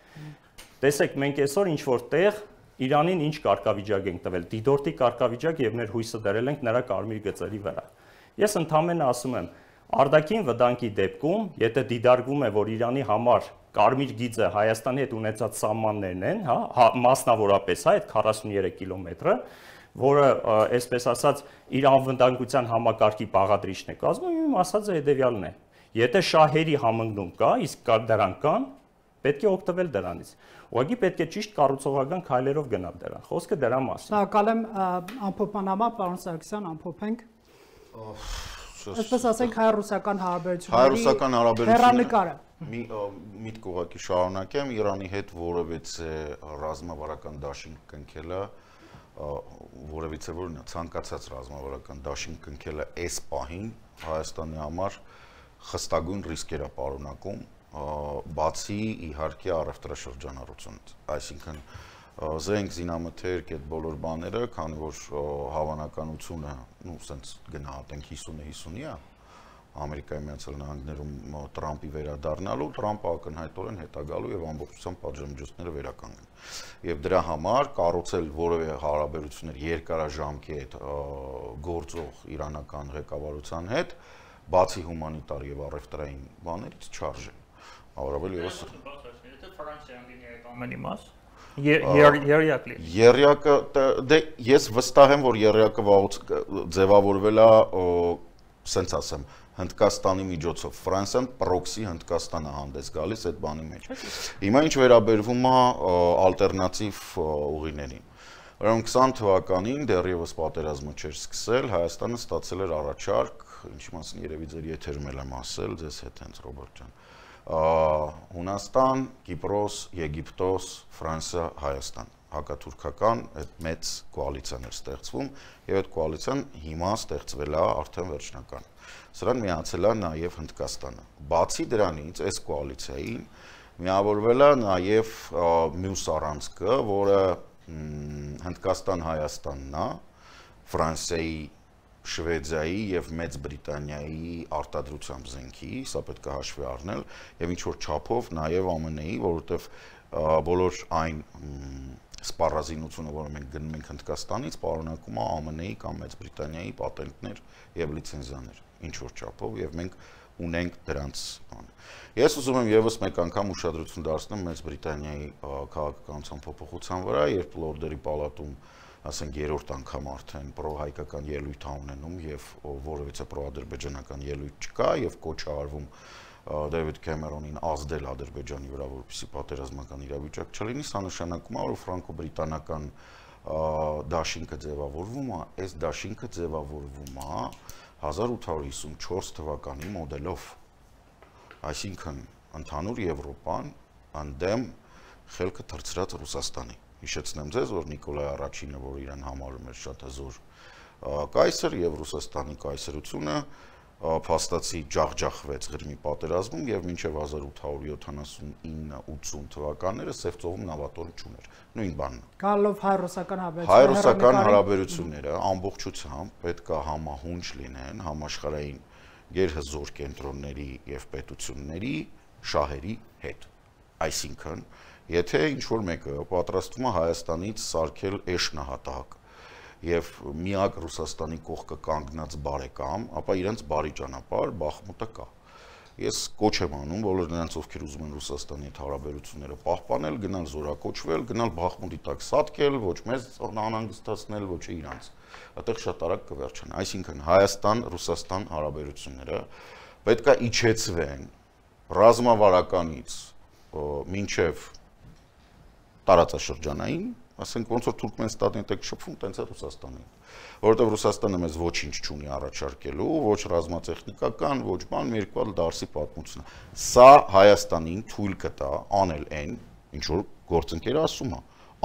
Տեսեք, մենք այսօր ինչ որ տեղ Իրանին ինչ կարգավիճակ ենք տվել, դիտորդի կարգավիճակ եւ մեր հույսը դրել ենք նրա կարմիր գծերի վրա։ Ես ընդամենը ասում եմ, արդակին վտանգի դեպքում, եթե դիտարկվում է, որ Իրանի համար կարմիր գիծը Հայաստանի հետ ունեցած սահմաններն են, հա, մասնավորապես այդ քառասուներեք կիլոմետրը, որը, այսպես ասած, իր անվտանգության համակարգի բաղադրիչն է կազմում, իմ ասածը հետեւյալն է։ Եթե շահերի համընկնում կա, իսկ դրանք կան, պետք է օգտվել դրանից։ Ուղղակի պետք է ճիշտ կառուցողական քայլերով գնալ դրան։ Խոսքը դրա մասին։ Շնորհակալ եմ ամփոփանամար, պարոն Սարգսյան, ամփոփենք։ Այսպես ասենք հայ-ռուսական հարաբերությունների հեռանկարը։ Միտք ուղղակի շարունակեմ, Իրանի հետ որևիցե ռազմավարական դաշինք կնքելը, որևիցե որ ցանկացած ռազմավարական դաշինք կնքելը այս պահին Հայաստանի համար խստագույն ռիսկեր է պարունակում, բացի իհարկե առևտրաշրջանառությունից, այսինքն զենք, զինամթերք, այդ բոլոր բաները, քանի որ հավանականությունը, ու սենց գնահատենք հիսունը հիսունի է, Ամերիկայի Միացյալ Նահանգներում Տրամպի վերադառնալու, Տրամպը ակնհայտորեն հետագալու եւ ամբողջությամբ պատժամիջոցները վերականգնելու։ Եվ դրա համար կառուցել որևէ հարաբերություններ երկարաժամկետ գործող իրանական ղեկավարության հետ, բացի հումանիտար եւ առևտրային բաներից չարժե։ Առավել եւս եթե Ֆրանսիան լինի այդ ամենի մաս, երյակը երյակը դե ես վստահ եմ, որ երյակը վաղուց ձևավորվել է, սենց ասեմ, Հնդկաստանի միջոցով, Ֆրանսիան պրոքսի Հնդկաստանը հանդես գալիս այդ բանի մեջ։ Հիմա ինչ վերաբերվում է ալտերնատիվ ուղիներին, որոնք քսան թվականին դեռևս պատերազմը չէր սկսել, Հայաստանը ստացել էր առաջարկ, ինչի մասին երևի ձեր եթերում էլ եմ ասել, ձեզ հետ հենց Ռոբերտ ջան, Հունաստան, Կիպրոս, Եգիպտոս, Ֆրանսիա, Հայաստան, հակաթուրքական այդ մեծ կոալիցիան էր ստեղծվում եւ այդ կոալիցիան հիմա ստեղծվել է արդեն վերջնական։ Սրան միացել է նաեւ Հնդկաստանը։ Բացի դրանից, այս կոալիցիային միավորվել է նաեւ մյուս առանցքը, որը Հնդկաստան-Հայաստանն է, Ֆրանսիայի, Շվեդիայի եւ Մեծ Բրիտանիայի արտադրությամբ զենքի, սա պետք է հաշվի առնել եւ ինչ որ չափով նաեւ ԱՄՆ-ի, որովհետեւ բոլոր այն սպառազինությունը, որը մենք գնում ենք Հնդկաստանից, պարունակում է ԱՄՆ-ի կամ Մեծ Բրիտանիայի պատենտներ եւ լիցենզաներ, ինչ որ չափով եւ մենք ունենք դրանց բան։ Ես ուզում եմ եւս մեկ անգամ ուշադրություն դարձնել Մեծ Բրիտանիայի քաղաքականության փոփոխության վրա, երբ Լորդերի պալատում ասենք երրորդ անգամ արդեն պրոհայկական ելույթ ունենում եւ որևիցե պրոադրբեջանական ելույթ չկա եւ կոչ արվում Դեյվիդ Քեմերոնին ազդել Ադրբեջանի վրա, որպեսզի պատերազմական իրավիճակ չլինի, սա նշանակում է, որ ֆրանկո-բրիտանական դաշինքը ձևավորվում է, այս դաշինքը ձևավորվում է հազար ութ հարյուր հիսունչորս թվականի մոդելով, այսինքն ընդհանուր Եվրոպան ընդդեմ խելքը թռցրած Ռուսաստանի։ Հիշեցնեմ ձեզ, որ Նիկոլայ առաջինը, որ իրեն համարում էր շատ հզոր կայսր եւ Ռուսաստանի կայսրությունը փաստացի ջախջախվեց Ղրիմի պատերազմում եւ մինչեւ հազար ութ հարյուր յոթանասունինը ութսուն թվականները Սև ծովում նավատորը չուներ։ Նույն բանն է։ Գալով հայ-ռուսական հարաբերությունները։ Հայ-ռուսական հարաբերությունները ամբողջությամբ պետք է համահունչ լինեն համաշխարհային գերհզոր կենտրոնների եւ պետությունների շահերի հետ։ Այսինքն եթե ինչ-որ մեկը պատրաստվում է Հայաստանից սարքել էշնահատակ եւ միակ Ռուսաստանի կողքը կանգնած բարեկամ, ապա իրենց բարի ճանապարհ Բախմուտը կա։ Ես կոչ եմ անում բոլոր նրանց, ովքեր ուզում են Ռուսաստանի հետ հարաբերությունները պահպանել, գնալ զորակոչվել, գնալ Բախմուտի տակ սատկել, ոչ մեզ անհանգստացնել, ոչ իրանց։ Այդտեղ շատ արագ կվերջան։ Այսինքն Հայաստան-Ռուսաստան հարաբերությունները պետք է իջեցվեն ռազմավարականից մինչև տարածաշրջանային, ասենք ոնց որ Թուրքմենստանին տակ շփվում, տենց է Ռուսաստանին, որովհետև Ռուսաստանը մեզ ոչինչ չունի առաջարկելու, ոչ ռազմատեխնիկական, ոչ բան, մեր կողմից դարսի պատմությունը։ Սա Հայաստանին թույլ կտա անել այն, ինչ որ գործընկերը ասում է,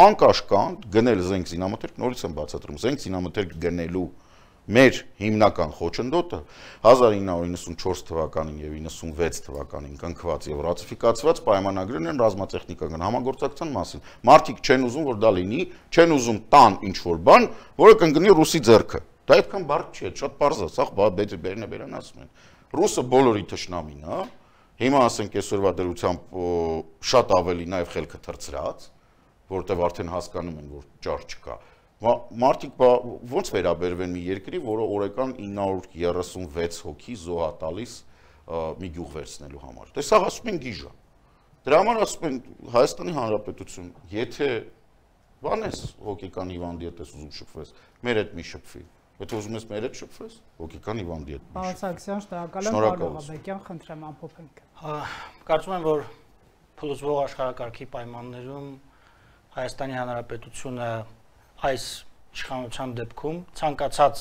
անկաշկանդ գնել զենք զինամթերք, նորից եմ բացատրում, զենք զինամթերք գնելու մեր հիմնական խոչընդոտը հազար ինը հարյուր իննսունչորս թվականին եւ իննսունվեց թվականին կնքված եւ ռատիֆիկացված պայմանագրերն են ռազմատեխնիկական համագործակցության մասին։ Մարդիկ չեն ուզում, որ դա լինի, չեն ուզում տան ինչ որ բան, որը կընկնի ռուսի ձեռքը։ Դա այդքան բարդ չի, շատ պարզ է, սա բաց բերնե բերան ասում են։ Ռուսը բոլորի թշնամին է, հիմա ասենք այսօրվա դրությամբ շատ ավելի նաեւ խելքը թռցրած, որտեղ արդեն հասկանում են, որ ճար չկա։ Մարդիկ ոնց վերաբերվեն մի երկրի, որը օրական ինը հարյուր երեսունվեց հոգի զոհ է տալիս մի գյուղ վերցնելու համար։ Դե սա ասում են գիժ է։ Դրա համար ասում են Հայաստանի Հանրապետություն, եթե բան ես հոգեկան հիվանդի հետ ես ուզում շփվես, մեր հետ մի շփվի։ Եթե ուզում ես մեր հետ շփվես, հոգեկան հիվանդի հետ։ Արցակցյան, շնորհակալ եմ, Ղարաբաղյան, խնդրեմ ամփոփենք։ Կարծում եմ, որ փլուզվող աշխարհակարգի պայմաններում Հայաստանի Հանրապետությունը այս իշխանության դեպքում ցանկացած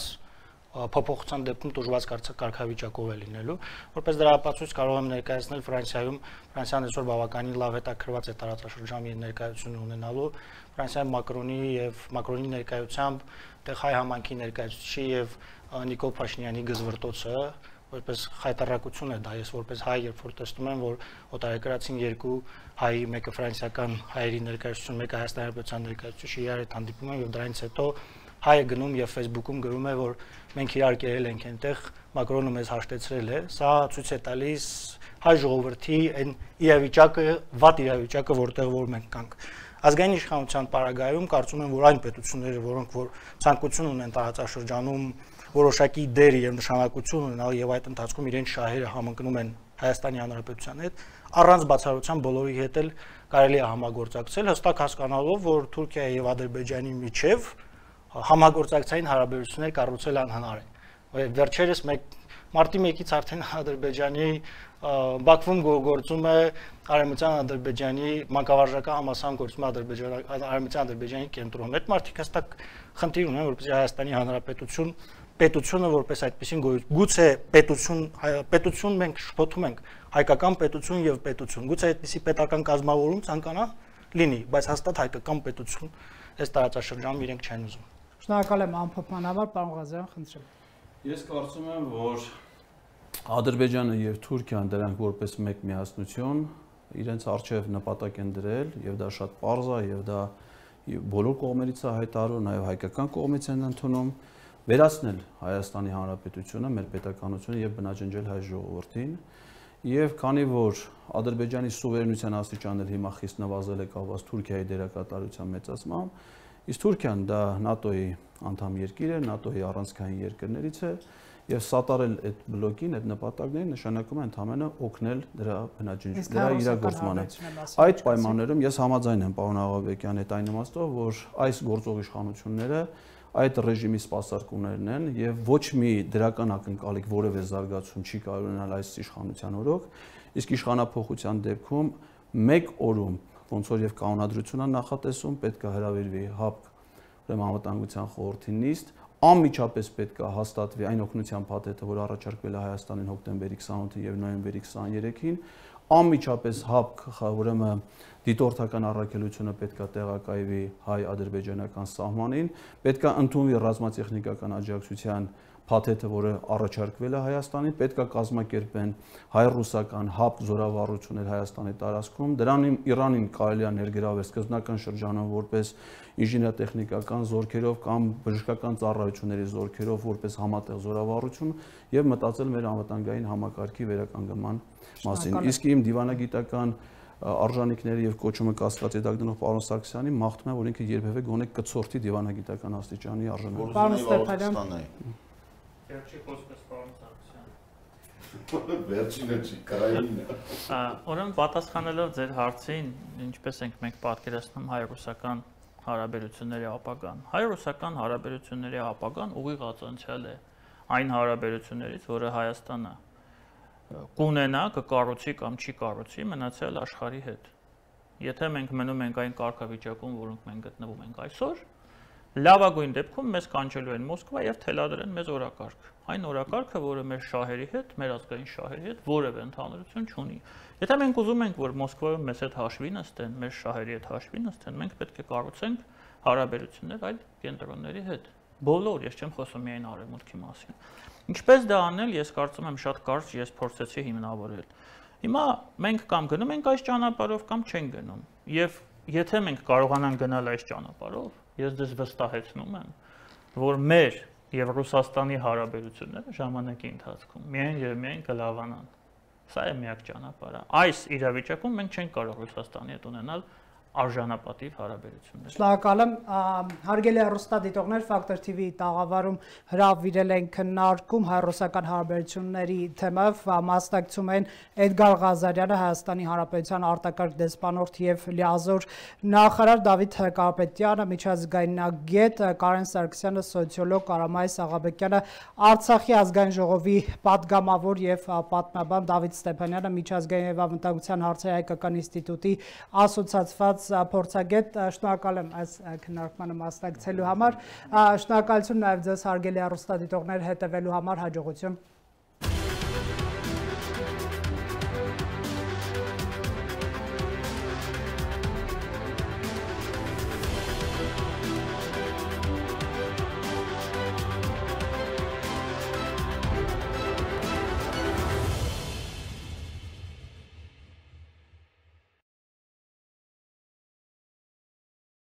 փոփոխության դեպքում դժվար կարգավիճակով է լինելու, որպես դրա ապացույց կարող եմ ներկայացնել Ֆրանսիայում, Ֆրանսիան այսօր բավականին լավ հետաքրված է տարածաշրջանի ներկայությունը ունենալու, Ֆրանսիայում Մակրոնի եւ Մակրոնի ներկայությամբ տեղ հայ համանքի ներկայացուցիչի եւ Նիկոլ Փաշինյանի գզվրտոցը, որպես հայտարարություն է դա, ես որպես հայ երբ որ տեսնում եմ, որ օտարերկրացին երկու հայի, մեկը ֆրանսիական հայերի ներկայացուցիչ, մեկը հայաստանի հանրապետության ներկայացուցիչ իրար հետ հանդիպում են եւ դրանից հետո հայը գնում եւ Facebook-ում գրում է, որ մենք իրար կերել ենք այնտեղ, Մակրոնը մեզ հաշտեցրել է, սա ցույց է տալիս հայ ժողովրդի այն իրավիճակը, վատ իրավիճակը, որտեղ որ մենք կանք։ Ազգային իշխանության պարագայում կարծում եմ, որ այն պետությունները, որոնք որ ցանկություն ունեն տարածաշրջանում որոշակի դեր եւ նշանակություն ունենալ եւ այդ ընթացքում իրենց շահերը համընկնում են Հայաստանի Հանրապետության հետ, առանց բացառության բոլորի հետ էլ կարելի է համագործակցել, հստակ հասկանալով, որ Թուրքիայի եւ Ադրբեջանի միջեւ համագործակցային հարաբերություններ կառուցել անհնար է։ Վերջերս մարտի մեկից արդեն Ադրբեջանի Բաքվում գործում է Արևմտյան Ադրբեջանի մանկավարժական համալսարան, գործում է Արևմտյան Ադրբեջանի կենտրոն։ Այդ մարդիկ հստակ խնդիր ունեն, որպեսզի Հայաստանի Հանրապետություն պետությունը որպես այդպեսին գույց, գուցե պետություն, պետություն մենք շփոթում ենք, հայկական պետություն եւ պետություն, գուցե այդպեսի պետական կազմավորում ցանկանա լինի, բայց հաստատ հայկական պետություն այս տարածաշրջանում իրենք չեն ուզում։ Շնորհակալ եմ ամփոփման համար, պարոն Ղազարյան, խնդրեմ։ Ես կարծում եմ, որ Ադրբեջանը եւ Թուրքիան դրանք որպես մեկ միասնություն իրենց արժեվ նպատակ են դրել եւ դա շատ պարզ է եւ դա բոլոր կողմերից է հայտարարվում, նաեւ հայկական կողմից են ընդունում։ Վերացնել Հայաստանի Հանրապետությունը, մեր պետականությունը եւ բնաջնջել հայ ժողովրդին, եւ քանի որ Ադրբեջանի սուվերենության աստիճանը հիմա խիստ նվազել է կապված Թուրքիայի դերակատարության մեծացմամբ, իսկ Թուրքիան դա ՆԱՏՕ-ի անդամ երկիր է, ՆԱՏՕ-ի առանցքային երկրներից է Եվ սատարել այդ բլոկին, այդ նպատակներին նշանակում է ընդհանրապես օգնել դրա բնաջնջման, դրա իրագործմանը։ Այդ պայմաններում ես համաձայն եմ պարոն Աղաբեկյանի հետ այն իմաստով, որ այս գործող իշխանությունները այդ ռեժիմի սպասարկումներն են եւ ոչ մի դրական ակնկալիք որևէ զարգացում չի կարող ունենալ այս իշխանության օրոք, իսկ իշխանապողության դեպքում մեկ օրում, ոնց որ եւ կանոնադրությունն նախատեսում, պետք է հրավիրվի ՀԱՊ համատանության խորհրդի նիստ, անմիջապես պետք է հաստատվի այն օգնության փաթեթը, որ առաջարկվել է Հայաստանին հոկտեմբերի քսանութին եւ նոյեմբերի քսաներեքին, անմիջապես ՀԱՊ ուրեմն դիտորդական առաքելությունը պետք է տեղակայվի հայ-ադրբեջանական սահմանին, պետք է ընդունվի ռազմատեխնիկական աջակցության փաթեթը, որը առաջարկվել է Հայաստանին, պետք է կազմակերպեն հայ-ռուսական ՀԱՊ զորավարություններ Հայաստանի տարածքում, դրանին Իրանին կարելի է ներգրավել սկզբնական շրջանում որպես ինժեներատեխնիկական զորքերով կամ բժշկական ծառայությունների զորքերով որպես համատեղ զորավարություն եւ մտածել մեր անվտանգային համակարգի վերականգնման մասին։ Իսկ իմ դիվանագիտական արժանինքները եւ կոչումը կասկածի տակ դնող պարոն Սարգսյանի մաղթում եմ, որ ինքը երբեւե գոնե կծորթի դիվանագիտական աստիճանի արժանանալը։ Պարոն Ստեփանյան։ Վերջի խոսքը պարոն Սարգսյան։ Վերջինը չի, կրայինը։ Ուրեմն պատասխանելով ձեր հարցին, ինչպես ենք մենք պատկերացնում հայ-ռուսական հարաբերությունների ապագան։ Հայ-ռուսական հարաբերությունների ապագան ուղիղ ածանցյալ է այն հարաբերություններից, որը Հայաստանը կունենա, կկառուցի կամ չի կառուցի մնացյալ աշխարհի հետ։ Եթե մենք մնում ենք այն կարգավիճակում, որոնք մենք գտնվում ենք այսօր, լավագույն դեպքում մեզ կանչելու են Մոսկվա եւ թելադրեն մեզ օրակարգ։ Այն օրակարգը, որը մեր շահերի հետ, մեր ազգային շահերի հետ որևէ ընդհանրություն չունի։ Եթե մենք ուզում ենք, որ Մոսկվայում մեզ հետ հաշվի նստեն, մեր շահերի հետ հաշվի նստեն, մենք պետք է կառուցենք հարաբերություններ այլ կենտրոնների հետ։ Բոլոր, ես չեմ խոսում միայն արևմուտքի մասին։ Ինչպես դա անել, ես կարծում եմ շատ կարճ ես փորձեցի հիմնավորել։ Հիմա մենք կամ գնում ենք այս ճանապարհով, կամ չենք գնում։ Եվ եթե մենք կարողանանք գնալ այս ճանապարհով, ես դες վստահեցնում եմ, որ մեր եւ Ռուսաստանի հարաբերությունները ժամանակի ընթացքում միայն եւ միայն կլավանան։ Սա է միակ ճանապարհը։ Այս իրավիճակում մենք չենք կարող Ռուսաստանի հետ ունենալ արժանապատիվ հարաբերություններ։ Շնորհակալ եմ, հարգելի հեռուստադիտողներ, Factor T V-ի տաղավարում հրավիրել են քննարկում հայ-ռուսական հարաբերությունների թեմայով, մասնակցում են Էդգար Ղազարյանը, Հայաստանի Հանրապետության արտակարգ դեսպանորդ եւ լիազոր նախարար, Դավիթ Կարապետյանը, միջազգայնագետ, Կարեն Սարգսյանը, սոցիոլոգ, Արամայիս Աղաբեկյանը, Արցախի ազգային ժողովի պատգամավոր եւ պատմաբան, Դավիթ Ստեփանյանը, միջազգային եւ անվտանգության հարցերի հայկական ինստիտուտի ասոցացված փորձագետ, շնորհակալ եմ այս քննարկմանը մասնակցելու համար, շնորհակալություն նաև ձեզ հարգելի հեռուստադիտողներ հետևելու համար, հաջողություն։